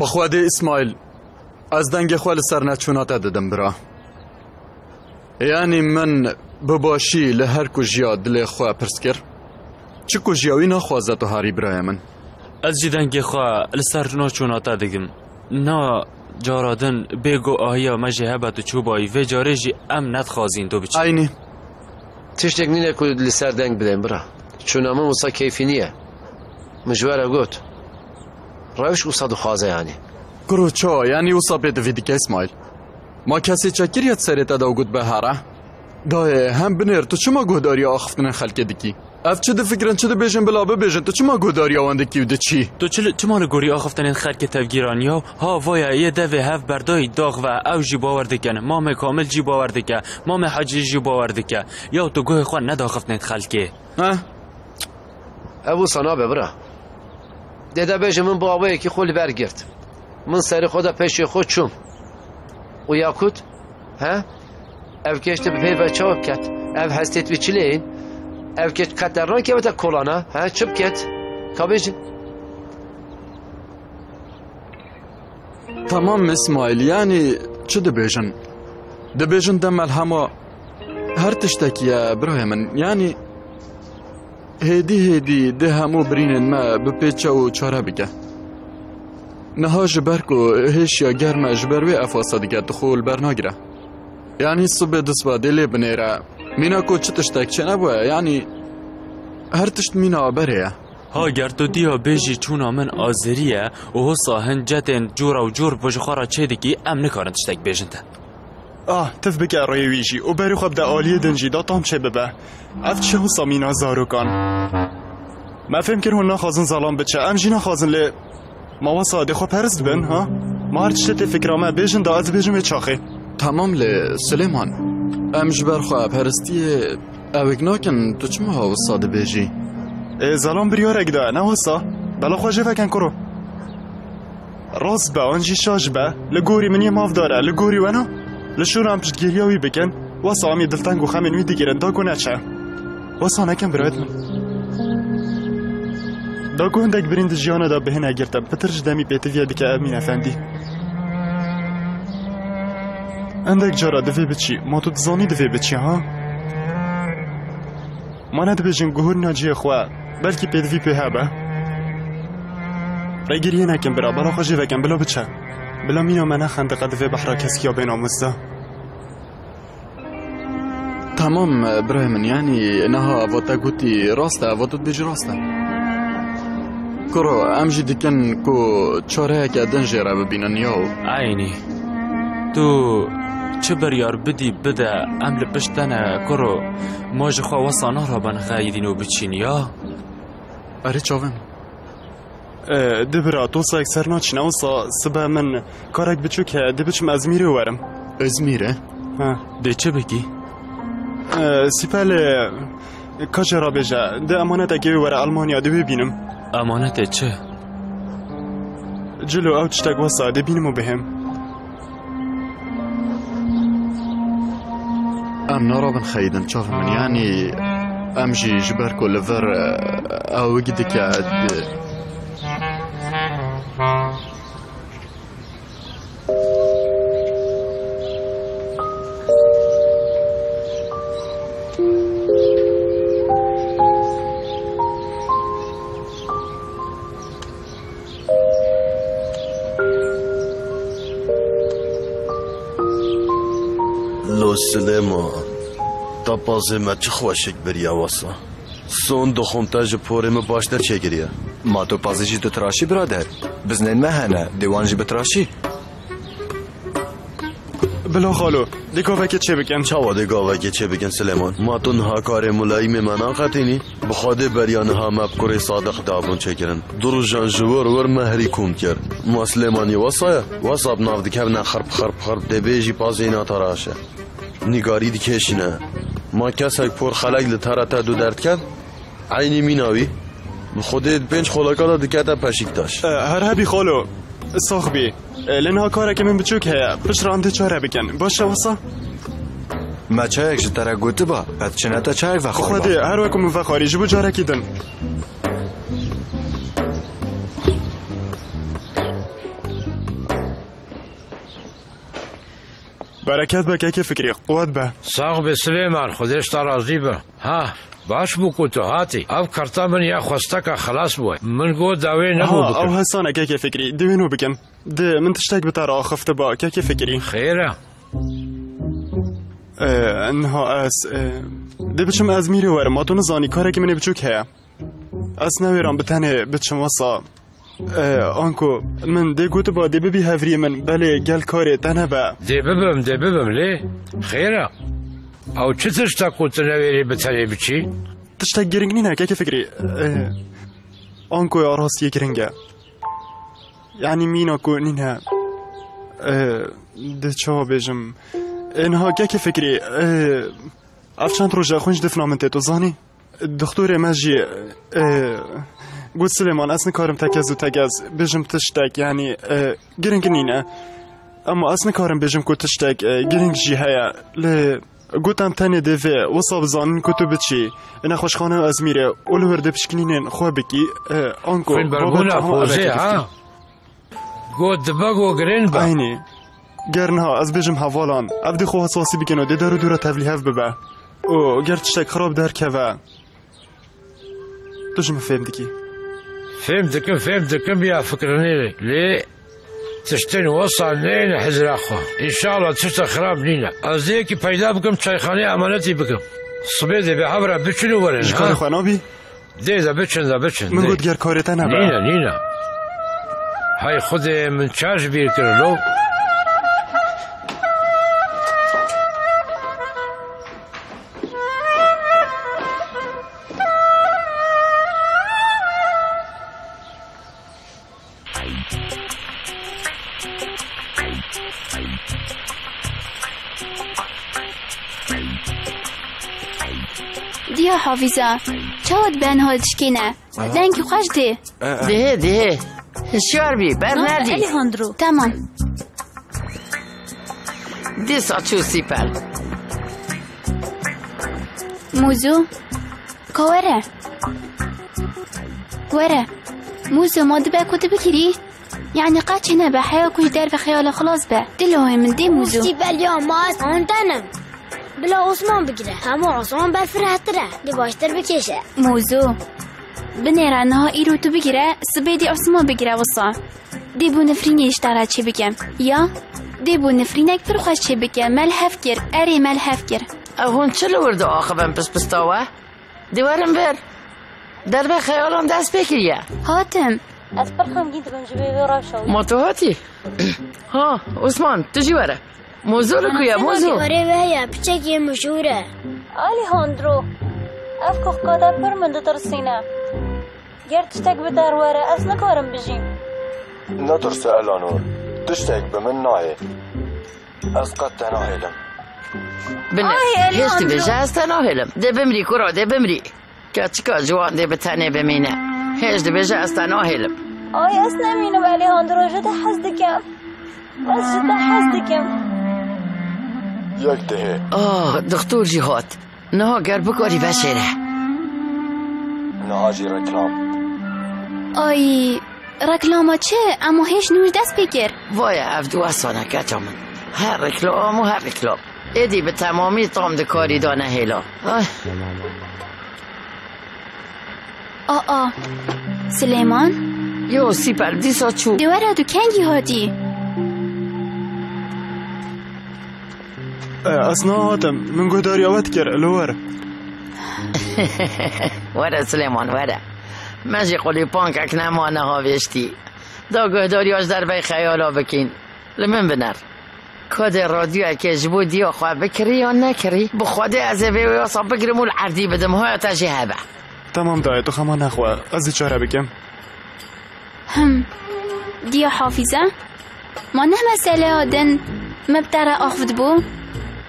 بخواده اسماعیل از دنگ خوال سر نچوناتا دادم برا یعنی من بباشی لهر کجیا دل خواه پرس کر چه کجیاوی نخوازه تو هاری برای من از جی دنگ خواه لسر نچوناتا دگم نا جارادن بگو آهیا مجه هبت و چوبایی و جاره جی ام ندخوازین تو بچه اینی تشتک نینه که لسر دنگ بدن برا چون اما موسا کیفی نیه مجوره گوت روش اوسا خوازه یعنی گرو چا یعنی اوسا بیدوی دیگه اسماعیل ما کسی چکر یاد سریتا دو گود به هره دایه هم بنیر تو چما گوداری آخفتن خلک دیگی اف چه ده فکرن چه ده بیشن بلابه بیشن تو چما گوداری آوندکی و ده چی تو چما لگوری آخفتن خلک تفگیرانی ها وایه یه ده و هف بردای داغ و او جی باوردکن مام کامل جی باوردکن مام حجی جی باوردکن یا تو گوه خوان نده آخفتن خلکه ها او سنابه برا دده بیشن من با آوه یکی خول برگرد من سری خدا پیش خود چوم و یاکوت ها او کشت به پی بچه ها بکت او هستیت به چلی این او کشت قدران که بتا کلانا ها چه بکت کابیجی تمام اسماعیل یعنی چه ده بیجن ده بیجن ده ملهما هر تشتکیه برای من یعنی هیدی هیدی ده همو برینن ما به پیچه و چاره بگه نها جبرک و هیش یا گرمه جبروی افاسه دیگه دخول برناگره یعنی صبح دسبا دلی بنیره مینا کو چه تشتک چه نبوه یعنی هر تشت مینا آبره ها گرد و دیا بیجی چونا من آزریه و حسا هنجتن جورا و جور بجخارا چه دیگی ام نکارن تشتک بیجنده آه تف بکر روی ویجی و بری خواب ده آلیه دنجی دا تام چه ببه اف چه حسا مینا زاروکان ما فهم کن هنه خوازن زالان بچه ام جی نخوازن لی ما واسا دخوا پرست بن ها ما هر تشت فکرامه بیجن دا از بیجم چاخه تمام لی سلیمان امج برخواه پرستی اوک ناکن تو چما ها وصاده بیجی زلام بریار اگده نه وصا بلا خواه جوکن کرو راست به آنجی شاش به لگوری منی ماف داره لگوری ونا لشورم پشتگیری هاوی بکن وصا همی دلتنگ و خمینوی دیگرن دا گونه چه وصا نکن برایت من دا گوندک برند جیانه دا بهن اگرتم پترش دمی پیتویه دیگه امین افندی اندک جارا دوی بچی ما تو دزانی دوی بچی ها ما ندبیجن گهور ناجی خواه بلکه پیدوی پیه به رگیریه نکن برا بلا خوشی وکن بلا بچه بلا مینا منه خندقه دوی بحرا کسی یا بین آموزده تمام برای من یعنی نها واتا گوتی راسته واتوت بیجی راسته کرو امجی دیکن که چاره که دنجیره ببینن یاو عینی تو چه بریار بدی بده امل پشتنه کرو ماج خواه وصانه را بنخایدین و بچین یا اره چاوم ده برا توسا اکسر ناچینه وصا سبه من کارک بچو که ده بچم از میره ورم از میره؟ ده چه بگی؟ سیپل کاج را بجه ده امانت اگه وره المانیا ده ببینم امانت چه؟ جلو او چتک وصا ده بینم و بهم ام نارا بن خیدن چاف من یعنی ام جی جبر کل ور او گده که سلیمان تا پازه ما چه خوشک بریا واسا سون دو خونتاج پوره ما باشتر چه گریا ما تو پازه جی تو تراشی برادر بزنین مهنه دیوان جی بتراشی بلا خالو دیگاه وکه چه بکن چاوا دیگاه وکه چه بکن سلیمان ما تو نها کار ملایم منا قطینی بخواده بریانه ها مبکوری صادق دابون چه کرن درو جان جوور ور مهری کن کر ما سلیمانی واسا واسا بناو دیکه بنا خرب خرب خرب دیبیجی پازه اینا تراشه نگاری دیکشینه ما کسک پر خلق لطرته دو درد کن عینی میناوی خودت پنج خلقالا دکتا پشیک داشت هر هبی خالو ساخ بی لنها کاره که من بچوک هیا پش رانده چاره بکن باشه واسا ما چایک جتره گوته با پت چنتا چای وخور با خوده هر وکم وخاری جبو جاره کدن برکت بکه که فکری قوت به ساق به سلیمان خودش تا راضی به ها باش بو کوتاهاتی اف کارتا من یا خواسته که خلاص بو من گو داوی نمو بکن او حسانه که فکری دوینو بکن ده من تشتک بتر آخفت با که فکری خیره انها از ده بچم از میره ورم ما دون زانی کاره که منه بچوک هیا از نویرم بتنه بچم واسا آنکو من ده گوت با ده ببی هفری من بله گل کاره تنه با ده ببم لی خیره او چه تشتا کت نویری بتنه بچی؟ تشتا گرنگ نینه که فکری آنکو یا راستی گرنگه یعنی مینه کو نینه ده چه بجم اینها که فکری افشان روژه خونج دفنامنته تو زانی دکتر مجی گود سلیمان از نکارم تکز و تکز بجم تشتک یعنی گرنگ نینه اما از نکارم بجم که تشتک گرنگ جی هیا گوتم تنه دوه وصاب زانین که تو بچی اینا خوشخانه از میره اولو ورده پشکنینین خواه بکی آنکو بابت همه عبکه ها گود بگو گرن با اینی گرنها از بجم حوالان عبد خو حساسی بکن و دیده رو دوره تولیه ببه او گر تشتک خراب درکه و تو جمع فهم دکم یا فکرنیره لی تشتین وصل نین حضر اخوه انشاءالله تشتک خراب نینه از دیگه که پیدا بکم چایخانه امانتی بکم صبیده به حبره بچنو ورن جکار خوانا بی؟ دیده بچن من گود گر کارتا نبه نینه های خود من چارج بیر کرلو دیا حافظا چاوت بین ها تشکینه لنگی خوش دی ده شوار بی بر ندی تمام دی ساچو سیپل موزو که وره موزو ما دبه کده بکری يعني قاتش هنا بحياة كوش دار بخياله خلاص بقى دلوه من دي موزو مستي باليوم ما عصان تنم بلا عصمان بقره همو عصان بالفرح تره دي باشتر بكيشه موزو بنيرا نهائي روتو بقره سبيدي عصمان بقره وصا دي بو نفريني اشتارها چه بكم يا دي بو نفريني اكتر خوش چه بكم ملحفكر اري ملحفكر اهون چلو وردو آخبان پس پستاوه دي وارم بر در بخيالان دست بكريه هاتم از پرخم گید بنجبه برا شو ما تو هاتی ها عثمان تجی وره موضوع رو کویا موضوع وره ویا پچکی مشوره آلی هاندرو اف که قادر پر من دو ترسینه گر تشتک بدار وره از نکارم بجیم نترسه الانور تشتک به من نایه از قد تناهلم بنه هشتی بجه از تناهلم ده بمری کرا ده بمری که چکا جوان ده بتنه بمینه هیچ دی بجه از تناهلم آی از نمینم علی هاندرو جده حزدکم از جده حزدکم یک دهه آه دکتر جهات نها گر بکاری بشره نها جی رکلام آی رکلاما چه اما هیچ نور دست بگر وای افدو اصانه کتا من هر رکلام ایدی به تمامی تامد کاری دانه هیلا آه آه سلیمان یو سیپر دیسا چو دیواره دو کنگی هادی اصنا هاتم من گوداری آوت کر لور وره سلیمان وره من جی قولی پانک اکنمانه ها ویشتی دا گوداری آج در بای خیالا بکین لمن بنر کد رادیو اکی جبو دیا خواه بکری یا نکری بخواده از ویوی آسا بگرمو العردی بدم های تجیه به تمام دای تو خما نخواه از دی چاره بکم هم دیا حافظه ما نه مسئله آدن مبتره آخفت بو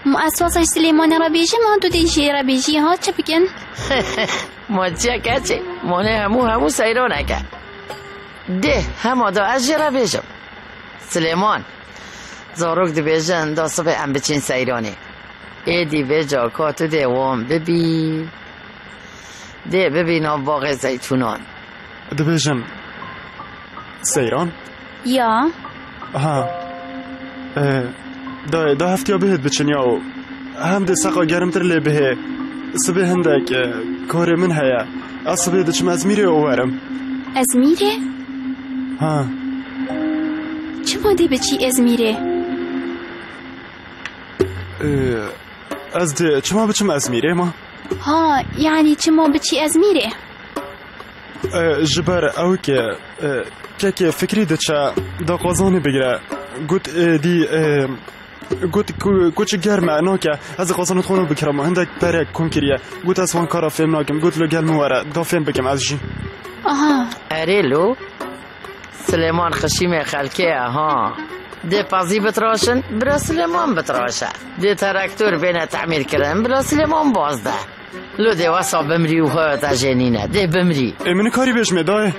ما اساسش سلیمان را بیجی ما دو دیجی را بیجی ها چه بکن ما چه کچه ما نه همو سیرانه که ده همه دا از جی را بیجم سلیمان زاروک دی بیجن دا صبح ام بچین سیرانه ای دی بیجا کاتو دیوام ببی ده ببینم باغ زیتونان ده بجم سیران یا ها دا هفتیا بهت بچنیا و هم ده سقا گرمتر لی بهه سبه هندک کار من هیا از سبه دچم از میره اوارم از میره؟ ها چه ماده بچی از میره؟ از ده چما بچم از میره ما؟ ها یعنی چما بچی از میره؟ جبر او که که فکری دچه دا قازانه بگره گوت دی گوت کوچ گرمه انا که از قازانت خونو بکرم و هندک پره کم کریه گوت از وان کارا فیلم ناکم گوت لو گرمه وره دا فیلم بکم از جی آها اره لو سلیمان خشیم خلکه ها ده پازی بتراشن برا سلیمان بتراشه ده تراکتور بینه تعمیر کرن برا سلیمان بازده لو ده واسا بمری و خویتا جنینه ده بمری امن کاری بهش میداه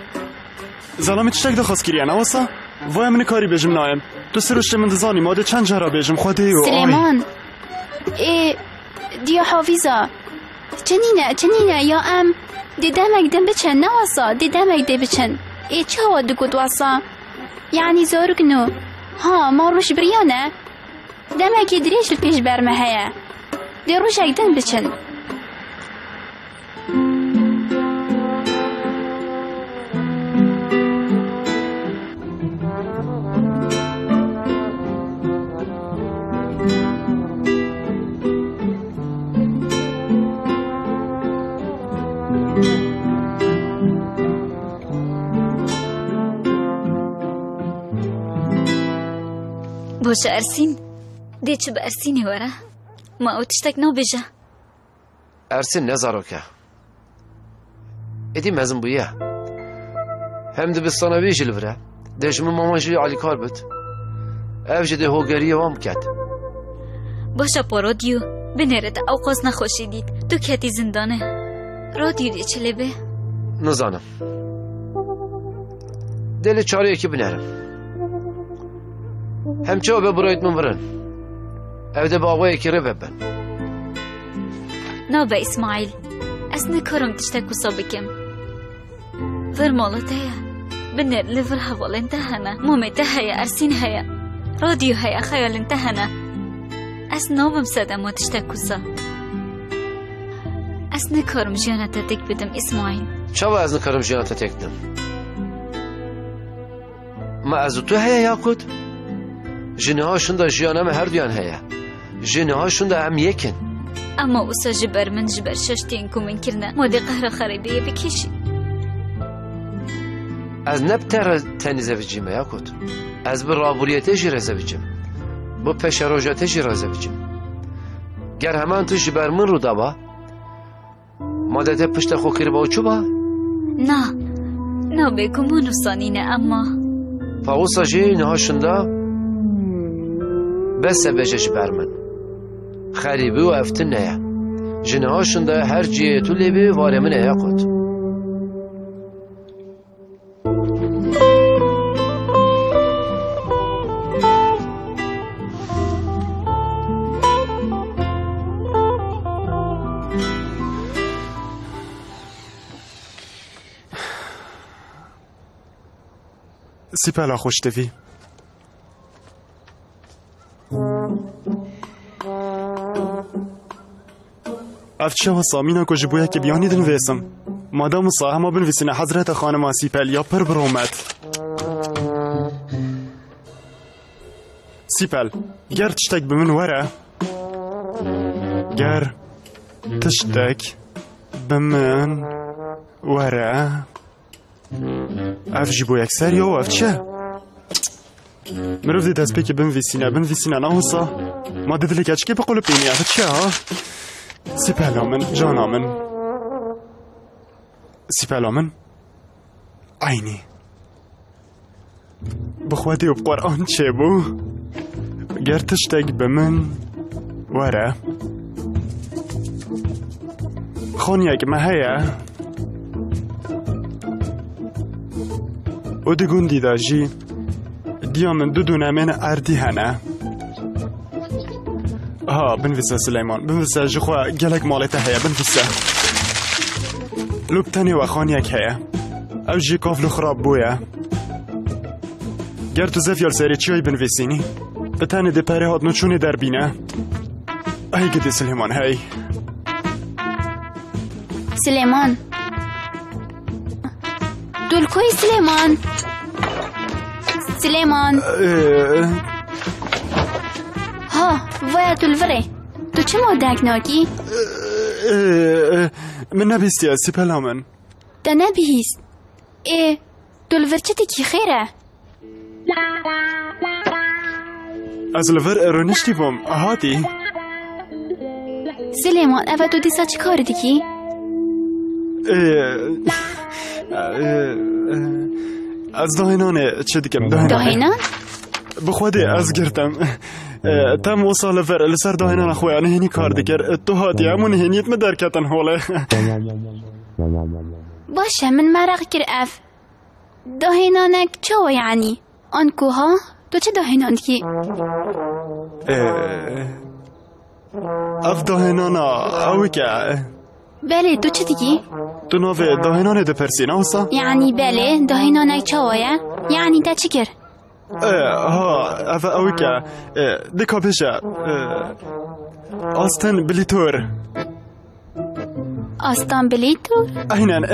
زلامی چشک ده خواست کریه نواسا وای من کاری بجم نایم تو سرشت من دزانی ماده چند جهرا بجم خواده و آمی سلیمان ای دیا حافظا چنینه یا ام دیدمک دم بچن نواسا دیدمک ده بچن ای چه ها دکود واسا یعنی زارگنو ها ما روش بریانه دمکی دریش لپیش برمه هیا دی روش اگدن بچن بوش ارسین دی چه به ارسینی وره ما او تشتک نو بجه ارسین نزارو که ایدی مزم بویه هم دبستانه بیجی لبره دیشمه ماما جوی علی کار بود او جده هوگریه وام کد باشا پا رادیو بنره تا او قاز نخوشی دید تو کتی زندانه رادیو دی چه لبه نزانم دل چاره یکی بنرم همچه ببرایت من برن او ده باقوی اکی رو ببن نابه اسماعیل از نکارم تشتک و سابکم ورمالت هیا بنر لور حوال انتهنه مومت هیا ارسین هیا رادیو هیا خیال انتهنه از نابم سدم و تشتک و سا از نکارم جیانه تتک بدم اسماعیل چه با از نکارم جیانه تتک دم ما از تو هیا یاکود جنه هاشون دا جیانم هر دویان هیا جنه هاشون دا هم یکن اما اوسا جبر من جبر ششتین کمین کرنه ماده قهر خریبیه بکشی از نبتر تنی زویجیم هیا کد از بر رابوریته جی را زویجیم با پشه روژاته جی را زویجیم گر همان تو جبر من رو دابا ماده ده پشت خو کربا و چوبا نه بکمون افسانینه اما پا اوسا جنه هاشون دا بس بجش برمن خریبی و افتن نیا جنه هاشون دا هر جیه تو لیبی وارمن ایا قد سیپلا خوش دوی افشا و سامینا کجی بویا که بیانی دن ویسم مادام سا همه بن ویسینه حضرت خانم سیپل یا پر برومت سیپل گر تشتک بمن وره گر تشتک بمن وره افجی بویا اکسر یا افشا مروف دید از پیک بن ویسینه ناوسا ما دیدلی که چکی بقول بینی افشا ها سپلامن جانامن سپلامن عینی بخوادی و قرآن چه بو گر تشتگ بمن وره خونیک مهیه او دگون دیده جی دیامن دودونه من اردی هنه ها بنفسه سلیمان بنفسه جخوا گلک مالته هیا بنفسه لبتنی و خانیک هیا او جی کافل خراب بویا گر تو زفیال سری چیوی بنفسینی Tane de pere hatno çune derbine. Ay gidi Süleyman, hey. Süleyman. Dul koy Süleyman. Süleyman. Ha, vaya dul vre. Tu çim odak naki? من نبیستی از سپل همون ده نبیست ای دلورچتی کی خیره از لور ارو نشتی بام احادی سلیمان اوه دو دیسا چی کار دیگی؟ از داهینانه چه دیگم داهینان؟ بخواده از گردم تم وصل لفر لسر دهنان اخوی آن هنی کار دیگر تو هاتی همون هنیت مدرکتن حاله باشه من مرق کر اف دهنانک چه و یعنی آن کوها تو چه دهنان کی اف دهنانا اوی که بله تو چه دیگی تو نوه دهنان ده پرسی نوسا یعنی بله دهنانک چه و یعنی ده چی کر ها اف اوی که دیکا پیشه آستان بلیتور آستان بلیتور؟ اینن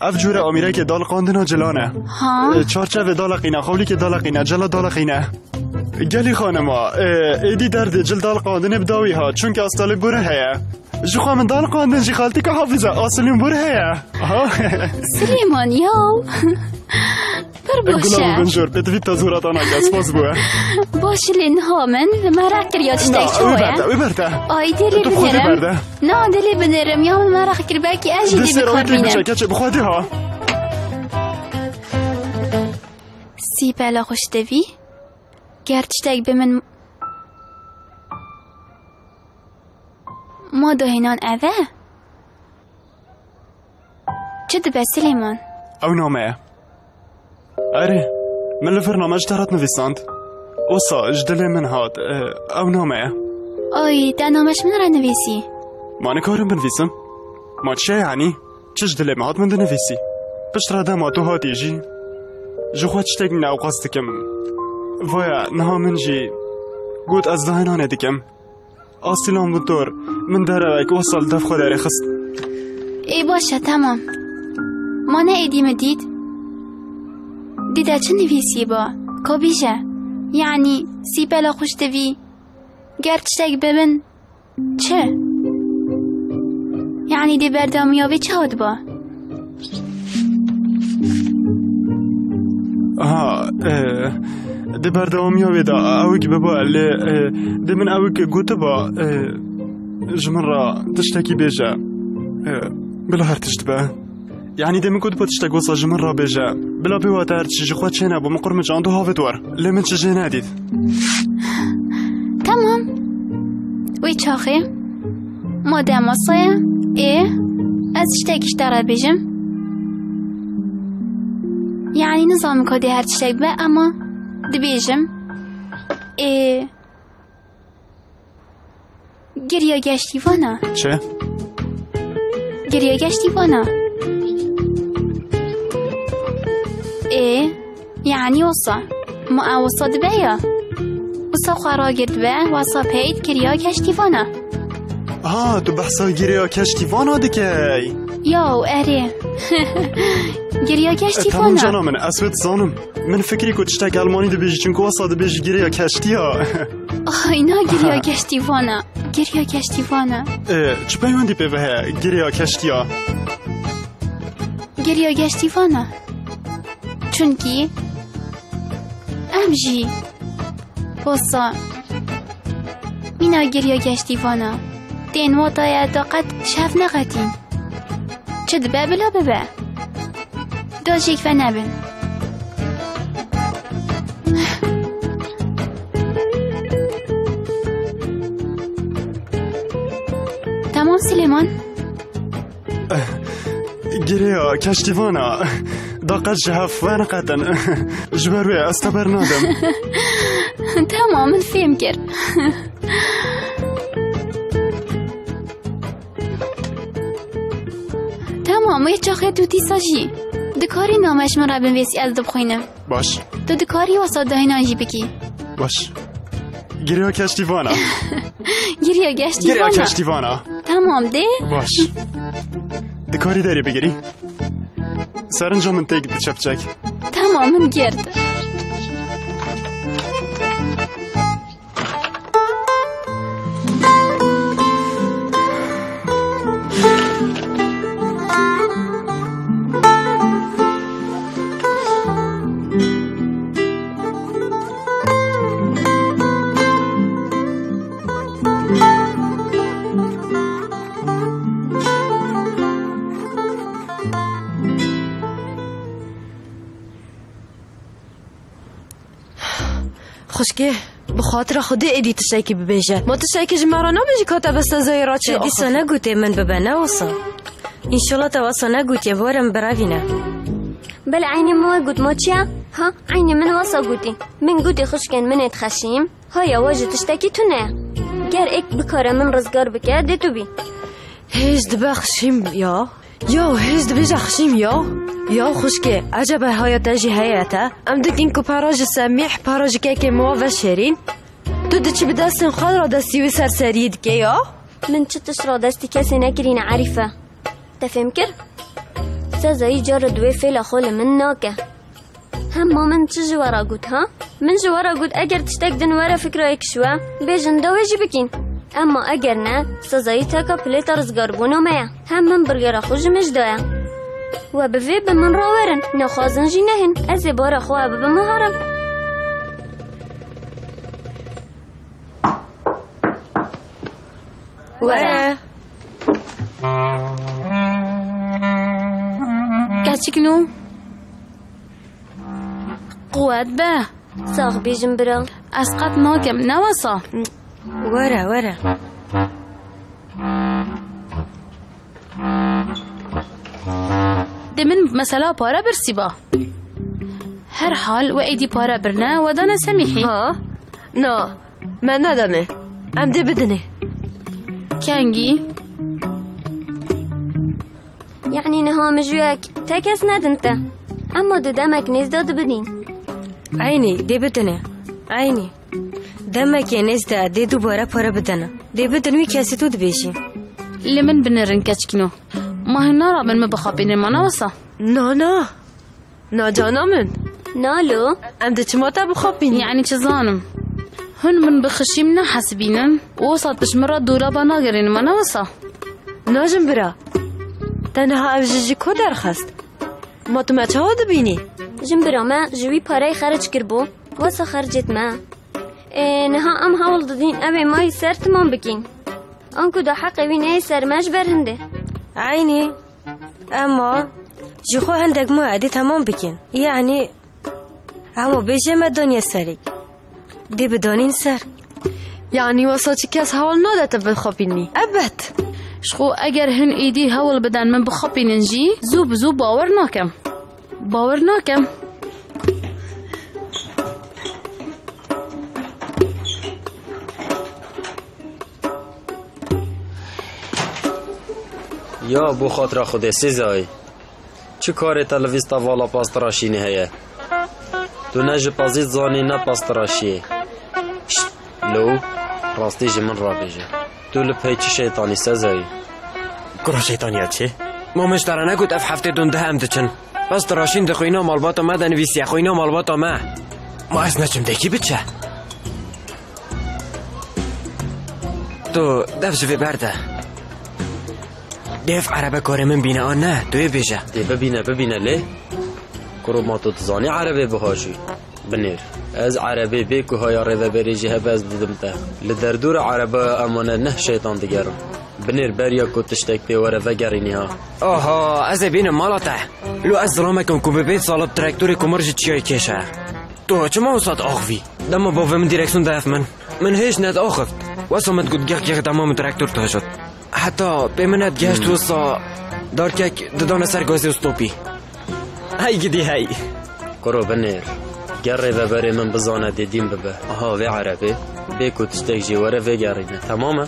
اف جوره امیره که دال قاندنا جلانه ها؟ چارچه و دال قینه خولی که دال قینه جلا دال قینه گلی خانما ایدی درد جل دال قاندن بداوی ها چون که آستان بره هیه جو خواهم دال قاندن جی خالتی که حافظه آستان بره هیه سلیمان یاو گلاب بنجور پتوی تزورات آنها گاز پاس بوه باشه لنها من مرق کر یادشتک چوه نه اوی برده آی دلی بنرم نه دلی بنرم یا من مرق کر بلکه اجی دی بخور بینم دسته را بخوادی ها سی بلا خوشتوی گردشتک به من ما دهینان اوه چه دبه سلیمان او نامه اره من البرنامج تهرت نویسند اوسا جدل من هاد او نامه آی ده نامش من را نویسی ما نکارم بنویسم ما چه یعنی چه جدل من هاد من ده نویسی پشت را ده ما تو هادی جی جو خواه چتگ من اوقاس دکم ویا نها من جی گود از دهنانه دکم آسیلان بودور من داره ویک اوسال دف خود اره خست ای باشه تمام ما نه ایدیم دید دیده چه نویسی با؟ که بیشه یعنی سی بلا خوشتوی گرچتک ببن چه؟ یعنی دی بردامیابی چه هاد با؟ آها دی بردامیابی دا اوی که ببا دی من اوی که گوته با جمن را تشتکی بیشه بلا هر تشت با یعنی دمی کد پتشت گوسا جمن را بیجه بلا بیوات هرچی جی خواه چه نبو مقرم جان دو هاوه دوار لیمن چه جه ندید تمام وی چاخی ما دماسایه ای از شتکش داره بیجم یعنی نظام کدی هرچی شتک به اما دی بیجم ای گریا گشتی وانا چه؟ گریا گشتی وانا ايه يعني وصا ما اوصا دبايا وصا خرا گردبا وصا پید کریا کشتیوانا ها تو بحثا گریا کشتیوانا دکی یاو اره گریا کشتیوانا تمام جانا من اسود زانم من فکری که تشتک المانی دبیجی چون که وصا دبیجی گریا کشتی ها اینا گریا کشتیوانا گریا کشتیوانا چه پیوندی پیوه گریا کشتی ها گریا کشتیوانا چونکی امجی بسا مینا گریا گشتیوانا دینوا دایا دا قد شف نقدین چه دبه بلا ببه دا جیک و نبن تمام سلیمان گریا گشتیوانا دقت جهف وانا قطن جبروي استبر نادم تماما فيم كر تماما يتشاخي تو تيساجي دكاري نامش مرا بنويسي از دبخوينم باش تو دكاري وصاد دهينا جي بكي باش گریاکش دیوانه. گریاکش دیوانه. گریاکش دیوانه. تمام ده؟ باش. دکاری داری بگیری؟ سرانجام تک بچپچک. تمام من گرد. خوشگه به خاطر خود ایدی تشایی که ببیشه ما تشایی که جمعه نبیجی که تا بسته زایی را چه ایدی سا نگوته من ببنه اوسا انشالله تا واسا نگوته بارم براوینه بل عینی ما گوت ما چیه؟ ها عینی من واسا گوتی من گوتی خوشگه من ایت خشیم های واجه تشتکی تو نه گر ایک بکاره من رزگار بکره دی تو بی هیچ دبه خشیم یا یا هیچ دبیجه خشیم یا یا خوشگه عجب هایت اجی هایتا ام دکین که پراج سمیح پراج که که مواف شرین تو دچی به دستم خود را دستی و سرسرید که یا؟ من چطش را دستی کسی نکرین عریفه تفهم کر؟ سازایی جار دوی فیل خول من ناکه هم ما من چه جوارا گود ها؟ من جوارا گود اگر تشتک دنوارا فکر اکشوه بیجن دویجی بکین اما اگر نه سازایی تاکا پلیت رزگار بونو میا هم من برگر خوشمش دایا و به وی به من راورن نخوازن جی نهن از بار خواه به مهارم وره گچک نو قوات به ساخ بیجم برا اسقط ناکم نوسا وره وره من مثلا پارا برسی با هر حال و ایدی پارا برنه و دانه سمیحی ها نه من ندانه ام ده بدنه کنگی یعنی نها مجویک تا کس ندنته اما دو دمک نیز داد بدین عینی ده بدنه عینی دمک نیز ده ده دوباره پارا بدنه ده بدنوی کسی تو دو بیشی لی من بنرن کچکنو ما هنا را من بخوابینه ما نوسا نه نه نه جانا من نالو ام ده چما تا بخوابینه یعنی چه زانم هن من بخشیم نه حسبینم وسط بشم را دورا با ناگرین ما نوسا ناجم برا تنها افججی کو درخست ما تو مچه ها دبینی جم برا ما جوی پاره خرج کربو واسا خرجت ما نها ام حول دادین اوی مای سر تمام بکین آنکو دا حق اوی نه سرمش برهنده عيني اما جخو عندك موعد تمام بكين يعني همو بيجم الدنيا سريك دي بدونين سر يعني وصلت كاس هول نادت بخبيني ابد شخو اگر هن ايدي هول بدن من بخبيني نجي زوب زوب باورناكم باورناكم یا بو خاطر خود سیزای چه کار تلویزیون والا پاستراشی نهیه تو نج پازیت زانی نه پاستراشی لو راستی من را بیجه تو لپه چی شیطانی سیزای گروه شیطانی چی؟ مومش داره نگود اف هفته دونده هم دچن پاستراشین ده خوینا مالباتا ما دنویسیه خوینا مالباتا ما از نچم دکی بچه تو دفجوی برده دف عربه کار من بینه آن نه توی بیشه دی ببینه ببینه لی کرو ما تو تزانی عربه بهاشی بنیر از عربه بی که های عربه بریجی هبز ددمته لدردور عربه امانه نه شیطان دیگرم بنیر بریا که تشتک پیوره وگرینی ها آها از بینه مالاته لو از ظلامکم که ببین سالب ترکتوری کمرش چیای کشه تو چما وسط آخوی دما باوه من دیرکسون دف من هیچ نت آخفت واسمت گود گیخ گیخ دمام ترکتور تاشد حتی به منت گشت وسا دار کک ددان سرگازی استوپی هی گدی هی کرو بنیر گره ببری من بزانه دیدیم ببه آها وی عربی بیکو تشتک جیواره وی گرینه تمامه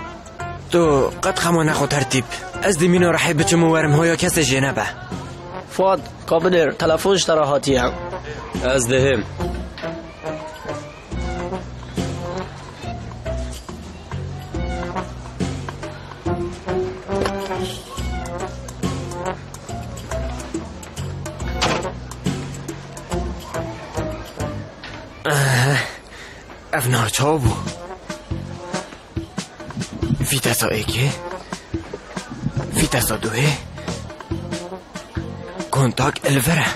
تو قد خما نخو ترتیب از دیمینو رحی بچم ورم هایا کس جنه به فاد کابنیر تلفونش تراحاتی هم از دهم avnarchovu. Fitaso eke. Fitaso due. Kontak elvera.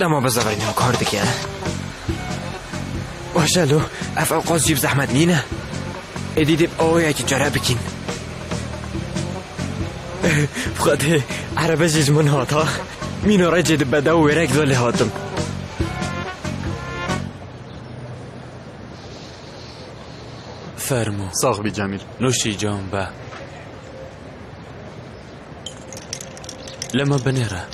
لما بزرعين كاردك يا وشالو اف اوقات جيب زحمة نينا اديدي بقوية كجرابكين بخده عربة جيج من هاتا مينو رجد بدو وراك ذولي هاتم فرمو صاحبي جميل نوشي جانبه لما بنيره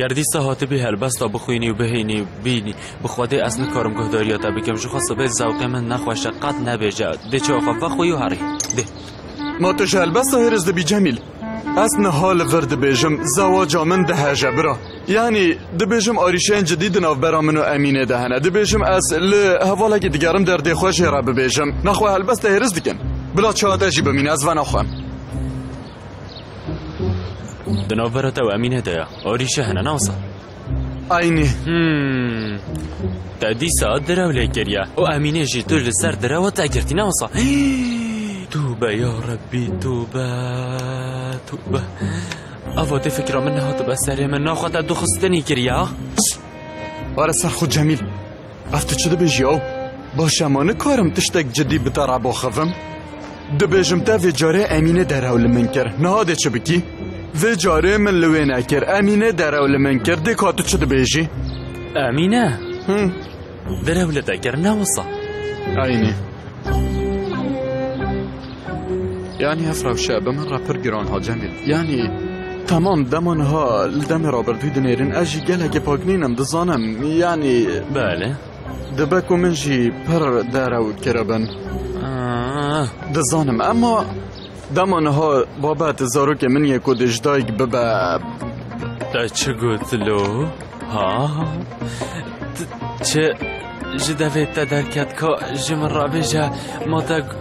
گردی ساعت به هر بسته بخوینی و بهینی بینی بخواده از نکارم گهداریات بکم شو خاصه به ذوق من نخواش قط نبجد ده چاخ و خویو هری ده ما تو شل بس هرز بی جمیل از نهال ورد بجم زواج من ده جبرا یعنی ده بجم آریشن جدید نو برامن و امینه دهنه ده بجم از له حواله دیگرم در ده خوش رب بجم نخوا هل بس هرز دیگن بلا چاده جی بمین از و نخوام دنوبر تو امینه ده آریشه هنه ناسا اینه تا دی ساعت درو لیکریا و امینه جی تو لسر درو تا گرتی ناسا توبه یا ربی توبه توبه افا ده فکرا من نها تو بسره من ناخواد دو خستنی کریا باره سر خود جمیل افتو چه ده بجیاو با شمانه کارم تشتک جدی بطرع با خوفم ده بجم تا ویجاره امینه درو لمن کر نها ده چه بکی و جاره من لوی نکر امینه درول من کرده کاتو چه ده بیجی؟ امینه؟ درول دکر نوصا اینه یعنی افراو شعب من را پرگران ها جمیل یعنی تمام دمان ها لدم رابردوی دنیرین اجی گل اگه پاگنینم دزانم یعنی بله دبکو من جی پر درول کربن دزانم اما دمانها بابت زاروک من یکو دجدایگ ببب تا چه گوتلو؟ ها؟ چه جدوه تا درکت که جمن را بجه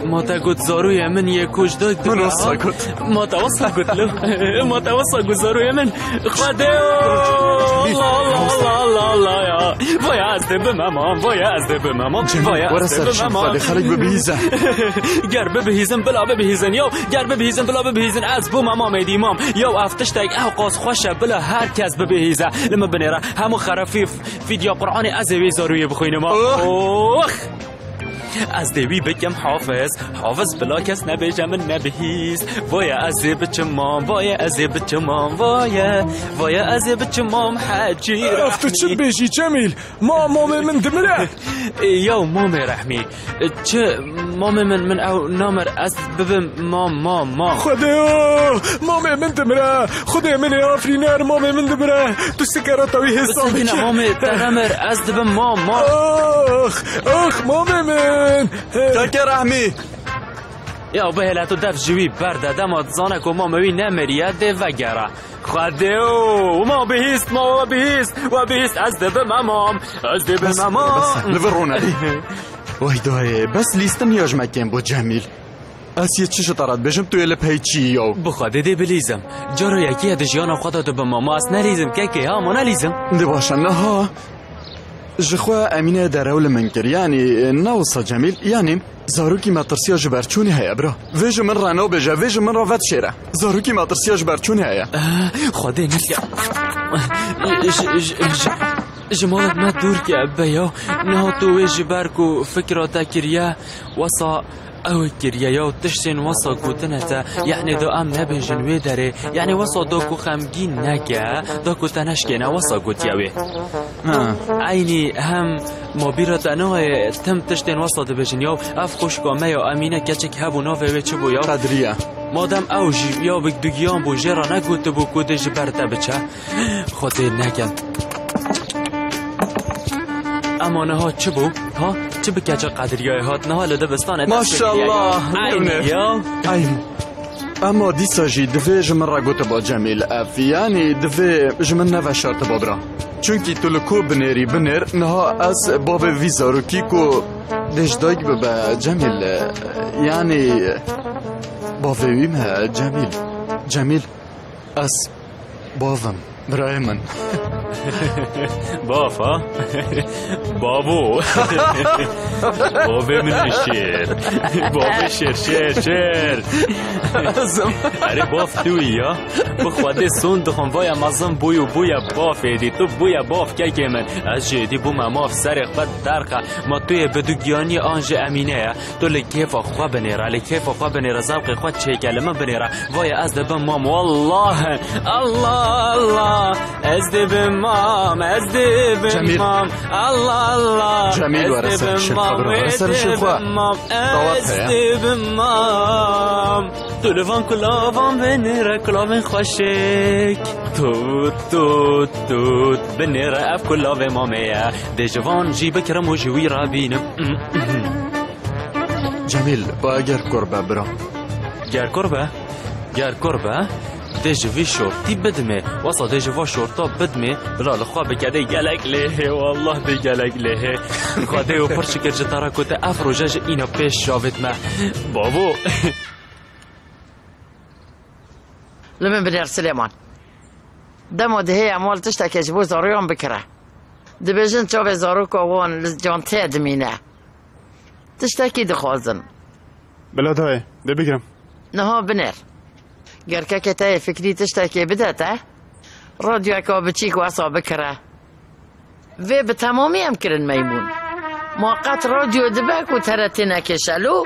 ما تا گوت زاروی من یکو جدایگ ببب من اصلا گوت ما تا اصلا گوتلو ما تا اصلا گوت زاروی من خواده الله وای از ده بمامان وای از ده بمامان وای از ده بمامان خلق ببهیزن گر ببهیزن بلا ببهیزن یو گر ببهیزن بلا ببهیزن از بو ماما میدیمام یو افتش تگ اوقاس خوشه بلا هر کس ببهیزه لما بنیره همو خرافیف ویدیو قرآن از وی زاروی بخوینم اوخ از دوی بگم حافظ حافظ بلا کس نبیجم نبهیز وای از بچم مام وای از بچم مام وای از بچم مام حجی رفت چه بیجی جمیل ما مام من دمره یا مام رحمی چه مام من او نامر از ببم مام خدا مام من دمره خدا من آفرینر مام من دمره تو سکرات وی حساب بکن مام تنمر از دبم مام اخ مام من تاکه رحمی یا به هلتو دف جوی برده دما زانک و ما موی نمریه ده وگره خواده او ما بهیست ما و بهیست از ده بمام از ده بمام لور رونالی وای داره بس لیستم یاج مکم با جمیل از یه چشو تارد بشم توی لپهی چی یاو بخواده ده بلیزم جارو یکی ده جیان خواده ده بمام از نریزم که ها ما نریزم ده باشن ها جخوا امینه درول منکر یعنی نوصا جمیل یعنی زاروکی ماترسیاج برچونی های برا ویج من را نو بجا ویج من را ود شیره زاروکی ماترسیاج برچونی های خواده نسیا جمالت ما دور که بیا نه تو ویج برکو فکراتا کریه وصا او کریه یا تشتین وصا گوتنه یعنی دو ام نبیجن وی داره یعنی وصا دو کو خمگین نگه دو کو تنشکنه وصا گوتیاوی عینی هم ما بیرا تنهای تم تشتین وصا دبیجن یا اف خوشگامه یا امینه کچک هبو ناوه وی چه بو یا قدریه مادم او جی یا بگ بگیان بو جرا نگوت بو کده جبرده بچه خاطر نگم امانه ها چه بو؟ ها؟ چه بکچه قدریه هات نهاله دبستانه ماشالله اینه اینه اما دیسا جی دوی جمن را گوت با جمیل اف یعنی دوی جمن نوه شرط بابرا چونکی تو لکو بنیری بنیر نها از باب وی زاروکی کو دشداگ ببا جمیل یعنی باب ویم جمیل از بابم برايمن بافا بابو بابا من الشير بابا الشير شير شير اري باف تويا بخوادي سون دخون ويا مازن بويو بويا باف دي تو بويا باف كاكي من اجي دي بوما ماف سرق بد درقه ما توي بدوغياني انج امينه تو لكيف اخوا بنيرا لكيف اخوا بنيرا زبقي خو تشيكل ما بنيرا ويا از دبم مام والله الله الله أزدبم مام أزدبم مام الله الله جميل ورسم الشنخبر ورسم الشنخبر أزدبم مام تو لفان كلافان بنيرا كلافان خوشك توت توت توت بنيرا أف كلافان ماميا دجوان جيبك رمو جوي رابينم جميل باقر كربة برا جار كربة جار كربة دجفي شورتي بدمي وصل دجفا شورتا بدمي لا لخوا بكادي قالك ليه والله دي قالك ليه خادي وفرش كرج تراكوت افرو جاج اينا بيش شافت مع بابو لمن بدير سليمان دمو دهي مول تشتكي جبو زاريون بكره دبيجن توبي زاروكو وون لجون تادمينا تشتكي دخوزن بلا داي ببكرم نهو بنير گرکه که تای فکری تشتا که بداته رادیو اکا بچیک واسا بکره و به تمامی هم کرن میمون موقت رادیو دبک و ترتی نکشلو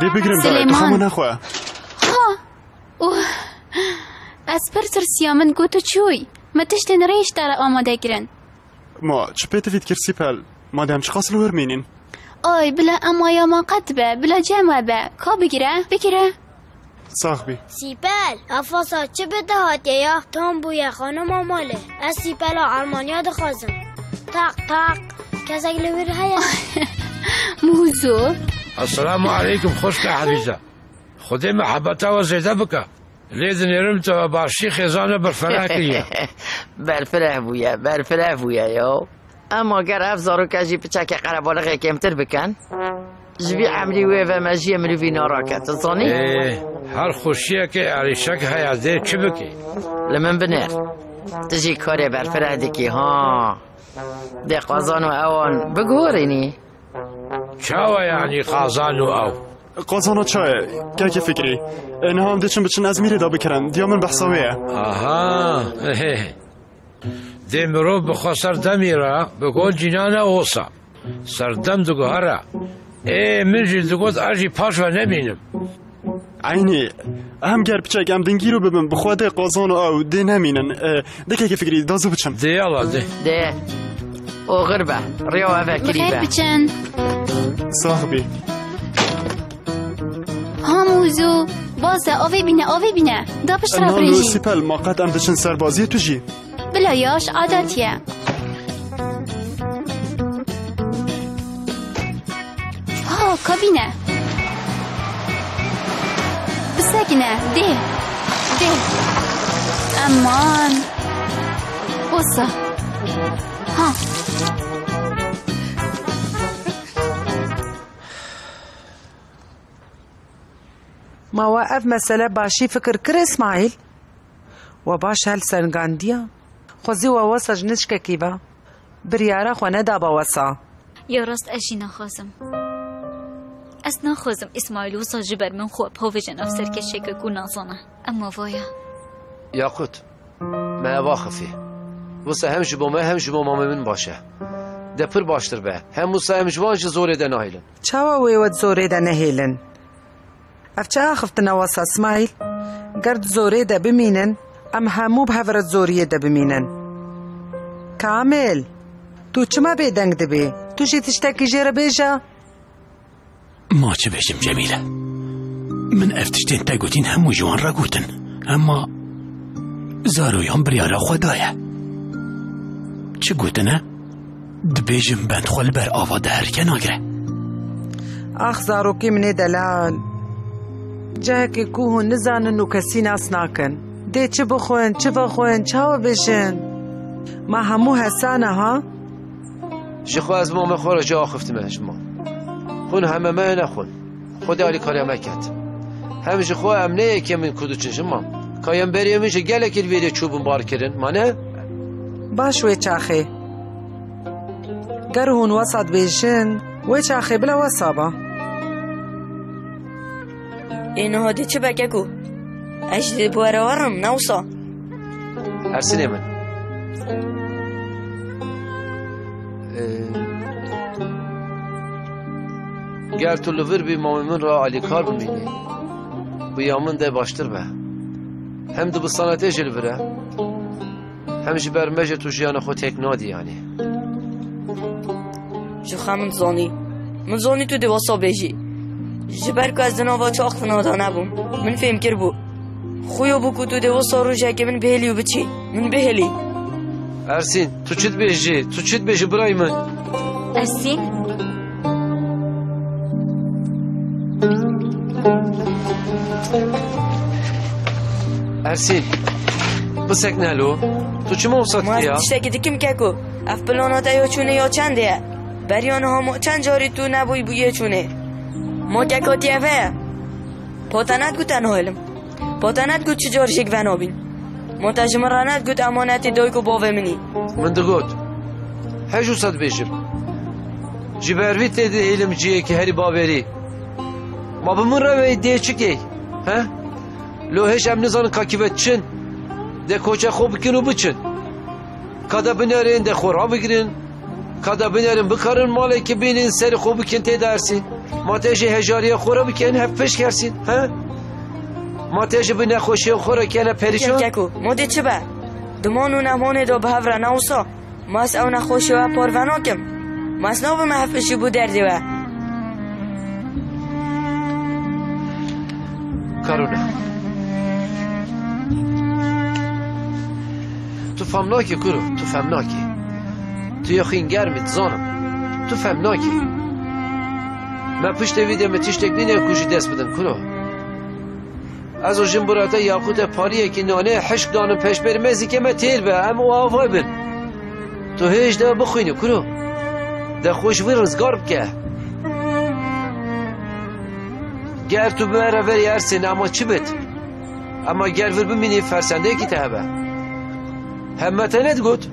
دی بگرم داره دخمو نخواه اوه از پرسر سیامن گوتو چوی ما تشتن ریش داره آماده گرن ما چه پیتوید کرسی پل ما دیم چه خاصلو هرمینین آی بلا اما یا ما قد به بلا جمع به که بگیره بگیره صاحبي سيبال افاصا چه بده هاتيا تام بويا خانم اماله از سيبال آلمانيا دخوازم تق تق كزاك لور هيا موزو السلام عليكم خوشك عزيزه خدي محبتها وزيده بك لازم نرمت باشي خزانه بالفراكيه بالفراح بويا بالفراح بويا يو اما قرف زارو كاجي بتاكي قربالغ كمتر بكن جبي عملي ويفا ماجيه من فينا راكا تصوني؟ ايه هر خوشيه كي عريشك هيا زيد شبكي لمن بنير تجي كوري بالفرادكي ها دي قازان وأون بقوريني شاوة يعني قازان وأو قازان وشاوة كاكي فكري انها هم ديشن بچن ازميري دا بكرن ديامن بحساوية اها دي مروف بخسر دميرا بقول جنانا اوصا سردم دقهرا ای من جلدگوز آجی پاش و نبینم عینی هم گر بچک هم دنگی رو ببین بخواده قازان و آو ده نمینن دکه که فکری دازو بچم ده یالا ده ده او غربه ریو اوه کریبه بخیر بچن صاحبی هموزو بازده آوه بینه آوه بینه دا پشت را بریجی نانو سیپل ما قد هم بچن سربازی تو جی بلا یاش عادتیه کابینه بسکنه ده ده امان بوسا ها ما واقف مسألة باشي فكر كر اسماعيل وباش هل سنغانديا خوزي ووسا جنشكا كيبا بريارا خونه دابا وسا يا راست اشي نخاسم اسنا خوزم اسماعیل وسا جبر من خوب هوجن افسر کشه که کو نازانه اما وایا یاقوت ما واخفی وسا هم جبومه هم جبومه من باشه دپر باشتر به هم وسا هم جوان زوره ده نهیلن چاوا وی ود زوره ده نهیلن افچا خفتنا وسا اسماعیل گرد زوره ده بمینن ام همو به ورد زوریه ده بمینن کامل تو چما به دنگ دبی تو جیتشتا کی جره بیجا ما چه بشم جميلة من افتشتين تاقوتين همو جوان راقوتن اما زارو يوم بريارا خدايا چه قوتنا دبيجم بند خل بر آوا ده هركا ناقره اخ زاروكي من دلال جاكي كوهو نزانن و كسي ناس ناكن دي چه بخوين چه بخوين چاو بشن ما همو حسانه ها شخو از ما مخورا جا آخفت منش ما خون همه ما نخون خدا علی کاری ما کرد همیشه خواه امنه که من کدو چشم ما پیامبری میشه گله کل ویده چوبم بار کردن منه؟ باش وی چاخه گر هون وسط بیشن وی چاخه بلا وسابا اینو هادی چه بگو اجدی بوارورم نوسا هرسنه من گر تو لور بی ماممون را علی کار بمینی بیامون ده باشتر به هم دو بسانته جل بره همش برمجه تو جیان خود تکنادی یعنی جخه من زانی تو دواسا بیجی جبر که از دنوا چه اختن آده نبوم من فهم کر بو خویا بو که تو دواسا رو جه که من بهلی و بچی من بهلی ارسین تو چید بیجی برای من ارسین ارسین بسک نلو تو چی موسط دیا؟ ما از تشتکی دکیم که کو اف بلاناتا یا چونه یا چنده بریانه ها چند جاری تو نبوی بویه چونه ما که کاتی افه پاتنت گو تنها علم پاتنت گو چی جار شکوه نابین ما تجمرانت گو امانتی دای کو باوه منی من دگود هجو صد بیشم جبروی تیده علم جیه که هری باوری ما بمون روی دیه چی که لوهش امنزان کاکیوه چین ده کوچه خوب بکن و بچین کده بینارین ده خورا بگیرین کده بینارین بکارین مالی که بینین سری خوب بکن تی درسین ما تیجی هجاری خورا بکن هف پش کرسین ما تیجی بینه خوشی خورا کنه پریشان ککو ماده چه با دمان و نمان دا به هفره نوسا ماس او نخوشی و پاروناکم ماس نو به محفشی بود دردی و کارونه تو فهمناکی کرو تو فهمناکی تو یا خینگر میتزانم تو فهمناکی من پشت ویدیم تشتک نینه کشی دست بدن کرو از او جن براتا یاقوت پاریه که نانه حشک دانم پش برمزی که من تیر به اما او آفای بن تو هیچ ده بخوینی کرو ده خوشوی رزگار بکه گر تو بره وری ارسین اما چی بد اما گر ور بمینی فرسنده کی تهبه هم متنت گود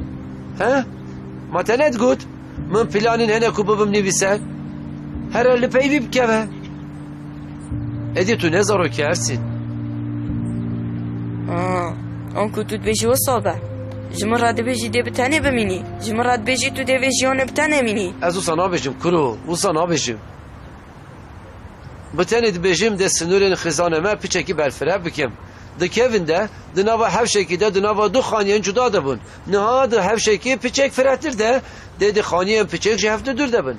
متنت گود من پلانین هنه که ببم نویسن هر هلی پیوی بکمه ادی تو نظارو کرسین اون که تو بیشی و صابه جمع راد بیشی دی بتنه بمینی جمع راد بیشی تو دی ویشیان بتنه مینی از او سنا بیشم کرو او سنا بیشم بتنه دی بیشم ده سنورین خزانه من پیچکی برفره بکم دکیفن ده دنوا هفشکی ده دنوا دو خانیان جدا ده بون نها ده هفشکی پیچک فراتر ده ده خانیان پیچک جهفته دور ده بون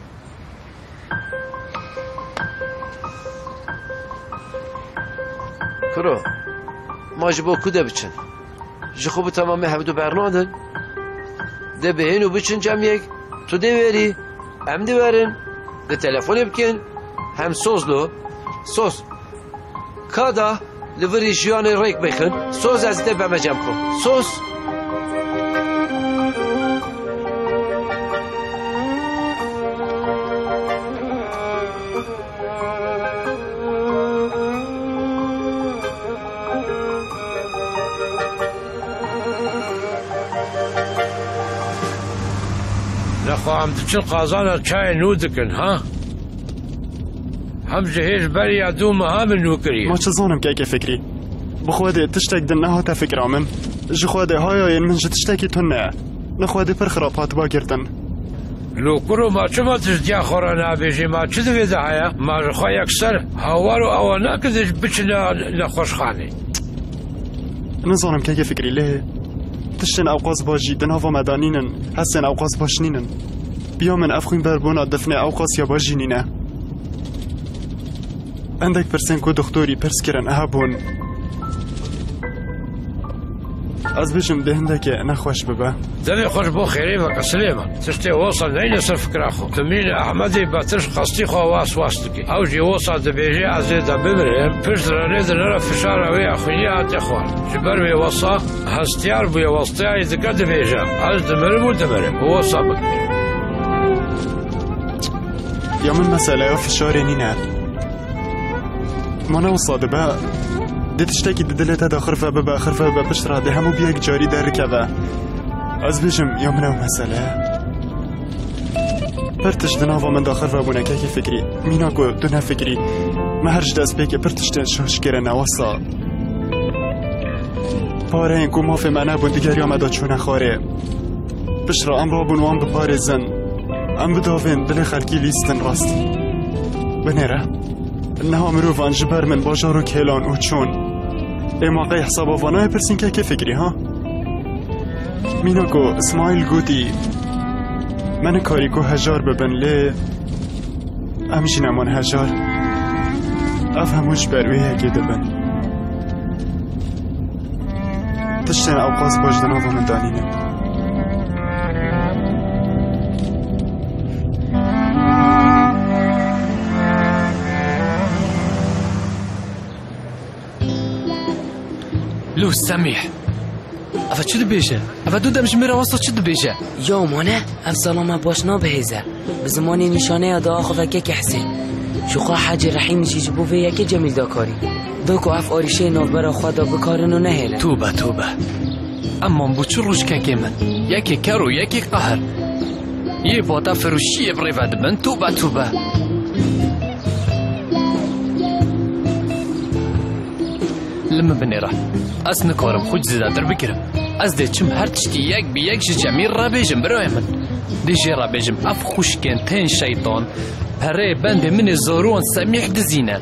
کرو ما جبو کده بچن جخوب تمامی هفدو برنادن ده به اینو بچن جم یک تو ده وری هم ده ورن ده تلفون بکن هم سوزلو سوز کادا لوری جیان ریک بخن سوز از ده بمجم کن سوز نخواهم تو چون قازان چای نودکن ها هم جهش بری عدوم ها من نوکری ما چه زانم که اگه فکری بخواده تشتک دن نه تا فکر آمن جخواده های آین من جه تشتکی تن نه نخواده پر خرابات با گردن لوکرو ما چه ما تشتیا خورا نبیجی ما چه دویده هایا ما جخواه اکثر هوا رو اوانا کدش بچنه نخوشخانه نزانم که اگه فکری له تشتن اوقاز باجی دن هوا مدانینن هستن اوقاز باشنینن بیا من افخوین بربونا دفنه اوقاز یا باجینینه عندك برسن كو دكتوري برسكرن اهبون از بشم ده عندك انا خوش بابا دلي خوش بو خيري بك سليمان تشتي وصل لين صف كراخو تمين احمدي باتش قصتي خو واس واسطكي او جي وصل دبيجي عزيز دبيبر برسراني دلرا فشار ويا خويا تخوان جبر وي وصا هستيار بو وصتاي زكد بيجا از دمرو دبر هو صابك يا من مساله فشار نينا ما نوصل بقى دتشتکی دلیت دا خرفه ببا خرفه ببا پشت را ده همو بیگ جاری در رکبه از بیشم یا منو مسئله پرتش دنها و من دا خرفه بونه که فکری مینا کو دنها فکری مهرج دست بیگه پرتش دن شوشگره نواسا پاره این کو مافه منه بون دیگر یا مدا چونه خاره پشت را امرا بون و ام بپاره زن ام بداوین دل خلکی لیستن راستی بنیره نه مروفان جبر من باجارو کلان او چون اما قی حساب وانای پرسین که فکری ها مینا کو اسماعیل گودی من کاری کو هجار ببن لی امشی نمان هجار اف هموش بروی هگی دبن تشتن اوقاس باجدنا و من دانینم لو سميح أفا شو دبيشه؟ أفا دو دمش ميرا وسط شو دبيشه؟ يا مانا أف سلاما باشنا بهيزه بزماني نشانه يا دا آخو فكك حسين شوخا حاج رحيم جيجبو في يكي جميل داكاري داكو أف آريشه نوبرا خدا بكارنو نهيله توبه توبه أما بوچو روش كاكي من يكي كارو يكي قهر يه بادا فروشي بريفا دبن توبه توبه لما بنيره أس نكارم خوش زدادر بكرم أس دي چم هر تشتي يك بي يك جميل را بيجم برای من دي را بيجم اف خوشكين تين شيطان پره بند من زارون سميح دزينه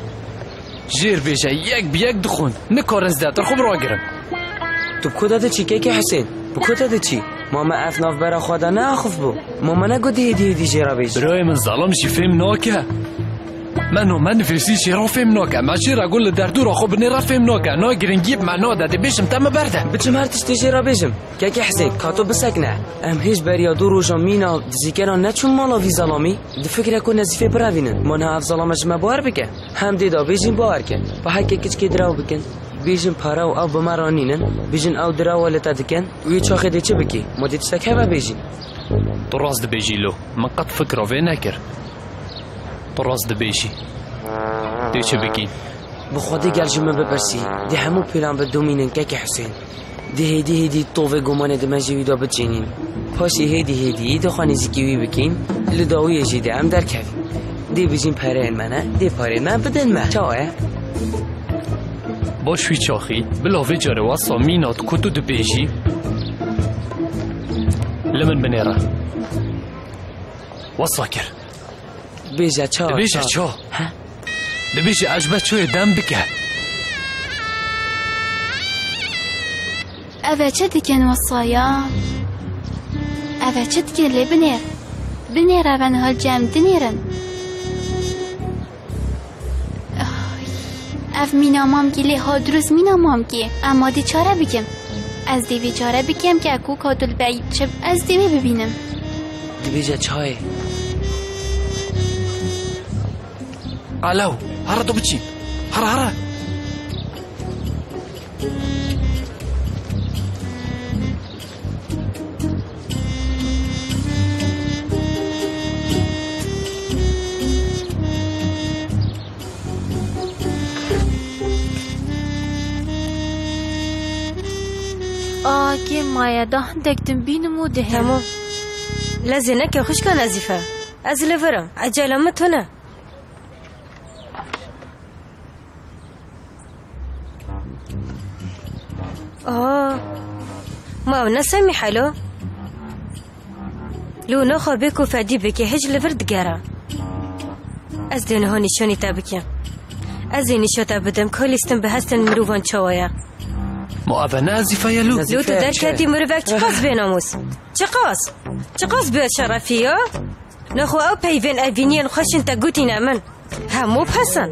جير بيجه يك بي يك دخون نكار زدادر خوب را گرم تو بكو داده چي كيكي حسين بكو داده چي ماما اف ناف برا خدا نه اخوف بو ماما نگو دي جير را بيجم برای من ظلم شي فهم ناكه من فیسی چی را فهم ناکه من چی را گل دردو را خوب نرا فهم ناکه نا گرنگیب من نا داده بشم تم برده بچم هر تشتی چی را بشم که که حسین کاتو بسکنه ام هیچ بریا دو روژا مینا دزیکران نچون مالا وی ظلامی ده فکر اکو نزیفه براوینن من ها اف ظلامش ما بار بکن هم دیدا بیشیم بار کن با حکی کچ که دراو بکن بیشیم پارا و او بمرانینن بیشین او دراو ولتا دکن وی چاخه ده چه بکی ما دیتشتک هوا بیشیم تو راست بیشی لو من قط فکر را وی نکر براز دبیشی دی چه بگی؟ بخوادی گل جمع بپرسی دی همو پیلان به دومینن که که حسین دی هیدی هیدی طوفه گمانه دی مجیوی دا بچینین پاشی هیدی هیدی دا خانی زیگیوی بکین لداوی جیده هم در کفی دی بجین پره این منه دی پاره من بدن من چاوه؟ باشوی چاخی بلاوه جاروا سامینات کتو دبیشی لمن بنیره وصاکر بیشه چا بیشه چا بیشه عجبه چوی دم بکه اوه چه دیکن وصایا اوه چه دیکن لی بنیر بنیر اوان هل جم دنیرن اوه مینامام که لی ها دروز مینامام که اما دی چاره بکم از دیوی چاره بکم که اکو کادل بایی چه از دیوی ببینم دی بیشه چای علاو هره دو بچین هره هره آگه مایا ده هندکتن بینم و دهیم همون لازینه که خوش کن ازیفه از لورم عجلمه تونه ما نسمي حلو لو نخو بكو فادي بكي هجل فرد قارا أزدين هوني شوني تابكي أزيني شو تابدم كل استن بهستن مروفان شوايا مو أبا نازفة يا لو لو تدرك هدي مروفاك تقاس بي ناموس تقاس بي شرفية نخو أو بيفين أفينيان خشن تاقوتي نامن همو بحسن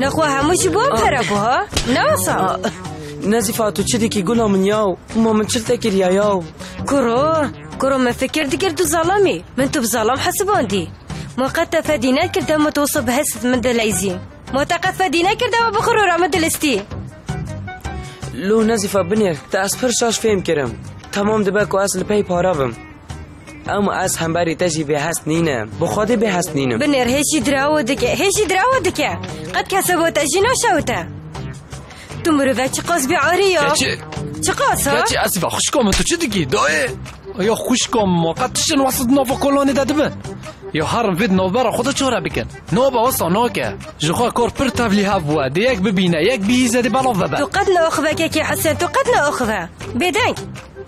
نخو همو جبوه برابوها ناصا نازیفه تو چه دیکی گلا من یاو اما من چل تکر یا یاو کرو من فکر دیگر دو ظلامی من تو بظلام حسباندی ما قد تفادی نکرده ما توصل به حسد من دلعیزی ما تقد فادی نکرده ما بخورو را من دلستی لو نازیفه بنیر تا از پر شاش فهم کرم تمام دبکو اصل پی پارابم اما از همبری تجی به حسد نینم بخواده به حسد نینم بنیر هیچی دراو دکه قد کسبو تجی ناشوته تو مروه چی قاس بیعاری یا؟ چی قاس ها؟ چی اصیفه خوشکامه تو چی دیگی دایه؟ یا خوشکامه قطشن وسط نافه کلانی داده به؟ یا هرم وید نوبره خدا چاره بکن؟ نوبه واسا ناکه جخواه کار پر تولی هفوه ده یک ببینه یک بیهیزه ده بلاف ببه تو قد ناخوه که که حسن تو قد ناخوه بدنگ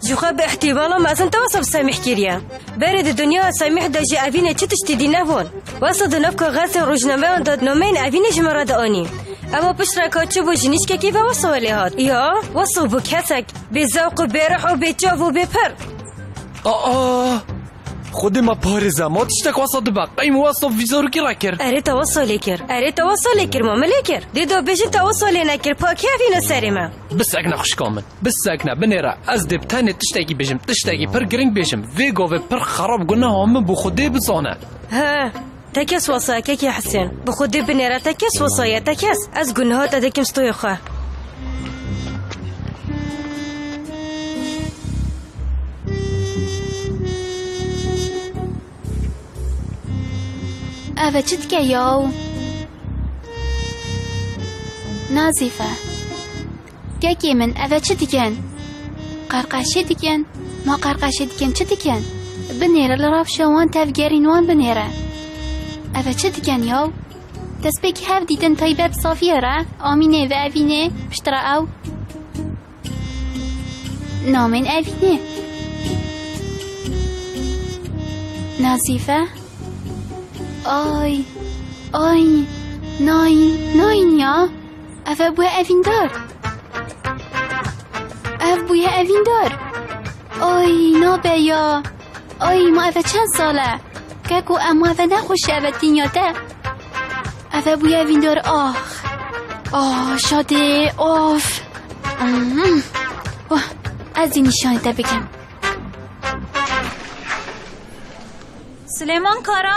جخواه به احتیبالام ازن تا واسا بسامیح کریه برد دنیا سامیح دا جه اوینه چی تشتی دی نوان واسا دنفکا غزه روشنمه و دادنامه این اوینه جمره دا آنی اما پشت را کاچه و جنیشکه که و واسا ولی هاد یا واسا بو کسک به زوق و برح و به جاو و به پر خود ما پارزه ما تشتک واسد بق ایم واسد ویزارو کی را کر اره توصالی کر اره توصالی کر معامله کر دیدو بجی توصالی نکر پاکی هفینه سری ما بس اگنه خوش کامن بس اگنه بنیره از دبتانه تشتکی بجم تشتکی پر گرنگ بجم ویگو و پر خراب گناه همه بو خوده بزانه ها تکس واساکه که حسین بو خوده بنیره تکس واسایه تکس از گناه تا دکم ستوی خواه اوه چی دکه یاو؟ نازیفه گکی من اوه چی دکن؟ قرقشه دکن؟ ما قرقشه دکن چی دکن؟ بنیره لراف شوان تفگرین وان بنیره اوه چی دکن یاو؟ دست بک هف دیدن تایبه بصافیه را؟ آمینه و اوینه پشتره او؟ نامین اوینه نازیفه؟ آی آی ناین ناین یا اوه بویه اویندار اوه بویه اویندار آی نابه یا آی ما اوه چند ساله ککو اما اوه نخوشه اوه دینیاته اوه بویه اویندار آخ آه شاده آف از این نشانیده بگم سلیمان کارا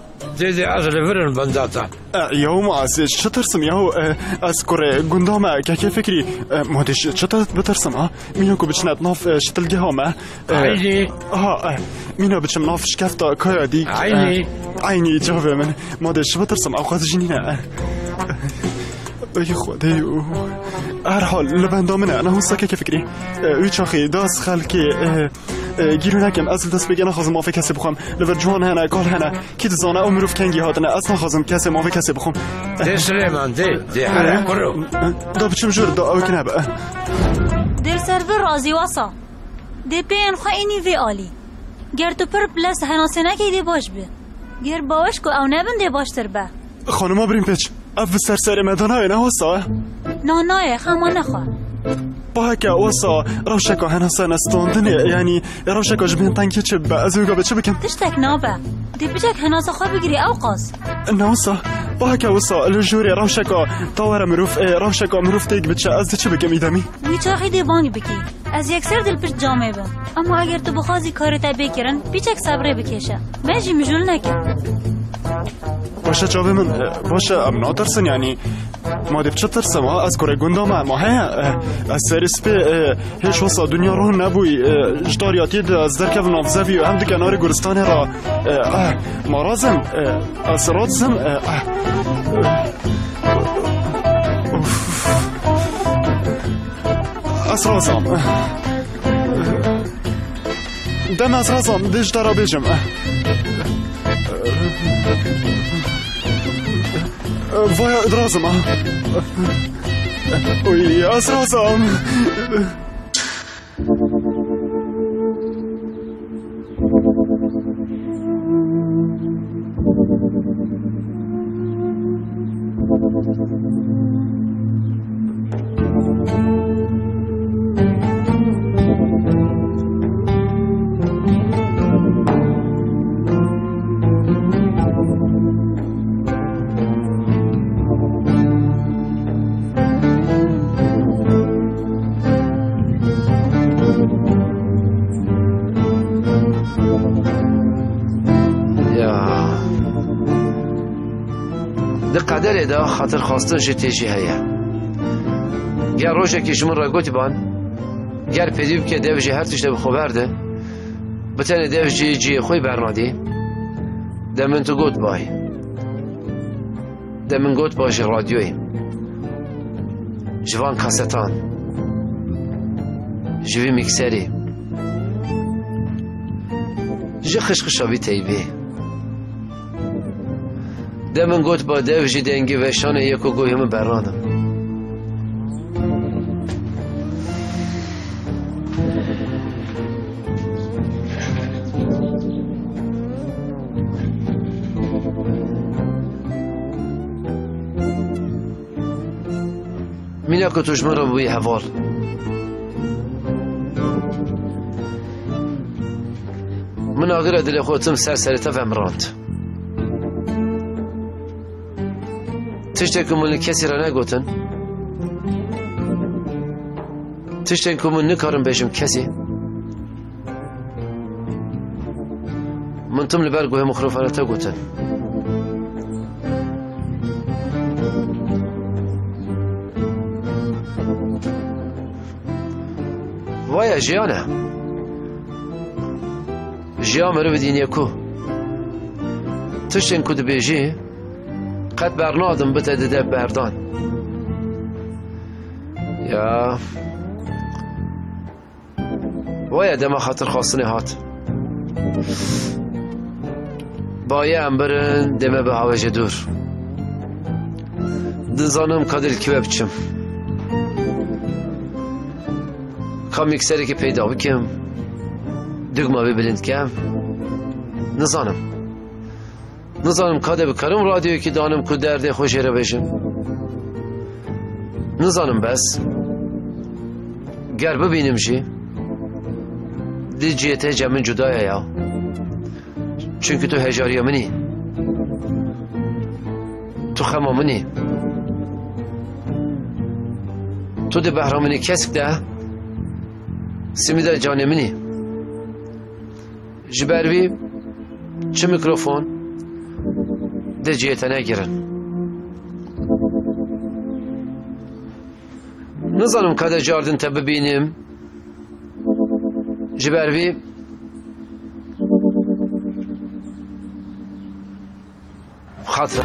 زي عجل فرن بنداتا يوم عسى شترسم ياو اذكر قندوما كيف فكري مودش شترت بترسم مينوكو بتشنات نوف شتلقاهم عيني مينو بتشناف شكفتا كايا ديك عيني عيني جوفي من مودش بترسم او خاز جنينا يا خدي ارحل لبندومنا انا هسه كيف فكري ويتشاخي داس خالكي گیرو نکم اصل دست بگه نخوازم آفه کسی بخوام لور جوان هنه کال هنه کی دزانه امروف کنگی هاتنه اصلا خوازم کسی مافه کسی بخوام ده سلیمان ده هره کرو دا بچم جور دا او کنه با دل سرور رازی واسا ده پین خواه اینی وی آلی گر تو پر پلس هناسه نکی دی باش بی گر باوش که او نبن دی باشتر با خانما بریم پیچ اف سرسر مدانه های نه واسا نانای خمان باهاكا وصا روشكو هنا سنة ستوندني يعني روشكو جبين تانكي تشب أزوجا بتشبكم تشتك نوبة دي بجاك هنا صخور بجري أوقاص نوصا باهاكا وصا لجوري روشكو طوارة مروف روشكو مروف تيك بتشا أزد تشبكم إدمي ويتشاخي ديباني بكي از يكسر دل برد جامعي بم أما أجر تبخازي كارتا بكرن بيجاك صبري بكيشا باجي مجول ناكي باشه جاوه من باشه ام ناترسن یعنی ما دیب چه ترسم از کره گندام اما ها از سریس به هیچ واسا دنیا رو نبوی جداریاتی از درکف نافزوی و هم دی کنار گرستان را ما رازم از رازم از رازم دم از رازم دیج دارا بیجم وای ادرازم اوی اسرازم ده قدره ده خاطر خواستن جتیجی هیا گر روشه که جمن را گوتی بان گر پیدیب که دوجی هر تشت بخوبرده بتنه دوجی جی خوی برنادی ده من تو گوت بای ده من گوت باشی رادیوی جوان کاستان جوی میکسری جی خشخشابی تیبی دمن گوت با دوجی دنگی وشان یکو گویم برانم مینا که تجمه را بوی حوال من آقیر دل خودم سر سرطف امراند تشتن کمون کسی را نگوتن تشتن کمون نکارم بیشم کسی من تم لبرگوه مخروفانه تا گوتن وایا جیانه جیان مرو بدین یکو تشتن کد بیجی قد برنادم بتدده بردان یا وای دم خاطر خواستنی هات باید برن دمه به هواج دور دزانم کادر کی بچم کامیکسری که پیدا بکم دگما ببلند کم نزانم نزانم کاده بکارم رادیوی که دانم که درده خوشی رو بشم نزانم بس گر ببینم جی دی جیته جمن جدایه یا چونکه تو هجاری منی تو خما منی تو دی بهرامنی کسک ده سمی در جان منی جبروی چه میکروفون ده جیته نگیرن نزانم کده جاردن تا ببینیم جبروی خاطر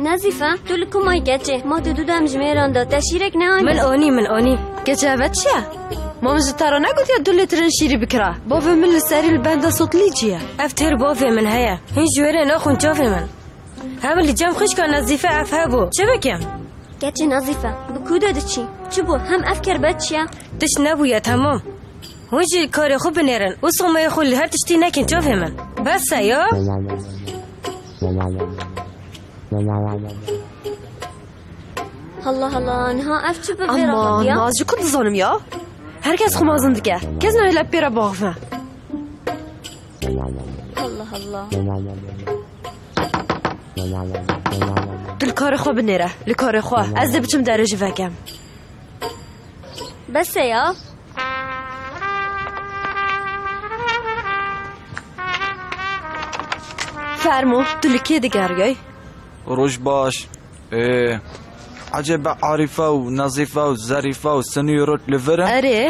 نزیفه تو لکو مای گچه ما تو دودم جمیران دا تشیرک نه من آنی گچه اوت چیه؟ ما مجتارا نگوت یا دو لیترن شیری بکرا بافه من لسری البنده سطلی جیه افتر بافه من هیا هیچ جوره ناخون چافه من هم لی جم خوش کن نزیفه اف هبو چه بکم؟ گچه نزیفه بکو داده چی؟ چی بو هم افکر بد چیه؟ تش نبو یا تمام هونجی کار خوب بنیرن او سغمه خول هر تشتی نکن چافه من بس یا؟ Allah Allah, nəhə əfçübə verə qaldı ya? Aman, azıcık qıldız hanım ya. Hər kəs xumazındı gə. Kəz nəhələ bərə bağıfə. Allah Allah. Lükarı xo binərə, lükarı xo. Əzdə biçim dərəcə vəkəm. Bəsə ya? Fərmu, dülükə digər gəy. روش باش عجب عارفه و نظیفه و ظریفه و سنیورت لفره اره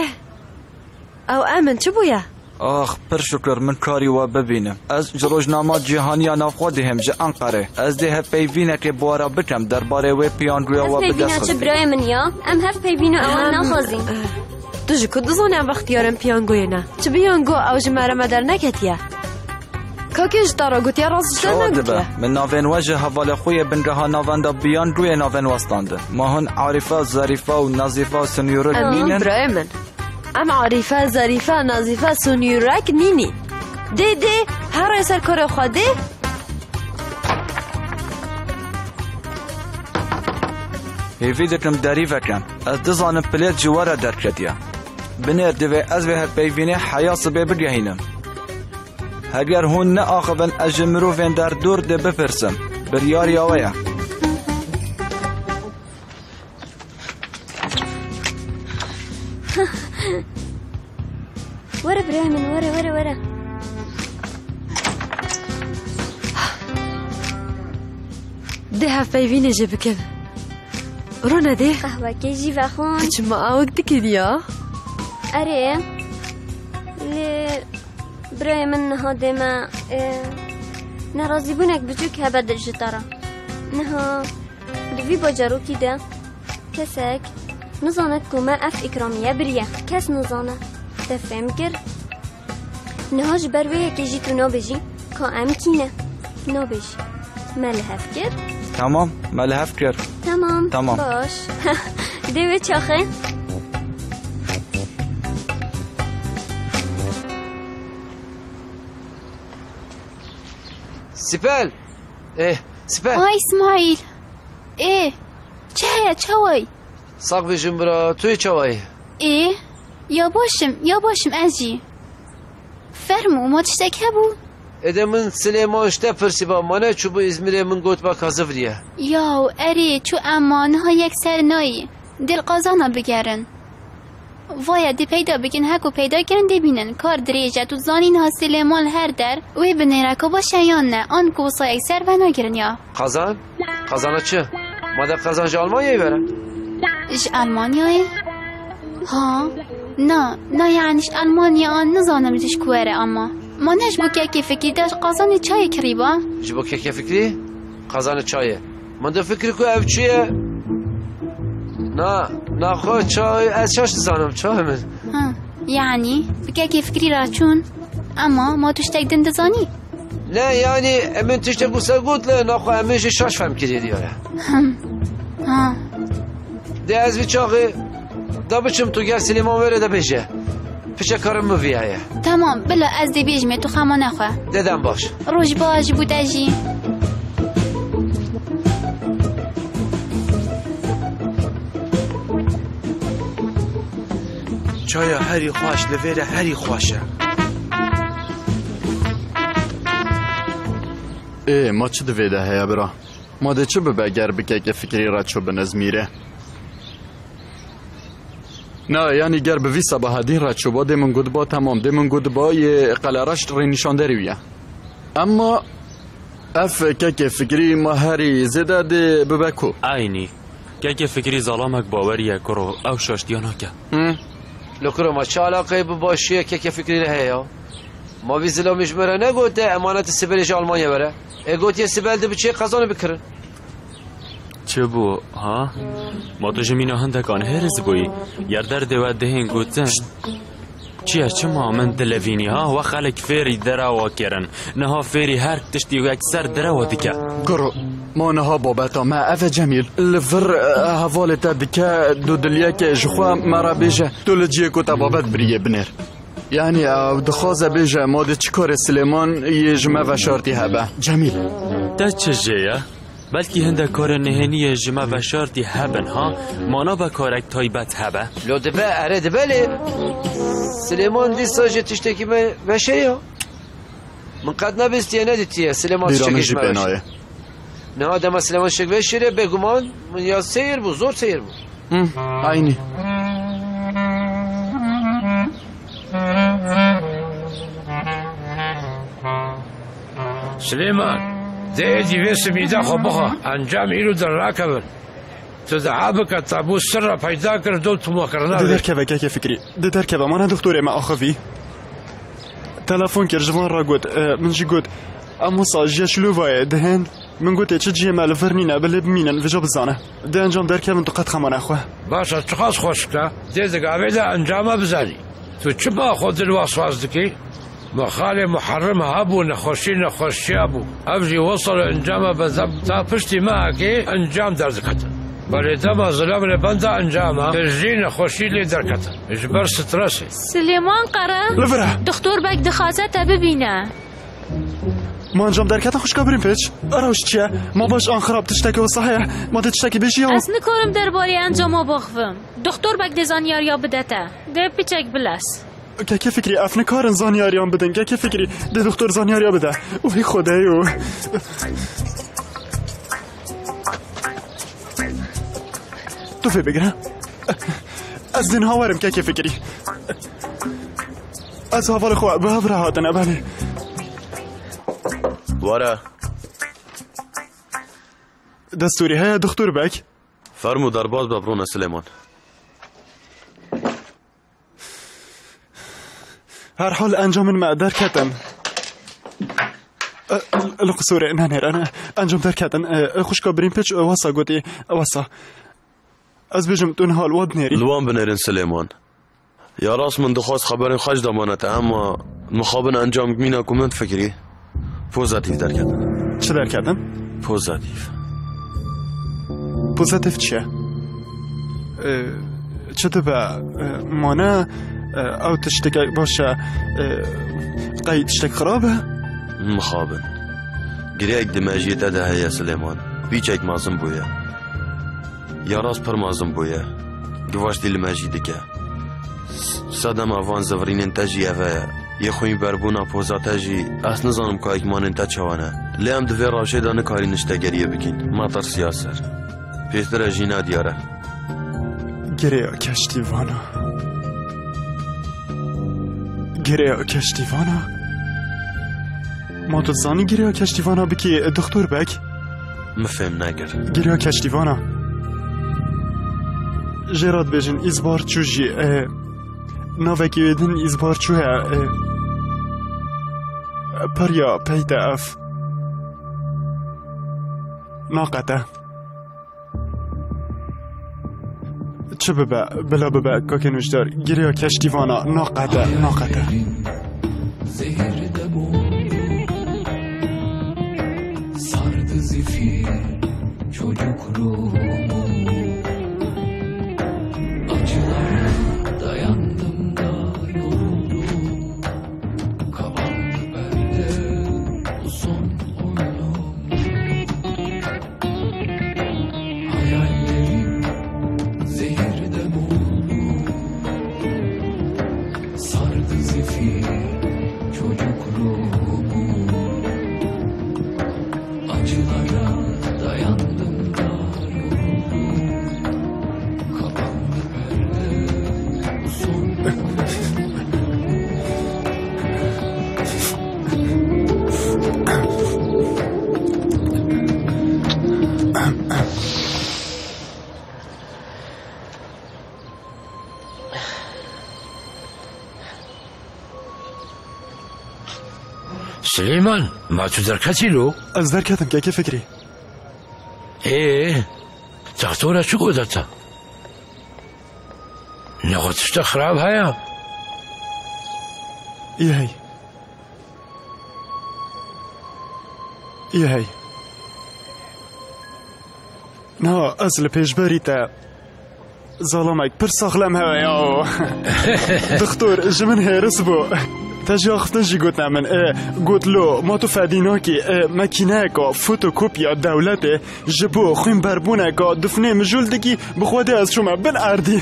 او امن چه بویا؟ آخ پر شکر من کاری و ببینم از جروج نامات جهانی نافخوده هم جه انقره از ده هف پیوینه که بوارا بکم در باره وی پیاندویا و بدست خزیم از پیوینه چه برای من یا؟ ام هف پیوینه اوان نافخوزیم تو جکو دوزانه وقتی یارم پیانگوی نه چه پیانگو او جمعه مدر نکتیه کاکش دارا گوت یا راست جنگ گوت من ناوین واژه حواله خوی بنگها ناواندا بیان روی ناوین واستاند ماهن عارفه ظریفه و نظیفه سنیورک نینن برایمن ام عارفه ظریفه نظیفه سنیورک نینی دیدی هر اثر کار خودی هیوی دکم دری وکم از دزانم پلیت جواره درکدیا بنر دوی از به هر پیوینه حیاس به بگهینم اگر هون نه آخوان اجمرو وین در دور ده بپرسم بریار یاویا وره برهنم وره ده هف پیوینه جه بکن رونه ده قهوه که جی بخون کچما آوک دکیدی یا اره برای من نه دما ناراضی بونک بچوک هبر دلش ترا نه دوی باجرو کیده کسک نزانت کوما اف اکرامیه بریه کس نزانه تفهم کر نهاج برویه که جی تو نابجی که امکینه نابجی ملحف کر تمام ملحف کر تمام باش دوی چاخه سيبال ايه سيبال اي اسماعيل ايه چه چوي ساق بجمرا توي چوي ايه يا باشم ازي فرمو ما تشتكه بو ادمن سليمان شته فرسيبا مانه چوبو ازميره من گوت با كازوريه ياو اري چو امانه ها يك سر ناي دل قازانا بگرن وای دی پیدا بگین هکو پیدا کردن ببینن کار دریجه تو زانین حاصل مال هر در وی بنه رکا با شیان نه آن کوسا اکثر و نگرن یا قزانه چه؟ مادر قزان جه آلمانیایی بره؟ اش آلمانیایی؟ ها؟ نه یعنیش آلمانیا آن نزانم جش کوره اما ما نش بکه که فکری داشت قزان چای کری با؟ جه بکه که فکری؟ قزان چایه من در فکری که او چیه؟ نه خود چای از چاش زانم چای من یعنی بگه که فکری را چون اما ما توش تک دند زانی نه یعنی امن توش تک بوسه گود لی نخواه امنش شاش فهم کردی دیاره ده از بی چاقی دا بچم تو گر سلیمان وره دا بیشه پیشه کارم مویه تمام بلا از دی بیجمه تو خما نخواه ددم باش روش باش بوده جی چایا هری خواش لویره هری خواشه ای ما چه دویده هیا برا ما ده چه ببگر بکه که فکری را چو بنز میره نه یعنی گر بوی سباهدی را چو با دیمون گودبا تمام دیمون گودبا یه قلارشت ری نشانده رویه اما اف که فکری ما هری زده ده ببکو عینی که فکری ظلامک باوریه کرو او شاشتیانا که لکرو ما چه علاقه بباشیه که فکری رهه یا ما بی زلامیش مره نگوته امانت سیبلش آلمانیا بره اگوت یه سیبل ده بچه قزانه بکرن چه بو ها؟ ما تو جمینا هندکان هرز بویی یار در دوت دهین گوتن چیه چه ما من دلوینی ها و خلک فیری دروا کرن نها فیری هر تشتی و اکثر دروا دیکه گرو ما نها بابتا ما اوه جمیل لفر حواله تا دیکه دو دلیه که جخوه مرا بیجه تو لجیه که تا بابت بریه بنر یعنی او دخوازه بیجه ما ده چکار سلیمان یه جمعه و شارتی هبه جمیل ده چه جیه؟ بلکی هنده کار نهنی جمع و شارتی هبن ها مانا با کارک تایبت هبه لودبه اره دبله سلیمان دی ساجه تشتکی بشه یا من قد نبستیه ندیتیه سلیمان شکش مرشه نه آدم سلیمان شک بشیره بگمان من یا سیر بود زور سیر بود اینی سلیمان ده دیوه سمیده خو بخوا انجام ایرو در را کبن تو ده عبکه تابو سر را پیدا کرد دو تو مکرنه ده در کبه که فکری ده در کبه مانه دکتوره ما آخوی تلفون کر جوان را گود من جی گود امو ساجیه شلو وایه دهن من گوته چه جیه مالور نینه بله بمینن وجا بزانه ده انجام در کبن تو قد خمانه خواه باشا چخواست خوش که ده دگاوه ده انجامه بزنی تو چه با خود دلواس واز دکی مخاله محرم هبو نخوشی نخوشی هبو افجی وصل انجام بذب پشتی معکی انجام درزکتن بله دم ظلم لبند انجامه تجین خوشی لی درکتن اجبر سترسی سلیمان قره لفره دکتر بگ دخازه تا ببینه ما انجام درکتن خوش کبریم پیچ اراوش چیه؟ ما باش آن خراب تشتک و صحیح ما تشتکی بیشی هم از نکارم در باری انجام باخوم دکتر بگ دزانیاریا بدته در پیچک بلس که که فکری افن کارن زانیاریان بدن که که فکری ده دکتر زانیاریا بده اوی خدای او تو فی بگره از دین هاورم که که فکری از هاور خواه به هاور هاتنه بله واره دستوری های دکتر بک فرمو درباز ببرون سلیمان هر حال انجام المقدار كتن القصوري نانير انا انجام دار كتن خوشكا برين بيتش واسا قوتي واسا از بجم تنها الواد نيري لوان بنيرين سليمان يا راس من دخواست خبرين خاش دمانته اما مخابن انجام مينا كومنت فكري بوزاتيف دار كتن چه دار كتن؟ بوزاتيف بوزاتيف چه؟ چه تبا مانا او تشتكي باشا قاي تشتك خرابه مخابن قريك دماجي تدها يا سليمان بيجيك مازم بويا يا راس بر مازم بويا قواش دي الماجي دكا صدم افان زفرين انتاجي افايا يخوين بربونا بوزا تاجي اس نظام كايك مان انتاجوانا لام دفي راشي داني كاري نشتاقريه بكين مطر سياسر بيستر جينا دياره قريا كشتي وانا گریه کشتیوانا ما تو زانی گریه کشتیوانا بکی دکتر بک مفهم نگر گریه کشتیوانا جراد بجن ازبار چوجی ناوکی ویدن ازبار چوه پریا پیده اف ناقته چه ببه بلا ببه که نوشدار گریه کشتیوانا ناقده ناقده زهرده بولdu sardı zifir çocuk ruhumu acılara dayandım da yoruldum kapandı bende bu son oyunum hayallerim zehirde boğuldu sardı zifir çocuk ruhumu acılara dayandım da yoruldum kapandı perde bu son سليمان ما تدركتي له؟ از دركتم كيف فكري؟ ايه تختورة شو قدرتها؟ ناخد تشتا خراب هيا؟ ايه هي ايه هي نا اصل بيش بريتا ظلمك برسخلم هوايا دكتور جمن هيرس بو تجي اختن جي قوتنا من قوت لو ما تفادينوكي ماكيناكا فوتوكوبيا دولتي جبو خوين بربوناكا دفني مجولدكي بخواتي از شما بالعردي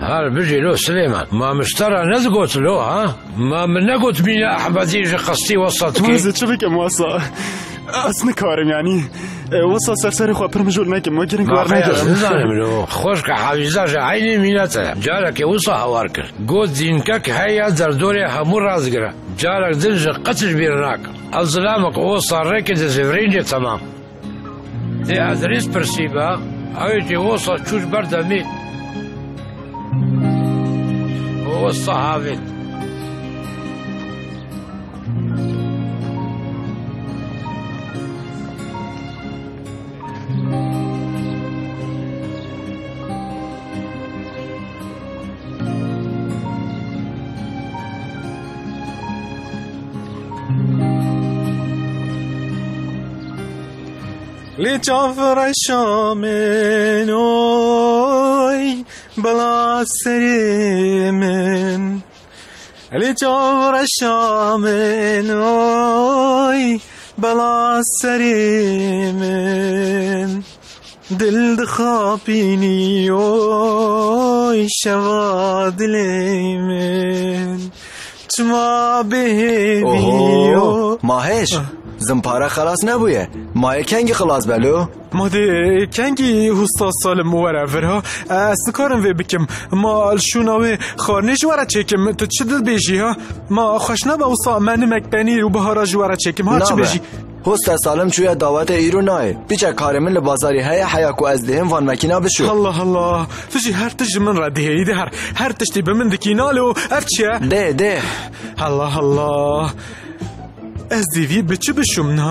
هار بجي لو سليمان ما مشترى نزقوت لو ها ما من نقوت بينا احمدي جي قصتي وسطكي وزت شبكي موصى اصن كارم يعني وصل سرسري خو برمجول ناكم وكرين كوارناكم نزانم لو خوشك حافظاج عيني ميناتا جالك وصل هواركر قوت زينكك هيا زردوري همور رازقرا جالك دنج قتل بيرناك الظلامك وصل ركز زفرينجي تمام دي ادريس برسيبا ايتي وصل شوش بردمي وصل هافيت لجافر شام نوی بلا سری من لجافر شام نوی بلا سری من دل دخابینی اوی شوا دلی من چما بهمی اوه ماهش زمپاره خلاص نبویه ماه کنگی خلاص بلو ماده کنگی هستا سال موره ورها استکارم وی بکم ما شوناوی خارنش وره چکم تو چه دل بیجی ها ما خوشنه با هستا من مکبنی رو بهارا جوره چکم ها چه بیجی هستا سالم چویا دعوت ایرو نای بیچه کارمن لبازاری های حیاکو از دهیم وان مکینا بشو الله الله فجی هر تش من را دهی ایده هر تشتی به من دکینالو افچه ده الله الله از دیوی بچه بشم نه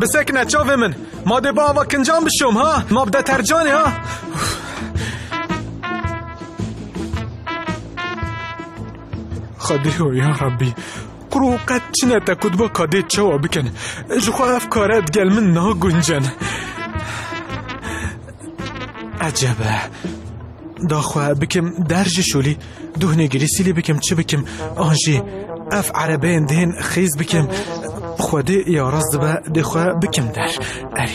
بسکنه چاوه من ما ده با آوا کنجان بشم ها ما بده ترجانه ها خدیو یا ربی کرو قد چنه تا کدبا کاده چوا بکن جخواه افکارت گل من نه گنجن عجبه داخواه بکم درج شولی دهنه گری سیلی بکم چه بکم آنجی اف عربین دهن خیز بکم خودی یا راز دبا دخوا بکم در اری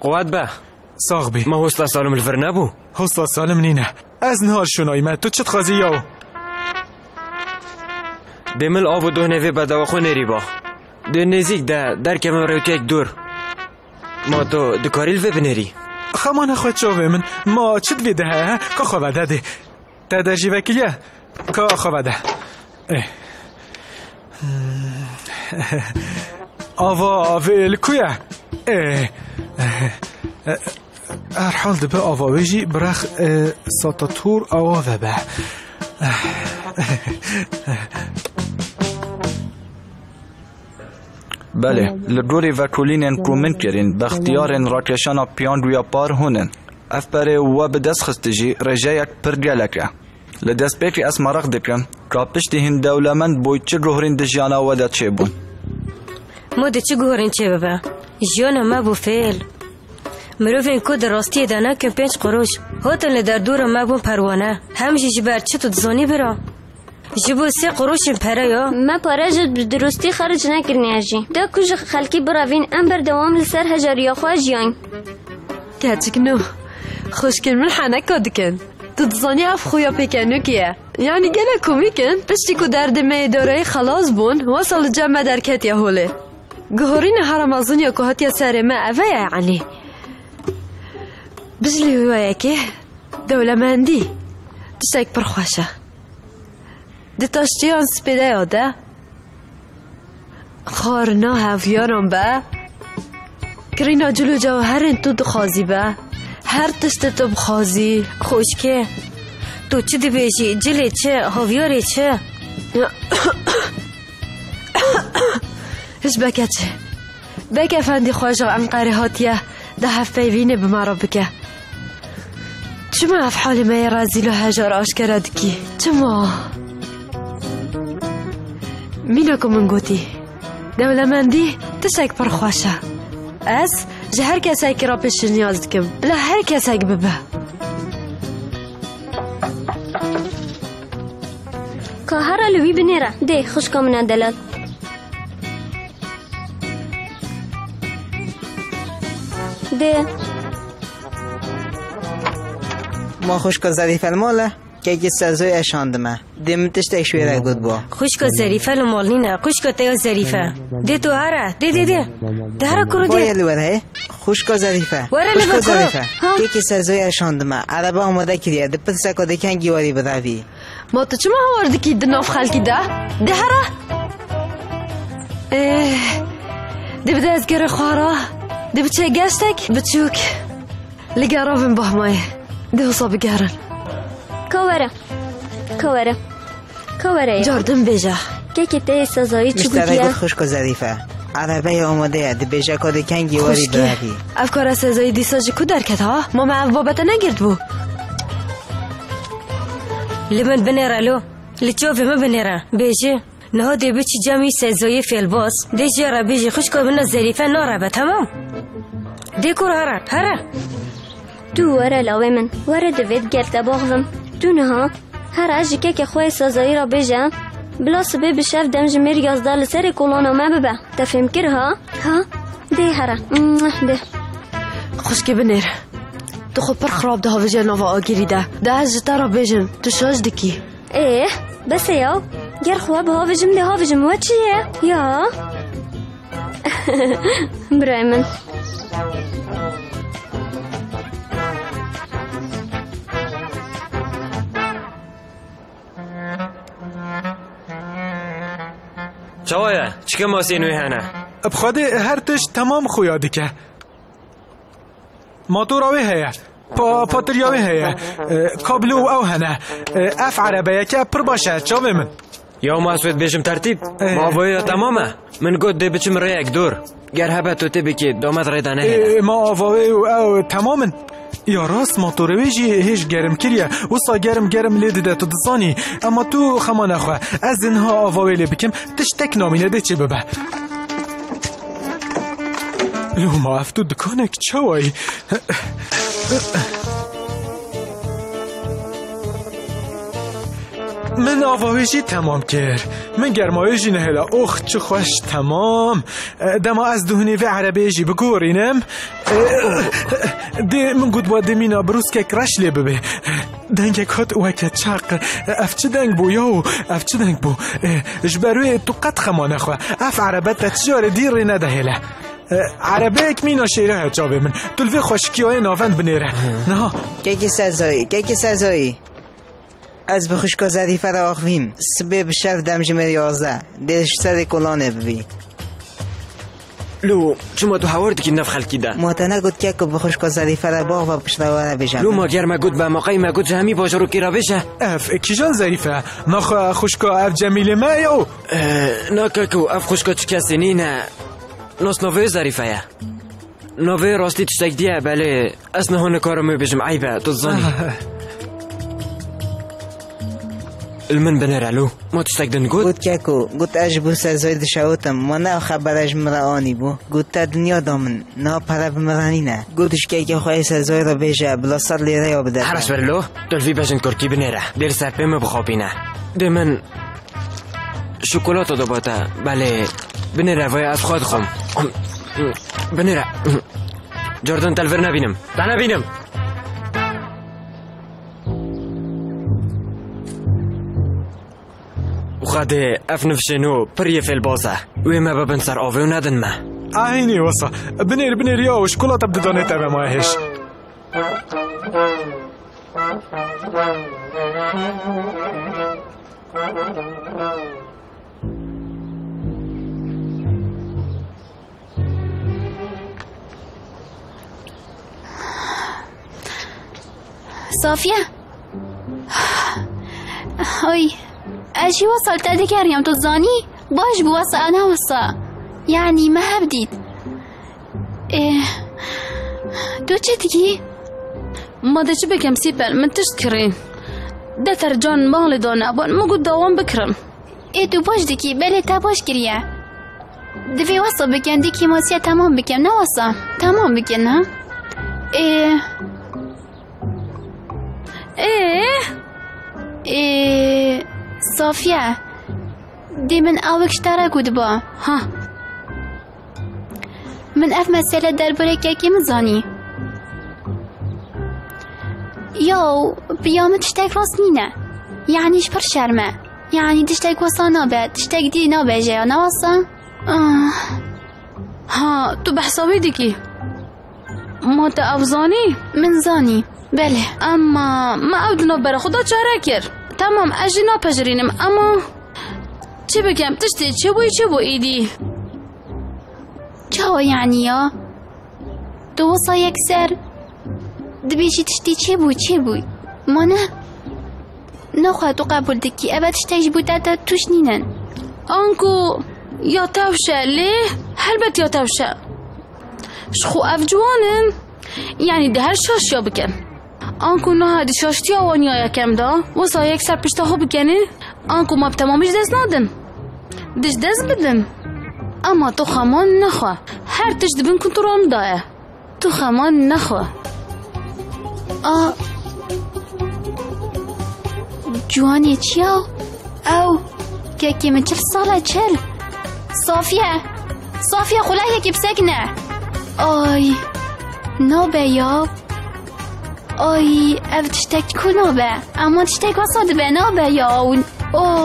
قواد به صاغبي ما هوستا سالم الفرنابو هوستا سالم نينا از نهار شناي ما تو چت خازي ياو دمل آو دو نوي بداو خو نريبا دو نزيك ده در كم روكيك دور ما تو دكاريل و بنري خمان خو چاوي من ما چت وي ده كا خو ودا ده تدجي وكيله كا خو ودا آوا ويل كويا هر حال دبه آواویجی برخ ساتاتور آواوه به بله لدوری وکولین انکومن کرین بختیارین راکشانا پیاندویا پار هونن اف پره و به دست خستجی رجایک پرگلکه لدست پیکی از مرخ دکن کپش دیهن دولمند بوی چه گوهرین دجیانا ودا چه بون موده چه گوهرین چه ببه جیانا ما بو فیل مروفین کو در راستی دانه کم 5 قروش هاتن در دور ما بون پروانه همجی جبر چه تو دزانی برا جبو 3 قروشین پره یا ما پاره جد درستی خرج نکرنی اجی دا کج خلکی براوین ام بر دوام لسر هجاریا خواه جیان که چکنو خوشکن من حنه کادکن تو دزانی هف خویا پیکنو کیه یعنی گنه کمیکن پشتی کو درد میداره خلاص بون وصل جمع درکت یا هوله گهارین هرمازون یا کهات یا سر ما اوه یعنی بجلی هوایه که دولمندی تشتک پرخوشه دتاشتیان سپیده یاده خارنا هفیانم به کرینا جلو جوهرین تو دخوازی به هر تشت تو بخوازی خوش که تو چی دی بیشی جلی چه هفیاری چه هش بکه چه بکه افندی خواجه انقره هاتیه ده هفیوینه بمارا بکه چما في حالي ما يرازي له هجر أشكرا دكي چما ميناكو من قوتي دولة مندي تشاك برخواشا أس جهر كساك رابش نياز دكم بلا هر كساك ببه كهارا لوي بنيرا دي خشكا من عندلات دي ما خوشکا زریف الماله که اگه سازوی اشاندمه دیمتش تکشویره گود با خوشکا زریف المال نینه خوشکا تیو زریفه دی تو هره دی هره کرو دی بایه لوره خوشکا زریفه خوشکا زریفه که اگه سازوی اشاندمه عربه آماده کریه دی پتسکا دی کنگی واری بدوی ما تو چما هوارده که دی ناف خلکی ده دی هره دی بده از گره خوارا دی بچه گشتک بچوک لگرابم با همایه ده صاب قهرن كورة کاوره جردن بیجا که کته سازایی چگویه مستوی خوشک و ظریفه عربه آماده اد بیجا کده کنگی واری برهی افکار سازایی دیساجی کو درکت ها ما معوابت نگرد بو لمن بنیره لو لچوفی ما بنیره بیجه نه دی بچی جمعی سازایی فیلباز دیجی را بیجی خوشک و بنا ظریفه ناربه تمام دیکور هره هره تو وره لاوی من وره دوید گرده باغزم تو نها هر اجی که خواه سازایی را بیجه بلا صبح بشف دمج میر یازده لسر کلونا ما ببه تفهم کرها ها ده هره ده خوش که بنیر تو خود پر خراب ده هاویجه نوا آگیری ده ده از جتا را بیجم تو شاش دکی ایه بسه یو گر خواه به هاویجم ده هاویجم و چیه یا برای من شوایه چکه ماسی نوی هنه؟ بخواده هر تش تمام خویادی که ماتور آوی هیه پاتری آوی هیه کابلو او هنه اف عربه که پر باشه چاوی من یا ماسوید بیشم ترتیب ماوایی تمامه من گود دی بچم ریک دور گر هبه تو تی بکی دامت ریدانه هنه ماوایی او تمامن یا راست ماتوروی جی هیچ گرم کریه وسا گرم گرم لیده ده تو دزانی اما تو خمانه خواه از اینها آواویلی بکم تشتک نامینه ده چی ببه لو ما افتو دکانک چوایی من آواوی جی تمام کرد من گرمایی جی نهلا اخ چو خوش تمام دما از دهنیوی عربی جی بگورینم دی من گود با دمینا بروز که کرش لی ببه دنگ کت وکت چاق افچه دنگ بو یاو افچه دنگ بو جبروی تو قد خمانه خواه اف عربه تجار دیر ری ندهله عربه اک مینا شیره هر جا من دلوی خوشکی های ناوند بنیره نه که سزایی که سزایی از بخشکا زریفه را آخویم سبه بشرف دمجمه ریازه دیرش سر کلانه ببی لو چما تو هوارد که نف خلکی ده ما تا نگود که که بخشکا زریفه را باغ و پشتواره بجم لو ما گرمه گود به مقای مگود همی باجارو که را بشه اف کی جان زریفه نخواه خوشکا اف جمیل ما یو نا که که اف خوشکا چه کسی نینه ناس نوه زریفه یه نوه راستی تشتک دیه بله از نهان کارمو بجم عیبه تو زانی المن بنرالو ما تستقدن قد قد كاكو قد أجبو سازويد شاوتم ونا خبر أجم رأاني بو قد تا دنيا دامن نا برا بمرانينا قد شكاكي خواهي سازويد بيجا بلا صار لي ريو بدر حرس برلو تلفي بجن كوركي بنيره دير سربي مبخوبينا دمن شوكولاتو دوباتا بله بنيره ويا أفخاد خم بنيره جوردن تلفر نبينم تا نبينم وخاده افنفشنو پریه فیل بازه وی ما ببن سر آوه و ندن ما عینی واسه بنیر بنیر یا و شکلات بدانه تا به ماهش صافیه اوی اجی واسه التاده کریم تو زانی باش بو واسه انا واسه یعنی ما هبدید تو چه دیگی؟ ما ده چه بکم سیپل من تشت کرین ده ترجان مال دانه ابان مگو دوام بکرم تو باش دیگی بله تا باش کریه دوی واسه بکن دیگی ماسیه تمام بکم نه واسه تمام بکن نه اه اه اه صافیه دی من اوک شتره گود با ها من اف مسئله در باره که مزانی یاو بیامه تشتک راست نینه یعنیش پر شرمه یعنی تشتک واسا نابه تشتک دی نابه جه یا نواسا ها تو بحسابی دیگی ما تا افزانی من زانی بله اما ما اودنو بر خدا چهره کرد تمام اجی نپجرینم اما چی بگم تشتی چه بوی ایدی چاو یعنی یا دو وصا یک سر دبیشی تشتی چه بوی ما نه نخواهد قبول که ابدش تجبوده تا توش نینن آنکو یا توشه لیه هلبت یا توشه شخو افجوانن یعنی ده هر شاش یا بکن آنکو نه هادی شاشتی آوانی ها یکم دا وسا یک سر پشتا ها بکنه آنکو ما بتمامش دست نادن دش دست بدن اما تو خمان نخوا هر تش دبن کنترام دایه تو خمان نخوا آه جوانی چیاو؟ او که که من چل ساله چل صافیه صافیه خلاه یکی بسکنه آی نابه یا آی او تشتک کو نابه اما تشتک وصاده به نابه یا اوف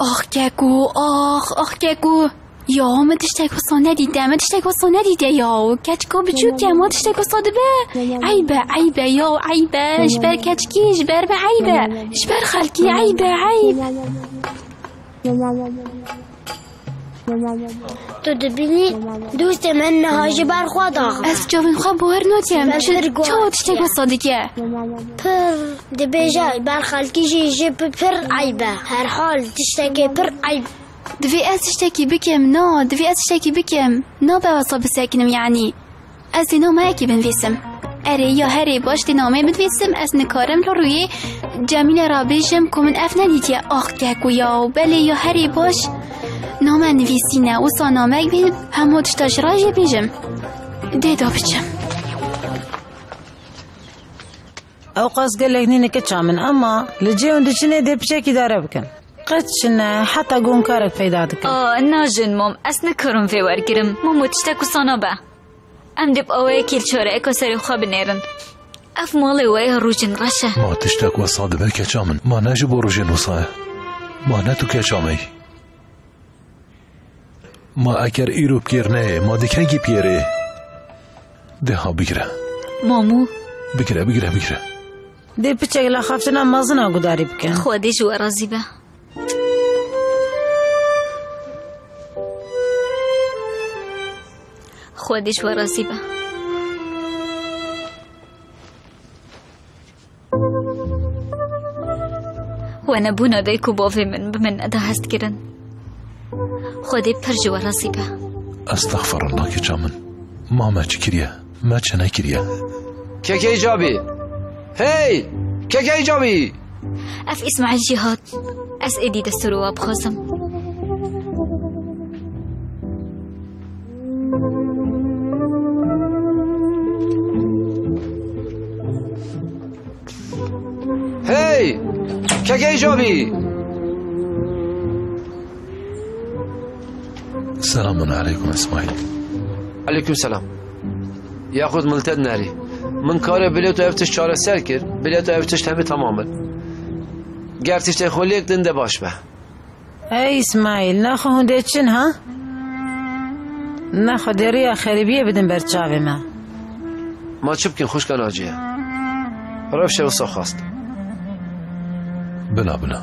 آخ ککو آخ ککو یا همه تشتک و سانه دیده همه تشتک و سانه دیده یا کچکا بچو که همه تشتک و ساده به عیبه عیبه یا عیبه اشبر کچکی اشبر به عیبه اشبر خلکی عیبه عیب تو دبینی دوست من نهاجی برخواه داخل از جاوین خواه باور ناتیم چه تشتک و ساده که پر دبیجای برخلکی جیجی پر عیبه هر حال تشتک پر عیب دوی از تشتکی بکم نه دوی از تشتکی بکم نه به وصاب ساکنم یعنی از نامه اکی بنویسم اره یا هره باش دی نامه بنویسم از نکارم رو روی جمعین را بیشم کمون اف ندیدیه آخ گکو یا بله یا هره باش نامه نویسی نه و سا نامه اک بیم همو تشتاش راجه بیشم دیدا بچم او قاس گل اگنینه که چامن اما لجه اون دچنه دی پچکی داره بکن قدشنا حتى قوم كارك في دادك ناجن موم أسنا كرم في واركرم مومو تشتاكو صنابة أم دب أوي كيل شورا إكو ساري خواب نيرن أف مالي ويه روجن غشة ما تشتاكو صادبه كشامن ما ناجبو روجن وصايا ما نتو كشامي ما أكر إيرو بكيرناي ما دكهجي بيري دها بكرة مامو بكرة بكرة بكرة دي بتشغل خافتنا مازنا قداري بكن خودي شو أرازيبه خودش و راضی به و نبون ادای کو باوی من به من ادا هست کرن خودی پرج و راضی به استغفر الله که جامن ما چکریه ما چه نکریه که که ایجابی هی که که ایجابی اف اسمع الجهاد از ایدی دستروا بخوزم که ایجابی سلام علیکم اسماعیل علیکم سلام یا خود ملتد نری من کار بلیتو افتش چاره سر کر بلیتو افتش همه تمامه گرفتش خلی یک دنده باش به ای اسماعیل نخو هنده چین ها نخو دری خریبیه بدن برچاوی ما چی بکن خوش کن آجیه رفشه و سخواست بلا بلا